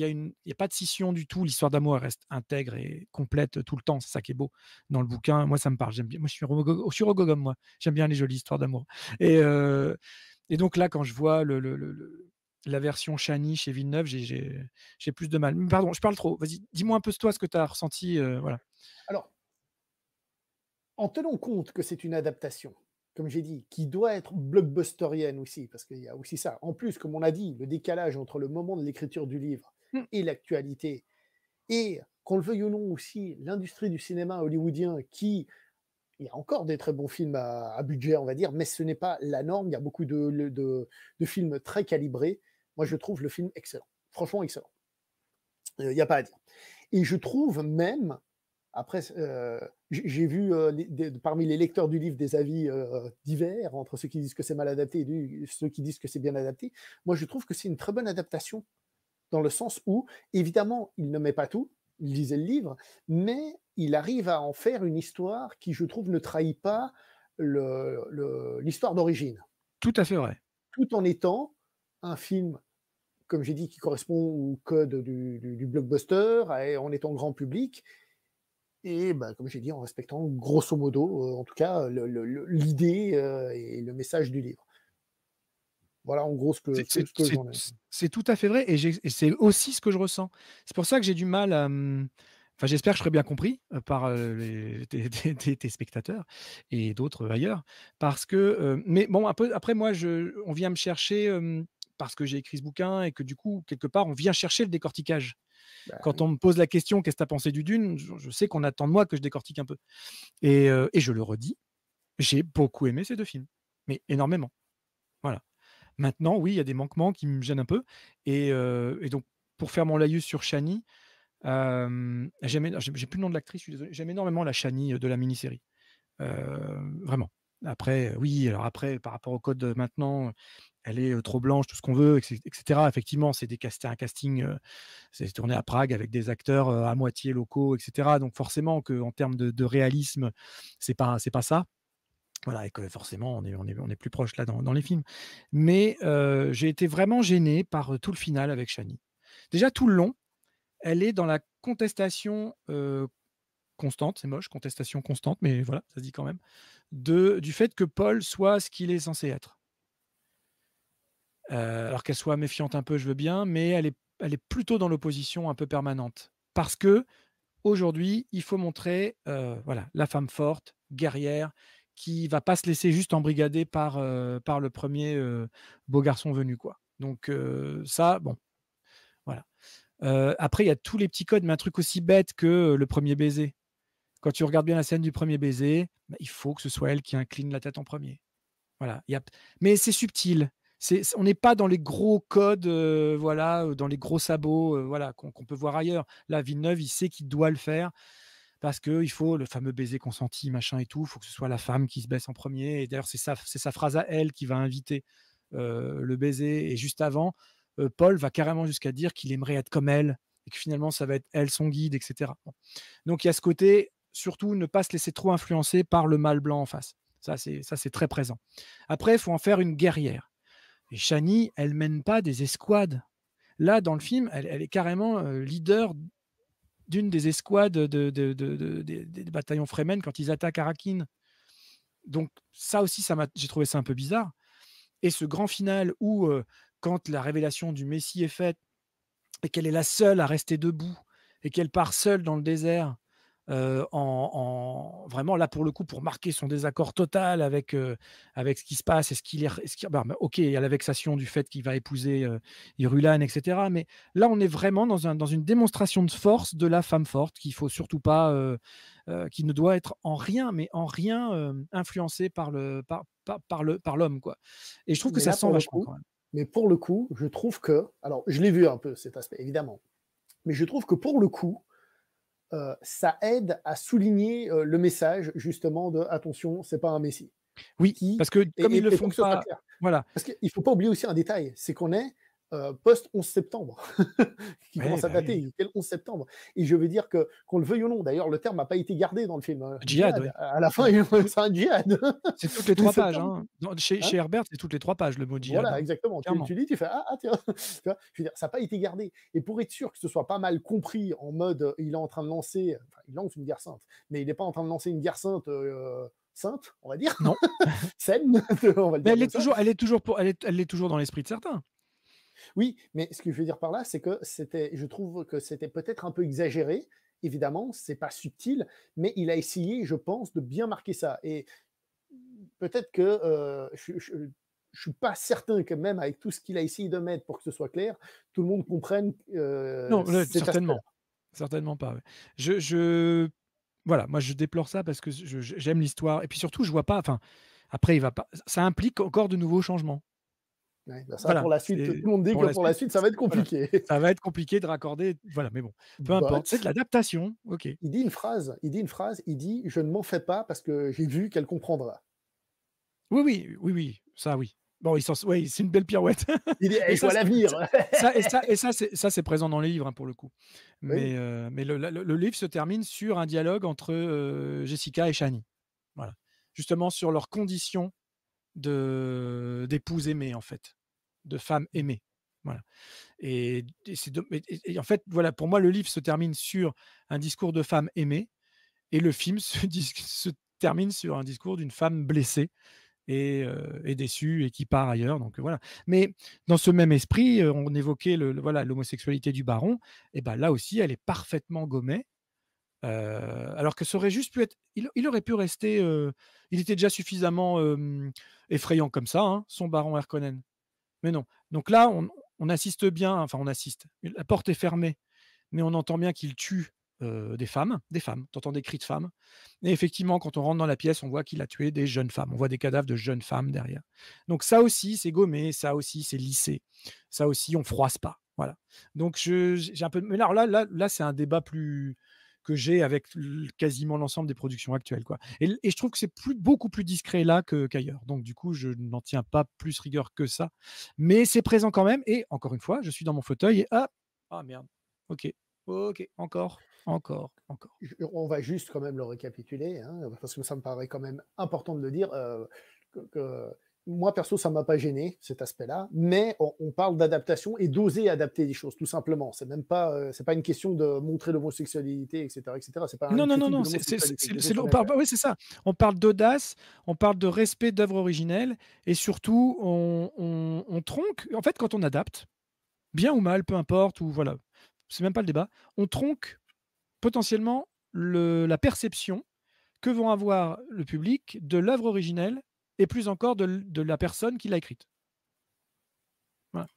n'y a pas de scission du tout. L'histoire d'amour reste intègre et complète tout le temps, c'est ça qui est beau dans le bouquin. Moi ça me parle, j'aime bien, moi je suis rogogum, moi j'aime bien les jolies histoires d'amour. Et donc là, quand je vois la version Shani chez Villeneuve, j'ai plus de mal. Mais pardon, je parle trop, vas-y, dis-moi un peu toi ce que tu as ressenti. Voilà. Alors, en tenant compte que c'est une adaptation, comme j'ai dit, qui doit être blockbusterienne aussi, parce qu'il y a aussi ça. En plus, comme on l'a dit, le décalage entre le moment de l'écriture du livre et l'actualité, et qu'on le veuille ou non aussi, l'industrie du cinéma hollywoodien qui, il y a encore des très bons films à budget, on va dire, mais ce n'est pas la norme, il y a beaucoup de films très calibrés. Moi, je trouve le film excellent, franchement excellent. Il n'y a pas à dire. Et je trouve même, après, j'ai vu parmi les lecteurs du livre des avis divers, entre ceux qui disent que c'est mal adapté et ceux qui disent que c'est bien adapté. Moi, je trouve que c'est une très bonne adaptation, dans le sens où, évidemment, il ne met pas tout, il lisait le livre, mais il arrive à en faire une histoire qui, je trouve, ne trahit pas l'histoire d'origine. Tout à fait vrai. Tout en étant un film, comme j'ai dit, qui correspond au code du blockbuster, en étant grand public, et ben, comme j'ai dit, en respectant grosso modo, en tout cas, l'idée et le message du livre. Voilà, en gros, ce que j'en ai. C'est tout à fait vrai, et c'est aussi ce que je ressens. C'est pour ça que j'ai du mal à... Enfin, j'espère que je serai bien compris par tes spectateurs et d'autres ailleurs, parce que... mais bon, un peu, après, moi, on vient me chercher, parce que j'ai écrit ce bouquin, et que du coup, quelque part, on vient chercher le décortiquage. Quand on me pose la question, qu'est-ce que tu as pensé du Dune, je sais qu'on attend de moi que je décortique un peu. Et je le redis, j'ai beaucoup aimé ces deux films, mais énormément. Voilà. Maintenant, oui, il y a des manquements qui me gênent un peu. Et donc, pour faire mon laïus sur Shani, j'ai plus le nom de l'actrice, je suis désolé, j'aime énormément la Shani de la mini-série. Vraiment. Après, oui, alors après, par rapport au code maintenant, elle est trop blanche, tout ce qu'on veut, etc. Effectivement, c'était un casting, c'est tourné à Prague avec des acteurs à moitié locaux, etc. Donc forcément qu'en termes de réalisme, c'est pas ça. Voilà, et que forcément, on est plus proche là dans les films. Mais j'ai été vraiment gêné par tout le final avec Shani. Déjà, tout le long, elle est dans la contestation constante, c'est moche, contestation constante, mais voilà, ça se dit quand même, du fait que Paul soit ce qu'il est censé être. Alors qu'elle soit méfiante un peu, je veux bien, mais elle est plutôt dans l'opposition un peu permanente. Parce que aujourd'hui, il faut montrer voilà, la femme forte, guerrière, qui va pas se laisser juste embrigader par le premier beau garçon venu, quoi. Donc ça, bon, voilà. Après, il y a tous les petits codes, mais un truc aussi bête que le premier baiser. Quand tu regardes bien la scène du premier baiser, bah, il faut que ce soit elle qui incline la tête en premier. Voilà. Mais c'est subtil. On n'est pas dans les gros codes, voilà, dans les gros sabots, voilà, qu'on peut voir ailleurs. Là, Villeneuve, il sait qu'il doit le faire parce qu'il faut le fameux baiser consenti, machin et tout. Il faut que ce soit la femme qui se baisse en premier. Et d'ailleurs, c'est sa phrase à elle qui va inviter le baiser. Et juste avant, Paul va carrément jusqu'à dire qu'il aimerait être comme elle et que finalement, ça va être elle son guide, etc. Bon. Donc, il y a ce côté, surtout, ne pas se laisser trop influencer par le mâle blanc en face. Ça, c'est très présent. Après, il faut en faire une guerrière. Et Shani, elle mène pas des escouades. Là, dans le film, elle est carrément leader d'une des escouades des bataillons Fremen quand ils attaquent Arrakis. Donc ça aussi, j'ai trouvé ça un peu bizarre. Et ce grand final où, quand la révélation du Messie est faite et qu'elle est la seule à rester debout et qu'elle part seule dans le désert, vraiment là pour le coup pour marquer son désaccord total avec ce qui se passe et ok, il y a la vexation du fait qu'il va épouser Irulan, etc. Mais là on est vraiment dans une démonstration de force de la femme forte qu'il faut surtout pas qui ne doit être en rien influencée par l'homme, quoi. Et je trouve que ça sent vachement quand même. Mais pour le coup, je trouve que, alors je l'ai vu un peu cet aspect évidemment, mais je trouve que pour le coup ça aide à souligner le message justement de attention, c'est pas un messie. Oui, parce que comme ils le font pas, voilà. Parce qu'il faut pas oublier aussi un détail, c'est qu'on est post-11 septembre, qui commence à dater, quel 11 septembre. Et je veux dire que, qu'on le veuille ou non, d'ailleurs, le terme n'a pas été gardé dans le film. Djihad, oui. À la fin, c'est un djihad. C'est toutes les 3 pages. Hein. Non, chez Herbert, c'est toutes les 3 pages, le mot djihad. Voilà, exactement. Tu lis, tu fais « Ah, tiens !» Je veux dire, ça n'a pas été gardé. Et pour être sûr que ce soit pas mal compris en mode « il est en train de lancer... Enfin, » il lance une guerre sainte, mais il n'est pas en train de lancer une guerre sainte... sainte, on va dire, non, saine, on va le dire. Elle est toujours dans l'esprit de certains. Oui, mais ce que je veux dire par là, c'est que je trouve que c'était peut-être un peu exagéré. Évidemment, c'est pas subtil, mais il a essayé, je pense, de bien marquer ça. Et peut-être que je suis pas certain que même avec tout ce qu'il a essayé de mettre pour que ce soit clair, tout le monde comprenne. Non, certainement pas. Voilà, moi je déplore ça parce que j'aime l'histoire et puis surtout je vois pas. Enfin, après il va pas. Ça implique encore de nouveaux changements. Ouais, ben ça, voilà, pour la suite, tout le monde dit que pour la suite ça va être compliqué. Voilà. Ça va être compliqué de raccorder. Voilà, mais bon, peu importe. C'est de l'adaptation. Ok. Il dit je ne m'en fais pas parce que j'ai vu qu'elle comprendra. Oui, ça oui. Bon, ouais, c'est une belle pirouette. Et ça, l'avenir. Ça, c'est présent dans les livres, hein, pour le coup. Mais, oui. Mais le livre se termine sur un dialogue entre Jessica et Shani. Voilà. Justement, sur leurs conditions d'épouse aimée, en fait. De femme aimée. Voilà. Et en fait, voilà, pour moi, le livre se termine sur un discours de femme aimée et le film se termine sur un discours d'une femme blessée. Et déçu et qui part ailleurs, donc voilà. Mais dans ce même esprit, on évoquait l'homosexualité du baron, et ben là aussi elle est parfaitement gommée, alors que ça aurait juste pu être, il aurait pu rester, il était déjà suffisamment effrayant comme ça, hein, son baron Harkonnen, mais non. Donc là on assiste bien, enfin on assiste, la porte est fermée, mais on entend bien qu'il tue des femmes, t'entends des cris de femmes, et effectivement quand on rentre dans la pièce on voit qu'il a tué des jeunes femmes, on voit des cadavres de jeunes femmes derrière, donc ça aussi c'est gommé, ça aussi c'est lissé, ça aussi on froisse pas, voilà. Donc j'ai un peu, mais là c'est un débat plus que j'ai avec quasiment l'ensemble des productions actuelles, quoi. Et je trouve que c'est beaucoup plus discret là qu'ailleurs, donc du coup je n'en tiens pas plus rigueur que ça, mais c'est présent quand même, et encore une fois je suis dans mon fauteuil et merde, ok, encore. On va juste quand même le récapituler, hein, parce que ça me paraît quand même important de le dire. Moi, perso, ça ne m'a pas gêné, cet aspect-là, mais on parle d'adaptation et d'oser adapter des choses, tout simplement. C'est même pas, c'est pas une question de montrer l'homosexualité, etc. C'est pas non. C'est ça. On parle d'audace, on parle de respect d'œuvres originelles, et surtout, on tronque. En fait, quand on adapte, bien ou mal, peu importe, ou voilà. C'est même pas le débat, on tronque potentiellement la perception que vont avoir le public de l'œuvre originelle et plus encore de la personne qui l'a écrite. Voilà.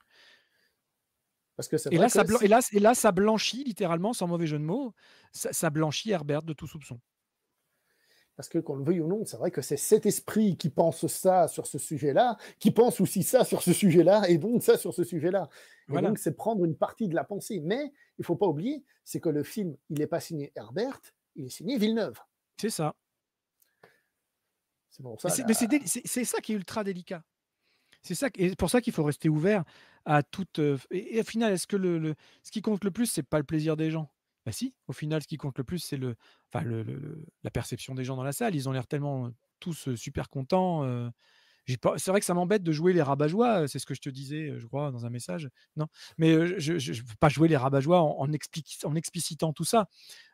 Parce que et là, ça blanchit littéralement, sans mauvais jeu de mots, ça blanchit Herbert de tout soupçon. Parce que qu'on le veuille ou non, c'est vrai que c'est cet esprit qui pense ça sur ce sujet-là, qui pense aussi ça sur ce sujet-là, et donc ça sur ce sujet-là. Voilà. Et donc c'est prendre une partie de la pensée. Mais il faut pas oublier, c'est que le film, il n'est pas signé Herbert, il est signé Villeneuve. C'est ça. C'est bon, ça. Mais c'est ça qui est ultra délicat. Et pour ça qu'il faut rester ouvert à toute. Et au final, est-ce que ce qui compte le plus, c'est pas le plaisir des gens? Ben si, au final, ce qui compte le plus, c'est la perception des gens dans la salle. Ils ont l'air tellement tous super contents. C'est vrai que ça m'embête de jouer les rabat-joie. C'est ce que je te disais, je crois, dans un message. Non, mais je ne veux pas jouer les rabat-joie en explicitant tout ça.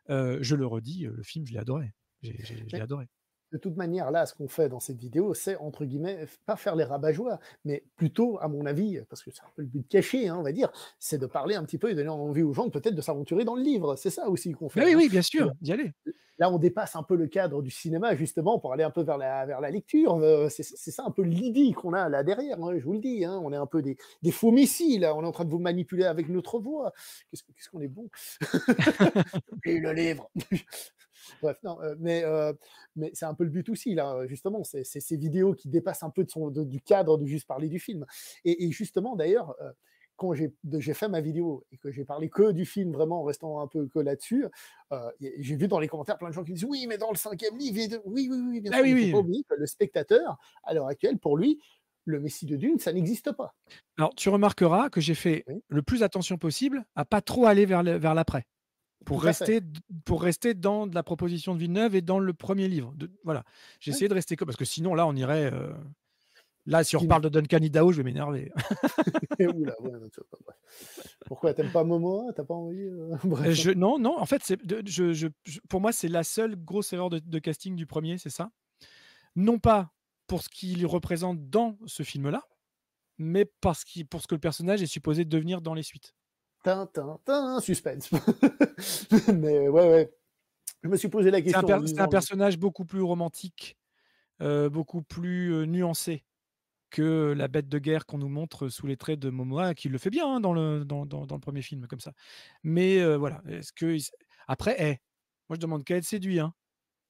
Je le redis, le film, je l'ai adoré. Je l'ai adoré. De toute manière, là, ce qu'on fait dans cette vidéo, c'est, entre guillemets, pas faire les rabat-joie, mais plutôt, à mon avis, parce que c'est un peu le but caché, hein, on va dire, c'est de parler un petit peu et donner envie aux gens peut-être de s'aventurer dans le livre. C'est ça aussi qu'on fait. Oui, bien sûr, d'y aller. Là, on dépasse un peu le cadre du cinéma, justement, pour aller un peu vers la lecture. C'est ça un peu l'idée qu'on a là derrière, hein, je vous le dis. Hein, on est un peu des faux messies, là. On est en train de vous manipuler avec notre voix. Qu'est-ce qu'on est bon. Et le livre. Bref, non, mais c'est un peu le but aussi, là, justement, c'est ces vidéos qui dépassent un peu du cadre de juste parler du film. Et justement, d'ailleurs, quand j'ai fait ma vidéo et que j'ai parlé que du film, vraiment en restant un peu que là-dessus, j'ai vu dans les commentaires plein de gens qui disent « Oui, mais dans le 5e livre, oui, bien sûr, il faut pas oublier que le spectateur, à l'heure actuelle, pour lui, le Messie de Dune, ça n'existe pas. Alors, tu remarqueras que j'ai fait le plus attention possible à pas trop aller vers l'après, pour rester dans la proposition de Villeneuve et dans le premier livre. Voilà. J'ai essayé de rester comme... Parce que sinon, là, on irait... Là, si on reparle de Duncan Idaho, je vais m'énerver. Oula, ouais, pourquoi t'aimes pas Momoa? T'as pas envie Non, en fait, pour moi, c'est la seule grosse erreur de casting du premier, c'est ça. Non pas pour ce qu'il représente dans ce film-là, mais pour ce que le personnage est supposé devenir dans les suites. Tintin, suspense. Mais ouais. Je me suis posé la question. C'est un personnage beaucoup plus romantique, beaucoup plus nuancé que la bête de guerre qu'on nous montre sous les traits de Momoa, qui le fait bien hein, dans le premier film, comme ça. Mais voilà, est-ce que... Après, moi je demande qu'à être séduit, hein,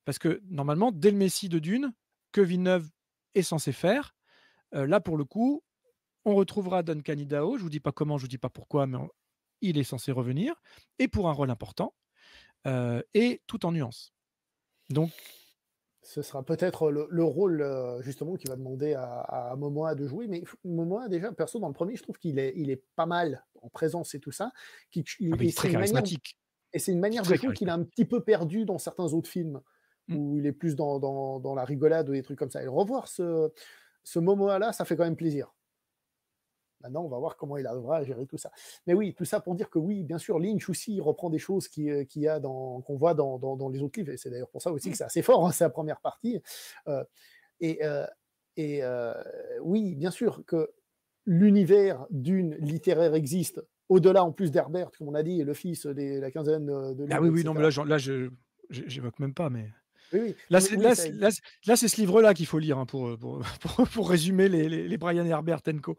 parce que normalement, dès le Messie de Dune, que Villeneuve est censé faire, là pour le coup, on retrouvera Duncan Idaho, je vous dis pas comment, je vous dis pas pourquoi, mais il est censé revenir, et pour un rôle important, et tout en nuances. Donc, ce sera peut-être le rôle justement qui va demander à Momoa de jouer, mais Momoa déjà perso dans le premier, je trouve qu'il est pas mal en présence et tout ça, il est très charismatique, et c'est une manière de jouer qu'il a un petit peu perdu dans certains autres films où il est plus dans la rigolade ou des trucs comme ça. Et revoir ce Momoa là, ça fait quand même plaisir. Maintenant, on va voir comment il arrivera à gérer tout ça. Mais oui, tout ça pour dire que oui, bien sûr, Lynch aussi il reprend des choses qu'on voit dans les autres livres. Et c'est d'ailleurs pour ça aussi que c'est assez fort, hein, c'est la première partie. Oui, bien sûr que l'univers d'une littéraire existe, au-delà en plus d'Herbert, comme on a dit, et le fils de la quinzaine de... Ah oui, etc. Non, mais là j'évoque même pas, mais... Oui. Là, c'est ce livre-là qu'il faut lire hein, pour résumer les Brian Herbert & Co.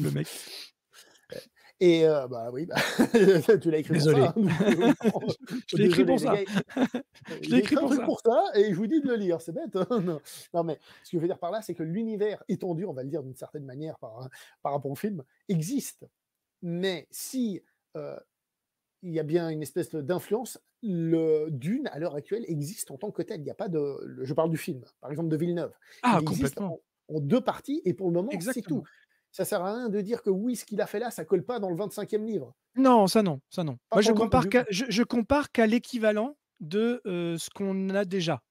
Le mec. Et tu l'as écrit Désolé. Pour ça. Hein, je l'ai écrit pour ça. Je l'ai écrit pour ça et je vous dis de le lire, c'est bête. Hein non, mais ce que je veux dire par là, c'est que l'univers étendu, on va le dire d'une certaine manière par rapport au film, existe. Mais si il y a bien une espèce d'influence, le Dune, à l'heure actuelle, existe en tant que tel. Il n'y a pas de... Je parle du film, par exemple, de Villeneuve. Ah, il existe en deux parties, et pour le moment, c'est tout. Ça sert à rien de dire que oui, ce qu'il a fait là, ça colle pas dans le 25e livre. Non, ça non. Moi, je compare qu'à l'équivalent de ce qu'on a déjà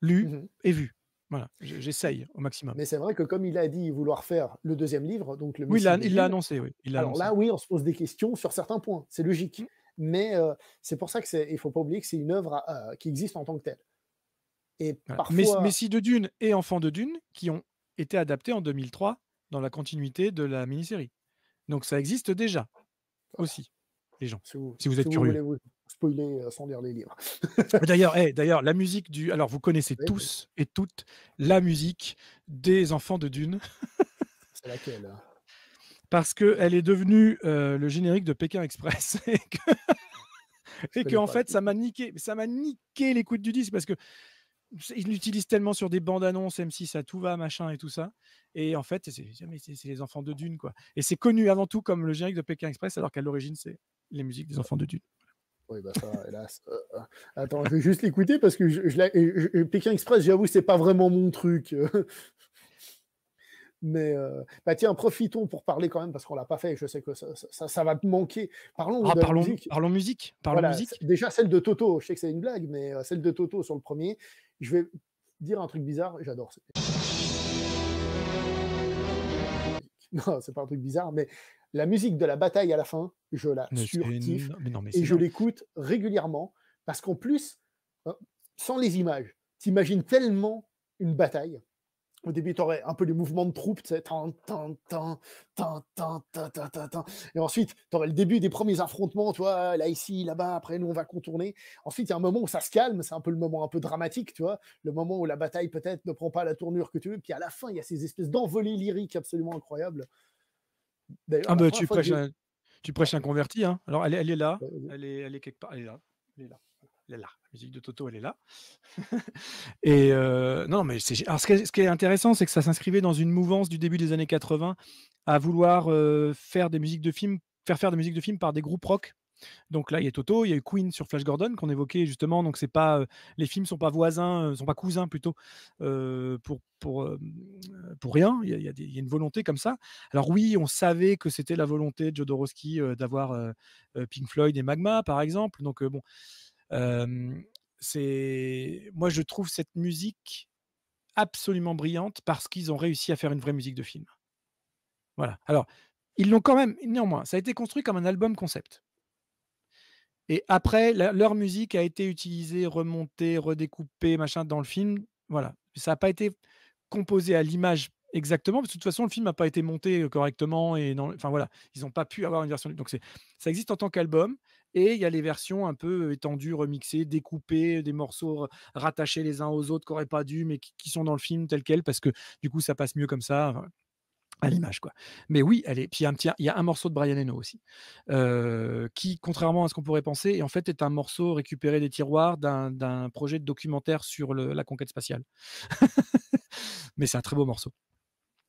lu et vu. Voilà, j'essaye au maximum. Mais c'est vrai que comme il a dit vouloir faire le deuxième livre, donc le... Oui, il l'a annoncé, oui. Alors là, oui, on se pose des questions sur certains points. C'est logique. Mais c'est pour ça qu'il ne faut pas oublier que c'est une œuvre qui existe en tant que telle. Et parfois... Messie de Dune et Enfant de Dune qui ont été adaptés en 2003 dans la continuité de la mini-série. Donc ça existe déjà aussi, les gens, si vous êtes curieux. Vous voulez vous spoiler sans lire les livres. D'ailleurs, la musique du... Alors vous connaissez tous et toutes la musique des Enfants de Dune. C'est laquelle hein? Parce qu'elle est devenue le générique de Pékin Express et que en fait, ça m'a niqué l'écoute du disque parce que ils l'utilisent tellement sur des bandes annonces, M6 à tout va, machin et tout ça. Et en fait, c'est les Enfants de Dune, quoi. Et c'est connu avant tout comme le générique de Pékin Express, alors qu'à l'origine, c'est les musiques des Enfants de Dune. Oui, bah ça, hélas. Attends, je vais juste l'écouter parce que Pékin Express, j'avoue, c'est pas vraiment mon truc. Mais tiens, profitons pour parler quand même, parce qu'on l'a pas fait et je sais que ça va te manquer. Parlons musique. Déjà, celle de Toto, je sais que c'est une blague, mais celle de Toto sur le premier, je vais dire un truc bizarre, j'adore. Non, c'est pas un truc bizarre, mais la musique de la bataille à la fin, je la surkiffe et je l'écoute régulièrement, parce qu'en plus, sans les images, t'imagines tellement une bataille. Au début, tu aurais un peu les mouvements de troupes, tu sais, et ensuite, tu aurais le début des premiers affrontements, tu vois, là, ici, là-bas, après, nous, on va contourner. Ensuite, il y a un moment où ça se calme, c'est un peu le moment un peu dramatique, tu vois, le moment où la bataille, peut-être, ne prend pas la tournure que tu veux, puis à la fin, il y a ces espèces d'envolées lyriques absolument incroyables. D'ailleurs, ah, bah, tu prêches un converti, hein. Alors, elle est là, elle est quelque part, elle est là. La musique de Toto, elle est là. Et non, mais alors, ce qui est intéressant, c'est que ça s'inscrivait dans une mouvance du début des années 80 à vouloir faire des musiques de films par des groupes rock Donc là, il y a Toto, il y a eu Queen sur Flash Gordon qu'on évoquait justement. Donc c'est pas, les films sont pas voisins, sont pas cousins plutôt pour rien. Il y a une volonté comme ça. Alors oui, on savait que c'était la volonté de Jodorowsky d'avoir Pink Floyd et Magma par exemple. Donc bon, c'est, moi je trouve cette musique absolument brillante parce qu'ils ont réussi à faire une vraie musique de film. Voilà. Alors ils l'ont quand même, néanmoins, ça a été construit comme un album concept. Et après, leur musique a été utilisée, remontée, redécoupée, machin, dans le film. Voilà. Ça n'a pas été composé à l'image exactement, parce que de toute façon, le film n'a pas été monté correctement. Et non, enfin, voilà. Ils n'ont pas pu avoir une version. Donc, ça existe en tant qu'album. Et il y a les versions un peu étendues, remixées, découpées, des morceaux rattachés les uns aux autres qui n'auraient pas dû, mais qui sont dans le film tel quel, parce que du coup, ça passe mieux comme ça. Enfin, à l'image, quoi. Mais oui, allez. Puis il y a un morceau de Brian Eno aussi, qui, contrairement à ce qu'on pourrait penser, et en fait est un morceau récupéré des tiroirs d'un projet de documentaire sur la conquête spatiale. Mais c'est un très beau morceau.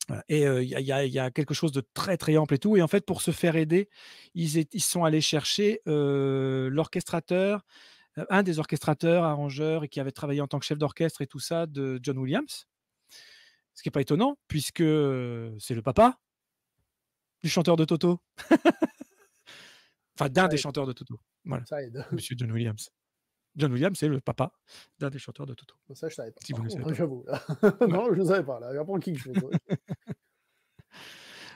Voilà. Et il y a quelque chose de très très ample et tout. Et en fait, pour se faire aider, ils sont allés chercher l'orchestrateur, un des orchestrateurs, arrangeurs, et qui avait travaillé en tant que chef d'orchestre et tout ça, de John Williams. Ce qui n'est pas étonnant, puisque c'est le papa du chanteur de Toto. Enfin, d'un des chanteurs de Toto. Voilà. Ça aide. Monsieur John Williams. John Williams, c'est le papa d'un des chanteurs de Toto. Ça, je savais pas. Si vous ne savez pas. Non, je ne savais pas. Là, il apprend quelque chose.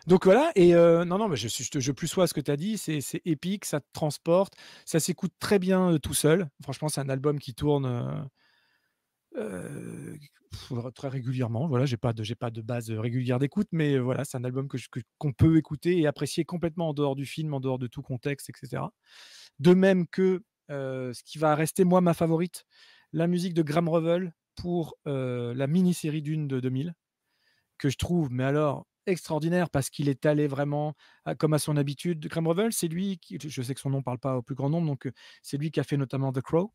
Donc voilà, et non, mais je plus sois ce que tu as dit, c'est épique, ça te transporte, ça s'écoute très bien tout seul. Franchement, c'est un album qui tourne... très régulièrement, voilà, j'ai pas de base régulière d'écoute, mais voilà, c'est un album qu'on peut écouter et apprécier complètement en dehors du film, en dehors de tout contexte, etc. De même que ce qui va rester, moi, ma favorite, la musique de Graham Revell pour la mini-série Dune de 2000, que je trouve, mais alors extraordinaire, parce qu'il est allé vraiment comme à son habitude. Graham Revell, c'est lui qui, je sais que son nom parle pas au plus grand nombre, donc c'est lui qui a fait notamment The Crow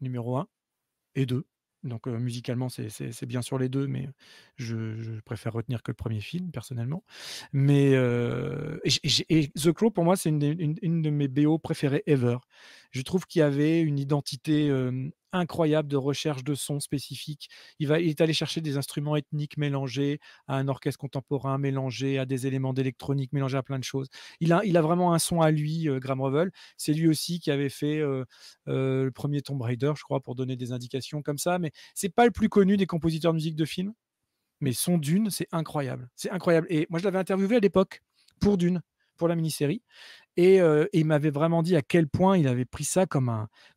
numéro 1 et 2. Donc musicalement, c'est bien sûr les deux, mais je préfère retenir que le premier film, personnellement. Mais et The Crow, pour moi, c'est une de mes BO préférées ever. Je trouve qu'il y avait une identité incroyable de recherche de sons spécifiques. Il est allé chercher des instruments ethniques mélangés à un orchestre contemporain, mélangé à des éléments d'électronique, mélangés à plein de choses. Il a vraiment un son à lui, Graham Revell. C'est lui aussi qui avait fait le premier Tomb Raider, je crois, pour donner des indications comme ça. Mais c'est pas le plus connu des compositeurs de musique de film. Mais son Dune, c'est incroyable. C'est incroyable. Et moi, je l'avais interviewé à l'époque pour Dune, pour la mini-série. Et il m'avait vraiment dit à quel point il avait pris ça comme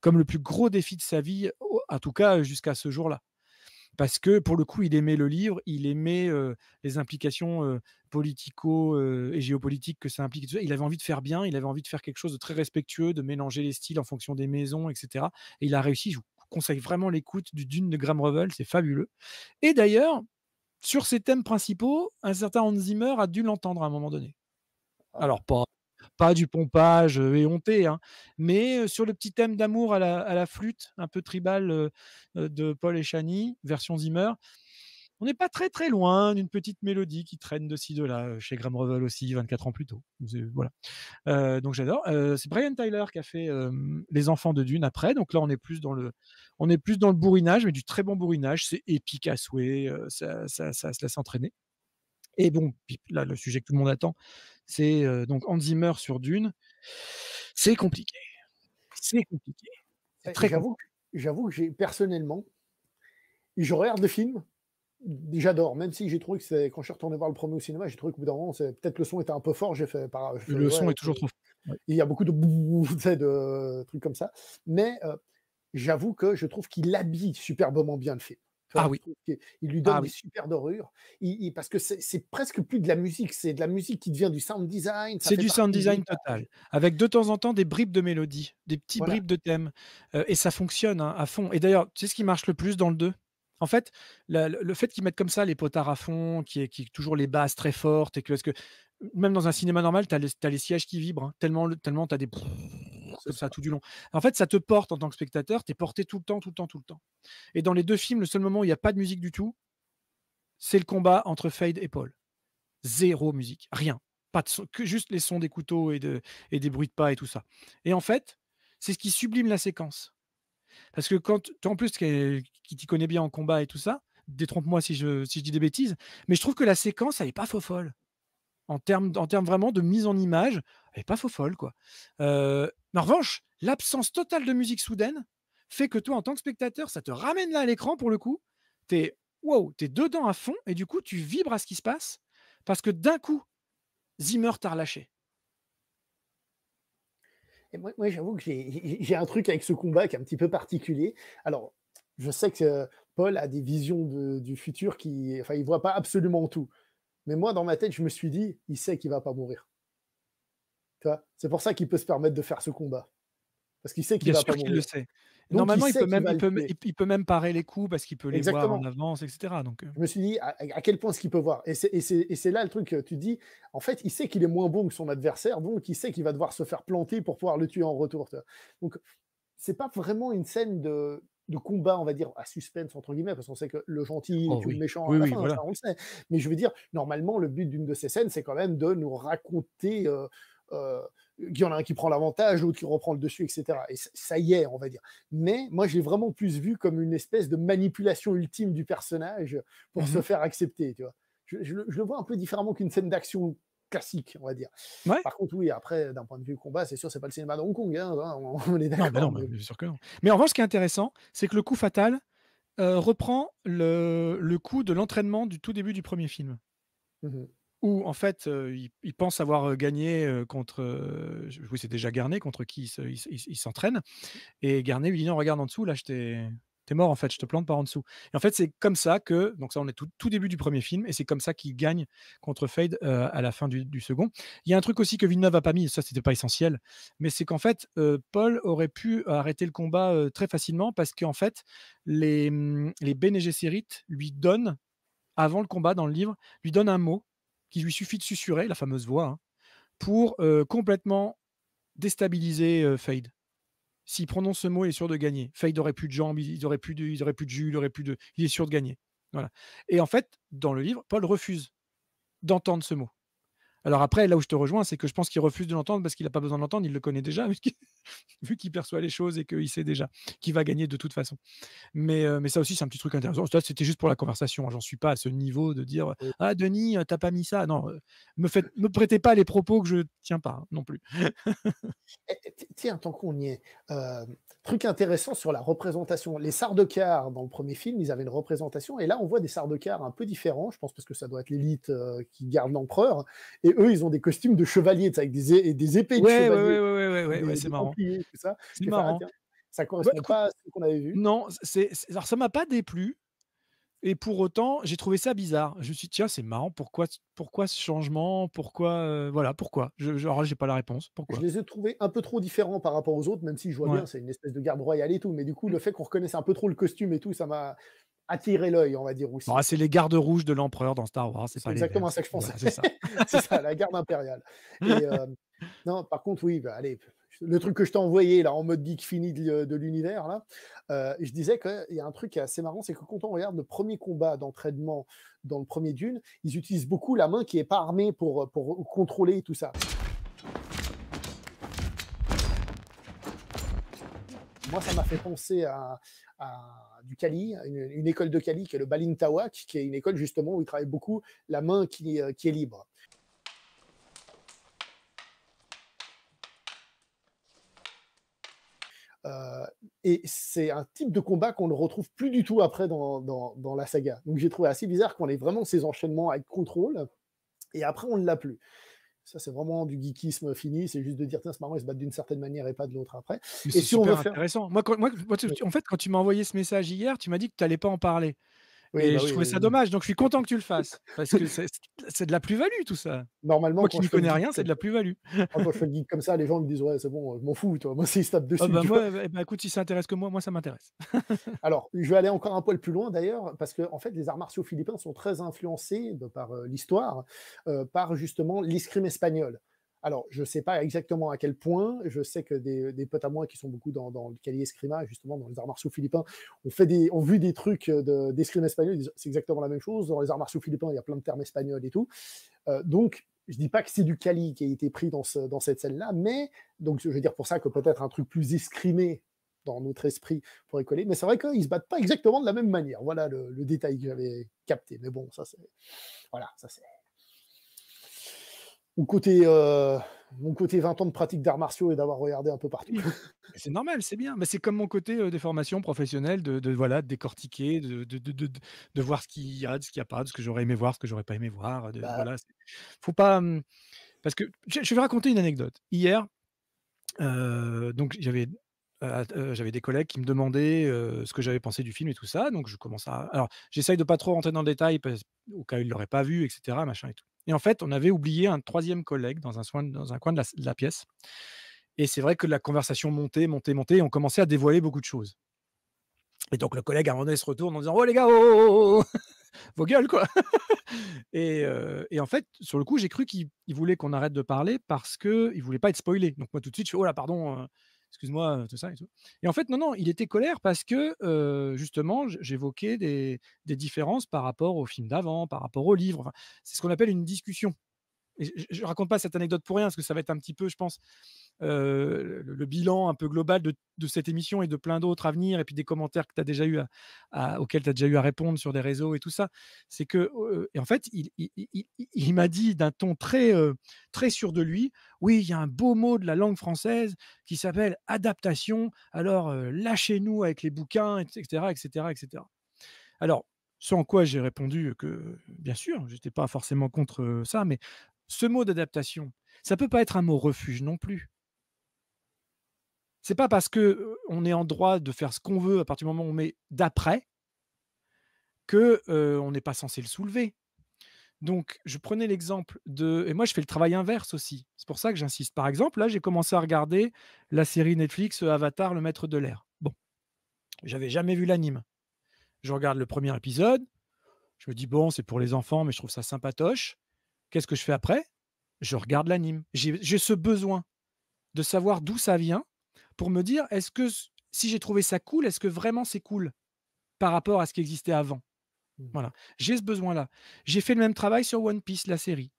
le plus gros défi de sa vie, en tout cas jusqu'à ce jour-là. Parce que pour le coup, il aimait le livre, il aimait les implications politico et géopolitiques que ça implique. Il avait envie de faire bien, il avait envie de faire quelque chose de très respectueux, de mélanger les styles en fonction des maisons, etc. Et il a réussi. Je vous conseille vraiment l'écoute du Dune de Graham Revell, c'est fabuleux. Et d'ailleurs, sur ces thèmes principaux, un certain Hans Zimmer a dû l'entendre à un moment donné. Alors pas du pompage éhonté, hein, mais sur le petit thème d'amour à la flûte, un peu tribal de Paul et Chani, version Zimmer, on n'est pas très très loin d'une petite mélodie qui traîne de ci, de là, chez Graham Revell aussi, 24 ans plus tôt. Voilà. Donc j'adore. C'est Brian Tyler qui a fait Les Enfants de Dune après, donc là on est plus dans le bourrinage, mais du très bon bourrinage, c'est épique à souhait, ça se laisse entraîner. Et bon, là, le sujet que tout le monde attend, c'est donc Hans Zimmer sur Dune. C'est compliqué. C'est compliqué. J'avoue que personnellement, j'aurais hâte de films. J'adore, même si j'ai trouvé que quand je suis retourné voir le premier au cinéma, j'ai trouvé qu'au bout d'un moment, peut-être le son était un peu fort. J'ai fait par. Le son est toujours trop fort. Il y a beaucoup de trucs comme ça. Mais j'avoue que je trouve qu'il habille superbement bien le film. Ah oui. Il lui donne des super dorures. Parce que c'est presque plus de la musique, c'est de la musique qui devient du sound design. C'est du sound design total, avec de temps en temps des bribes de mélodie, des petits bribes de thèmes. Et ça fonctionne hein, à fond. Et d'ailleurs, tu sais ce qui marche le plus dans le 2 ? En fait, le fait qu'ils mettent comme ça les potards à fond, qui est toujours les basses très fortes, et que, parce que même dans un cinéma normal, tu as les sièges qui vibrent, hein, tellement tu as des... comme ça tout du long. En fait, ça te porte en tant que spectateur, tu es porté tout le temps, tout le temps, tout le temps. Et dans les deux films, le seul moment où il n'y a pas de musique du tout, c'est le combat entre Fade et Paul. Zéro musique, rien. pas de son, que juste les sons des couteaux et des bruits de pas et tout ça. Et en fait, c'est ce qui sublime la séquence. Parce que quand toi, en plus, qui t'y connais bien en combat et tout ça, détrompe-moi si je dis des bêtises, mais je trouve que la séquence, elle n'est pas fofolle. En termes vraiment de mise en image, elle n'est pas fofolle, quoi. En revanche, l'absence totale de musique soudaine fait que toi, en tant que spectateur, ça te ramène là à l'écran pour le coup. T'es dedans à fond et du coup, tu vibres à ce qui se passe parce que d'un coup, Zimmer t'a relâché. Et moi j'avoue que j'ai un truc avec ce combat qui est un petit peu particulier. Alors, je sais que Paul a des visions du futur qui... Enfin, il ne voit pas absolument tout. Mais moi, dans ma tête, je me suis dit, il sait qu'il ne va pas mourir. Tu vois, c'est pour ça qu'il peut se permettre de faire ce combat. Parce qu'il sait qu'il ne va pas mourir. Le sait. Donc, normalement, il peut même parer les coups parce qu'il peut les voir en avance, etc. Donc... Je me suis dit, à quel point est-ce qu'il peut voir? Et c'est là le truc que tu dis. En fait, il sait qu'il est moins bon que son adversaire, donc il sait qu'il va devoir se faire planter pour pouvoir le tuer en retour. Tu vois. Donc, ce n'est pas vraiment une scène de combat, on va dire, à suspense, entre guillemets, parce qu'on sait que le gentil tue le méchant à la fin, voilà. Ça, on le sait. Mais je veux dire, normalement, le but d'une de ces scènes, c'est quand même de nous raconter qu'il y en a un qui prend l'avantage, l'autre qui reprend le dessus, etc. Et ça y est, on va dire. Mais moi, j'ai vraiment plus vu comme une espèce de manipulation ultime du personnage pour se faire accepter, tu vois. Je le vois un peu différemment qu'une scène d'action classique, on va dire. Ouais. Par contre, oui, après, d'un point de vue combat, c'est sûr, c'est pas le cinéma de Hong Kong, hein, on est d'accord. Non, bien sûr que non. Mais en revanche, ce qui est intéressant, c'est que le coup fatal reprend le coup de l'entraînement du tout début du premier film, où en fait, il pense avoir gagné contre... oui, c'est déjà Garnet, contre qui il s'entraîne. Et Garnet lui dit, non, regarde en dessous, là, t'es mort, en fait, je te plante par en dessous. Et en fait, c'est comme ça que... Donc ça, on est tout début du premier film, et c'est comme ça qu'il gagne contre Fade à la fin du second. Il y a un truc aussi que Villeneuve n'a pas mis, ça, c'était pas essentiel, mais c'est qu'en fait, Paul aurait pu arrêter le combat très facilement, parce qu'en fait, les Bene Gesserit lui donnent, avant le combat dans le livre, lui donnent un mot qui lui suffit de susurrer, la fameuse voix, hein, pour complètement déstabiliser Fade. S'il prononce ce mot, il est sûr de gagner. Fade n'aurait plus de jambes, il n'aurait plus de jus, il est sûr de gagner. Voilà. Et en fait, dans le livre, Paul refuse d'entendre ce mot. Alors après, là où je te rejoins, c'est que je pense qu'il refuse de l'entendre parce qu'il n'a pas besoin de l'entendre, il le connaît déjà, vu qu'il perçoit les choses et qu'il sait déjà qu'il va gagner de toute façon. Mais ça aussi, c'est un petit truc intéressant. Ça, c'était juste pour la conversation. J'en suis pas à ce niveau de dire « Ah, Denis, t'as pas mis ça ». Non, me prêtez pas les propos que je tiens pas, hein, non plus. Tiens, tant qu'on y est, truc intéressant sur la représentation. Les Sardaukars, dans le premier film, ils avaient une représentation, et là, on voit des Sardaukars un peu différents, je pense parce que ça doit être l'élite qui garde l'empereur, et eux, ils ont des costumes de chevaliers, avec des épées de chevaliers. Ouais, c'est marrant. C'est marrant. Ça correspond pas à ce qu'on avait vu. Non, alors ça m'a pas déplu. Et pour autant, j'ai trouvé ça bizarre. Je me suis dit, tiens, c'est marrant. Pourquoi ce changement? Pourquoi alors, j'ai pas la réponse. Pourquoi? Je les ai trouvés un peu trop différents par rapport aux autres, même si je vois bien, c'est une espèce de garde royale et tout. Mais du coup, le fait qu'on reconnaisse un peu trop le costume et tout, ça m'a attirer l'œil, on va dire aussi. C'est les gardes rouges de l'empereur dans Star Wars. C'est exactement ça que je pensais. Voilà, c'est ça. C'est ça, la garde impériale. Et, non, par contre, oui, allez, le truc que je t'ai envoyé là, en mode geek fini de l'univers, là, je disais qu'il y a un truc assez marrant, c'est que quand on regarde le premier combat d'entraînement dans le premier Dune, ils utilisent beaucoup la main qui n'est pas armée pour contrôler tout ça. Moi, ça m'a fait penser à du Kali, une école de Kali qui est le Balintawak, qui est une école justement où ils travaillent beaucoup la main qui est libre. Et c'est un type de combat qu'on ne retrouve plus du tout après dans la saga. Donc j'ai trouvé assez bizarre qu'on ait vraiment ces enchaînements avec contrôle, et après on ne l'a plus. Ça, c'est vraiment du geekisme fini. C'est juste de dire, tiens, c'est marrant, ils se battent d'une certaine manière et pas de l'autre après. Mais c'est super intéressant. En fait, quand tu m'as envoyé ce message hier, tu m'as dit que tu n'allais pas en parler. Oui, et je trouvais ça dommage. Donc, je suis content que tu le fasses. Parce que c'est de la plus-value, tout ça. Normalement, moi qui n'y connais rien, c'est de la plus-value. Quand je fais le geek comme ça, les gens me disent, ouais, c'est bon, je m'en fous, toi. Moi, s'ils se tapent dessus. Écoute, si ça intéresse que moi, ça m'intéresse. Alors, je vais aller encore un poil plus loin, d'ailleurs, parce que, en fait, les arts martiaux philippins sont très influencés par l'histoire, par justement l'escrime espagnole. Alors, je ne sais pas exactement à quel point. Je sais que des potes à moi qui sont beaucoup dans le Cali Escrima, justement dans les arts martiaux philippins, ont vu des trucs d'escrime espagnol. C'est exactement la même chose. Dans les arts martiaux philippins, il y a plein de termes espagnols et tout. Donc, Je dis pas que c'est du Kali qui a été pris dans cette scène-là, mais donc je veux dire pour ça que peut-être un truc plus escrimé dans notre esprit pourrait coller. Mais c'est vrai qu'ils se battent pas exactement de la même manière. Voilà le détail que j'avais capté. Mais bon, ça c'est voilà, ça c'est mon côté 20 ans de pratique d'arts martiaux et d'avoir regardé un peu partout. C'est normal, c'est bien. Mais c'est comme mon côté des formations professionnelles, voilà, de décortiquer, de voir ce qu'il y a, de ce qu'il n'y a pas, de ce que j'aurais aimé voir, ce que j'aurais pas aimé voir. Voilà, faut pas... Parce que je vais raconter une anecdote. Hier, donc j'avais des collègues qui me demandaient ce que j'avais pensé du film et tout ça. Donc je commence à... Alors, j'essaye de pas trop rentrer dans le détail au cas où ils l'auraient pas vu, etc. Machin et tout. Et en fait, on avait oublié un troisième collègue dans un coin de la pièce. Et c'est vrai que la conversation montait, et on commençait à dévoiler beaucoup de choses. Et donc, le collègue, à un moment donné, se retourne en disant « Oh les gars, oh, vos gueules, quoi !» Et en fait, sur le coup, j'ai cru qu'il voulait qu'on arrête de parler parce qu'il ne voulait pas être spoilé. Donc, moi, tout de suite, je fais « Oh là, pardon, excuse-moi, tout ça. » et tout. Et en fait, non, il était colère parce que, justement, j'évoquais des différences par rapport au film d'avant, par rapport au livre. Enfin, c'est ce qu'on appelle une discussion. Et je ne raconte pas cette anecdote pour rien, parce que ça va être un petit peu, je pense, le bilan un peu global de cette émission et de plein d'autres à venir, et puis des commentaires que tu as déjà eu auxquels tu as déjà eu à répondre sur des réseaux et tout ça. C'est que, et en fait, il m'a dit d'un ton très sûr de lui, oui, il y a un beau mot de la langue française qui s'appelle adaptation, alors lâchez-nous avec les bouquins, etc., etc., etc. Alors, ce en quoi j'ai répondu que, bien sûr, j'étais pas forcément contre ça, mais ce mot d'adaptation, ça peut pas être un mot refuge non plus. C'est pas parce qu'on est en droit de faire ce qu'on veut à partir du moment où on met d'après qu'on n'est pas censé le soulever. Donc, je prenais l'exemple de... Et moi, je fais le travail inverse aussi. C'est pour ça que j'insiste. Par exemple, là, j'ai commencé à regarder la série Netflix Avatar, le maître de l'air. Bon, j'avais jamais vu l'anime. Je regarde le premier épisode. Je me dis, bon, c'est pour les enfants, mais je trouve ça sympatoche. Qu'est-ce que je fais après? Je regarde l'anime. J'ai ce besoin de savoir d'où ça vient, pour me dire, est-ce que si j'ai trouvé ça cool, est-ce que vraiment c'est cool par rapport à ce qui existait avant? Voilà, j'ai ce besoin-là. J'ai fait le même travail sur One Piece, la série.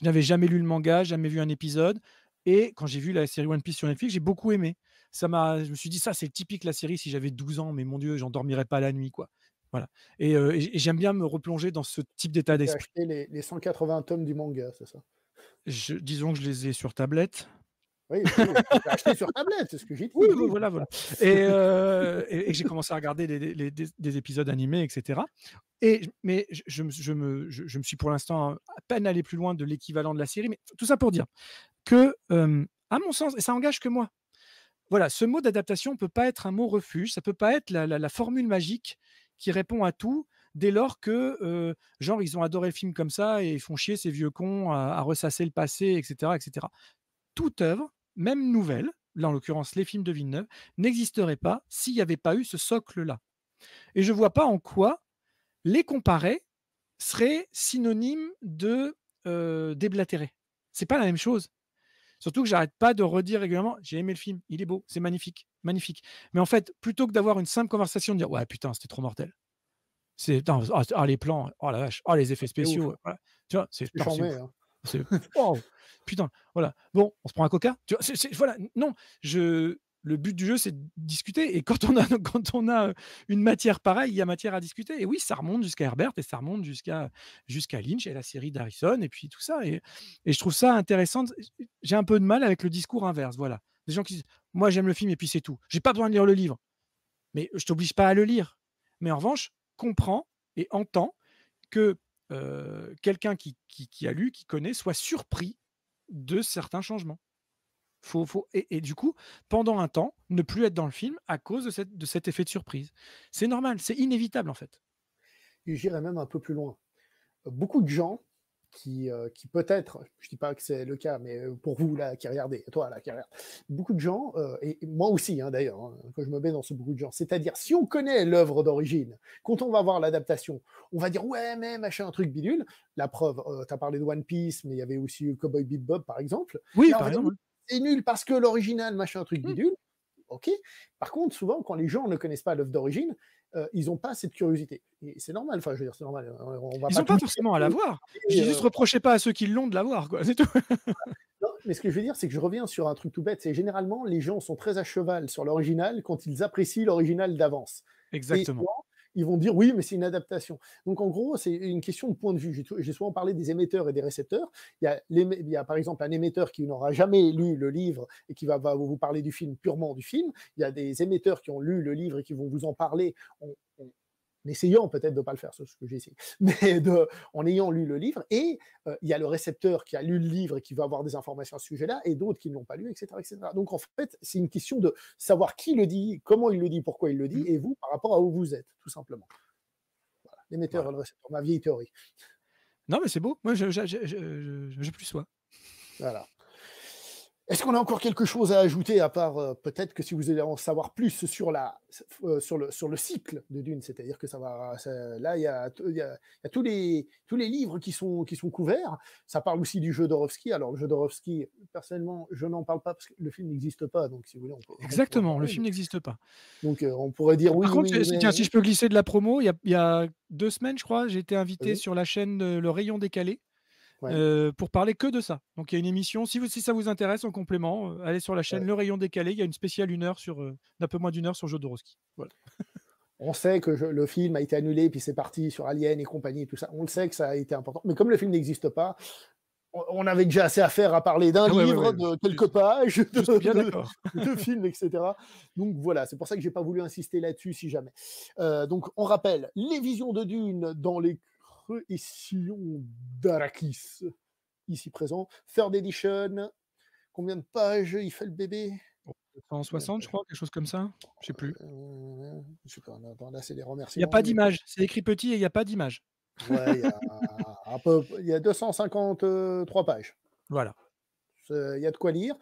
Je n'avais jamais lu le manga, jamais vu un épisode. Et quand j'ai vu la série One Piece sur Netflix, j'ai beaucoup aimé. Je me suis dit, ça, c'est typique la série. Si j'avais 12 ans, mais mon Dieu, j'en dormirais pas la nuit, quoi. Voilà. Et j'aime bien me replonger dans ce type d'état d'esprit. Tu as acheté les 180 tomes du manga, c'est ça? Disons que je les ai sur tablette. Oui, j'ai acheté sur tablette, c'est ce que j'ai dit. Oui, voilà. Et j'ai commencé à regarder des épisodes animés, etc. Mais je me suis pour l'instant à peine allé plus loin de l'équivalent de la série. Mais tout ça pour dire que, à mon sens, et ça engage que moi, voilà, ce mot d'adaptation ne peut pas être un mot refuge, ça ne peut pas être la formule magique qui répond à tout, dès lors que, genre, ils ont adoré le film comme ça et ils font chier ces vieux cons à ressasser le passé, etc., etc. Toute œuvre, même nouvelle, là en l'occurrence les films de Villeneuve, n'existerait pas s'il n'y avait pas eu ce socle-là. Et je ne vois pas en quoi les comparer serait synonyme de déblatérer. Ce n'est pas la même chose. Surtout que j'arrête pas de redire régulièrement, j'ai aimé le film, il est beau, c'est magnifique, magnifique. Mais en fait, plutôt que d'avoir une simple conversation, de dire, ouais putain, c'était trop mortel. Ah, les plans, oh la vache, oh les effets spéciaux. Voilà. Tu vois, c'est oh, putain, voilà. Bon, on se prend un coca. Tu vois, voilà. Non, le but du jeu, c'est de discuter. Et quand on a une matière pareille, il y a matière à discuter. Et oui, ça remonte jusqu'à Herbert et ça remonte jusqu'à Lynch et la série d'Harrison et puis tout ça. Et je trouve ça intéressant. J'ai un peu de mal avec le discours inverse. Voilà, des gens qui disent, moi j'aime le film et puis c'est tout. J'ai pas besoin de lire le livre. Mais je t'oblige pas à le lire. Mais en revanche, comprends et entends que quelqu'un qui a lu, qui connaît, soit surpris de certains changements. Et du coup, pendant un temps, ne plus être dans le film à cause de cet effet de surprise. C'est normal, c'est inévitable en fait. Et j'irais même un peu plus loin. Beaucoup de gens qui peut-être, je ne dis pas que c'est le cas, mais pour vous là qui regardez, toi là qui regarde, beaucoup de gens, et moi aussi hein, d'ailleurs, hein, que je me mets dans ce beaucoup de gens, c'est-à-dire si on connaît l'œuvre d'origine, quand on va voir l'adaptation, on va dire ouais mais machin, un truc bidule, la preuve, tu as parlé de One Piece, mais il y avait aussi Cowboy Bebop par exemple. Oui, là, par exemple. C'est nul parce que l'original, machin, un truc bidule. ok. Par contre, souvent, quand les gens ne connaissent pas l'œuvre d'origine, ils n'ont pas cette curiosité. Et c'est normal, enfin, je veux dire, c'est normal. On va ils n'ont pas forcément à la voir. J'ai juste reproché pas à ceux qui l'ont de la voir, quoi, c'est tout. Non, mais ce que je veux dire, c'est que je reviens sur un truc tout bête, c'est généralement, les gens sont très à cheval sur l'original quand ils apprécient l'original d'avance. Exactement. Et, ils vont dire oui, mais c'est une adaptation. Donc en gros, c'est une question de point de vue. J'ai souvent parlé des émetteurs et des récepteurs. Il y a par exemple un émetteur qui n'aura jamais lu le livre et qui va vous parler du film, purement du film. Il y a des émetteurs qui ont lu le livre et qui vont vous en parler en essayant peut-être de ne pas le faire, c'est ce que j'ai essayé, mais en ayant lu le livre. Et il y a le récepteur qui a lu le livre et qui va avoir des informations à ce sujet-là, et d'autres qui ne l'ont pas lu, etc., etc. Donc en fait, c'est une question de savoir qui le dit, comment il le dit, pourquoi il le dit, et vous, par rapport à où vous êtes, tout simplement. Voilà. L'émetteur et le récepteur, ma vieille théorie. Non, mais c'est beau. Moi, je plus sois. Voilà. Est-ce qu'on a encore quelque chose à ajouter, à part peut-être que si vous voulez en savoir plus sur le cycle de Dune, c'est-à-dire que là il y a tous les livres qui sont couverts. Ça parle aussi du Jodorowsky. Alors Jodorowsky, personnellement, je n'en parle pas parce que le film n'existe pas. Donc si vous voulez, exactement, le film n'existe pas. Donc on pourrait dire oui. Par contre, tiens, si je peux glisser de la promo, il y a 2 semaines, je crois, j'ai été invité sur la chaîne Le Rayon Décalé. Ouais. Pour parler que de ça. Donc il y a une émission, si ça vous intéresse en complément, allez sur la chaîne Le Rayon Décalé, il y a une spéciale d'un peu moins d'1 heure sur Jodorowsky. Voilà. On sait que le film a été annulé, puis c'est parti sur Alien et compagnie, tout ça. On le sait que ça a été important. Mais comme le film n'existe pas, on avait déjà assez à faire à parler d'un livre, de quelques pages, de films, etc. Donc voilà, c'est pour ça que j'ai pas voulu insister là-dessus si jamais. Donc on rappelle, les visions de Dune dans les éditions d'Arrakis, ici présent. Third Edition, combien de pages il fait le bébé? 160, je crois, quelque chose comme ça. Je sais plus. Je sais pas, là, c'est des remerciements. Il n'y a pas d'image, c'est écrit petit et il n'y a pas d'image. Ouais, il y a 253 pages. Voilà. Il y a de quoi lire.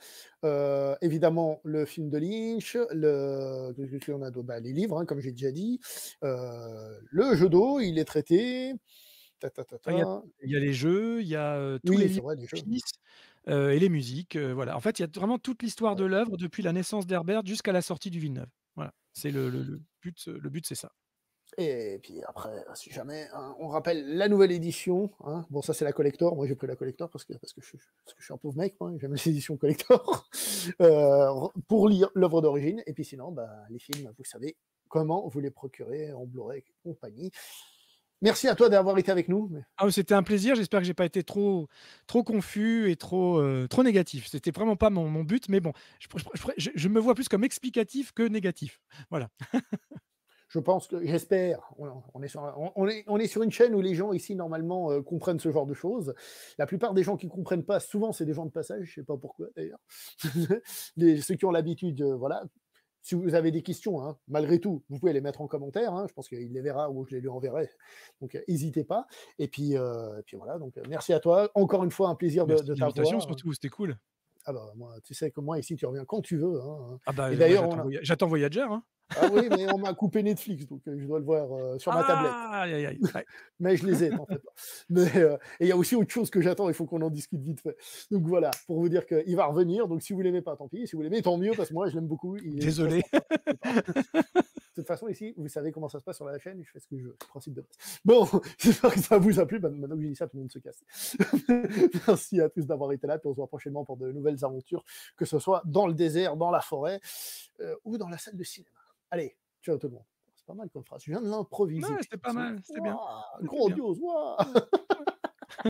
Évidemment, le film de Lynch, les livres, hein, comme j'ai déjà dit. Le jeu d'eau, il est traité. Il y a les jeux, il y a tous les livres, et les musiques. Voilà. En fait, il y a vraiment toute l'histoire de l'œuvre depuis la naissance d'Herbert jusqu'à la sortie du Villeneuve. Voilà. C'est le but. Le but, c'est ça. Et puis après, si jamais, hein, on rappelle la nouvelle édition. Hein. Bon, ça c'est la collector. Moi j'ai pris la collector parce que je suis un pauvre mec, moi, j'aime les éditions collector pour lire l'œuvre d'origine. Et puis sinon, bah, les films, vous savez comment vous les procurez en Blu-ray et compagnie. Merci à toi d'avoir été avec nous. Ah, c'était un plaisir. J'espère que j'ai pas été trop confus et trop négatif. C'était vraiment pas mon but, mais bon, je me vois plus comme explicatif que négatif. Voilà. Je pense que, j'espère, on est sur une chaîne où les gens ici, normalement, comprennent ce genre de choses. La plupart des gens qui ne comprennent pas, souvent, c'est des gens de passage. Je ne sais pas pourquoi, d'ailleurs. Ceux qui ont l'habitude, voilà. Si vous avez des questions, hein, malgré tout, vous pouvez les mettre en commentaire. Hein, je pense qu'il les verra ou je les lui enverrai. Donc, n'hésitez pas. Et puis voilà. Donc, merci à toi. Encore une fois, un plaisir de t'avoir. Surtout, c'était cool. Ah bah, moi, tu sais que moi, ici, tu reviens quand tu veux. Hein. Ah bah, d'ailleurs, j'attends Voyager, hein. Ah oui, mais on m'a coupé Netflix, donc je dois le voir sur ma tablette. Aïe, aïe, aïe. Mais je les ai, t'en fais pas. Mais il y a aussi autre chose que j'attends, il faut qu'on en discute vite fait. Donc voilà, pour vous dire qu'il va revenir, donc si vous l'aimez pas, tant pis. Si vous l'aimez, tant mieux, parce que moi, je l'aime beaucoup. Désolé. De toute façon, ici, vous savez comment ça se passe sur la chaîne, je fais ce que je veux, principe de base. Bon, j'espère que ça vous a plu. Maintenant que j'ai dit ça, tout le monde se casse. Merci à tous d'avoir été là, puis on se voit prochainement pour de nouvelles aventures, que ce soit dans le désert, dans la forêt, ou dans la salle de cinéma. Allez, ciao tout le monde. C'est pas mal comme phrase. Je viens de l'improviser. C'était pas mal, c'était bien. Grandiose, waouh.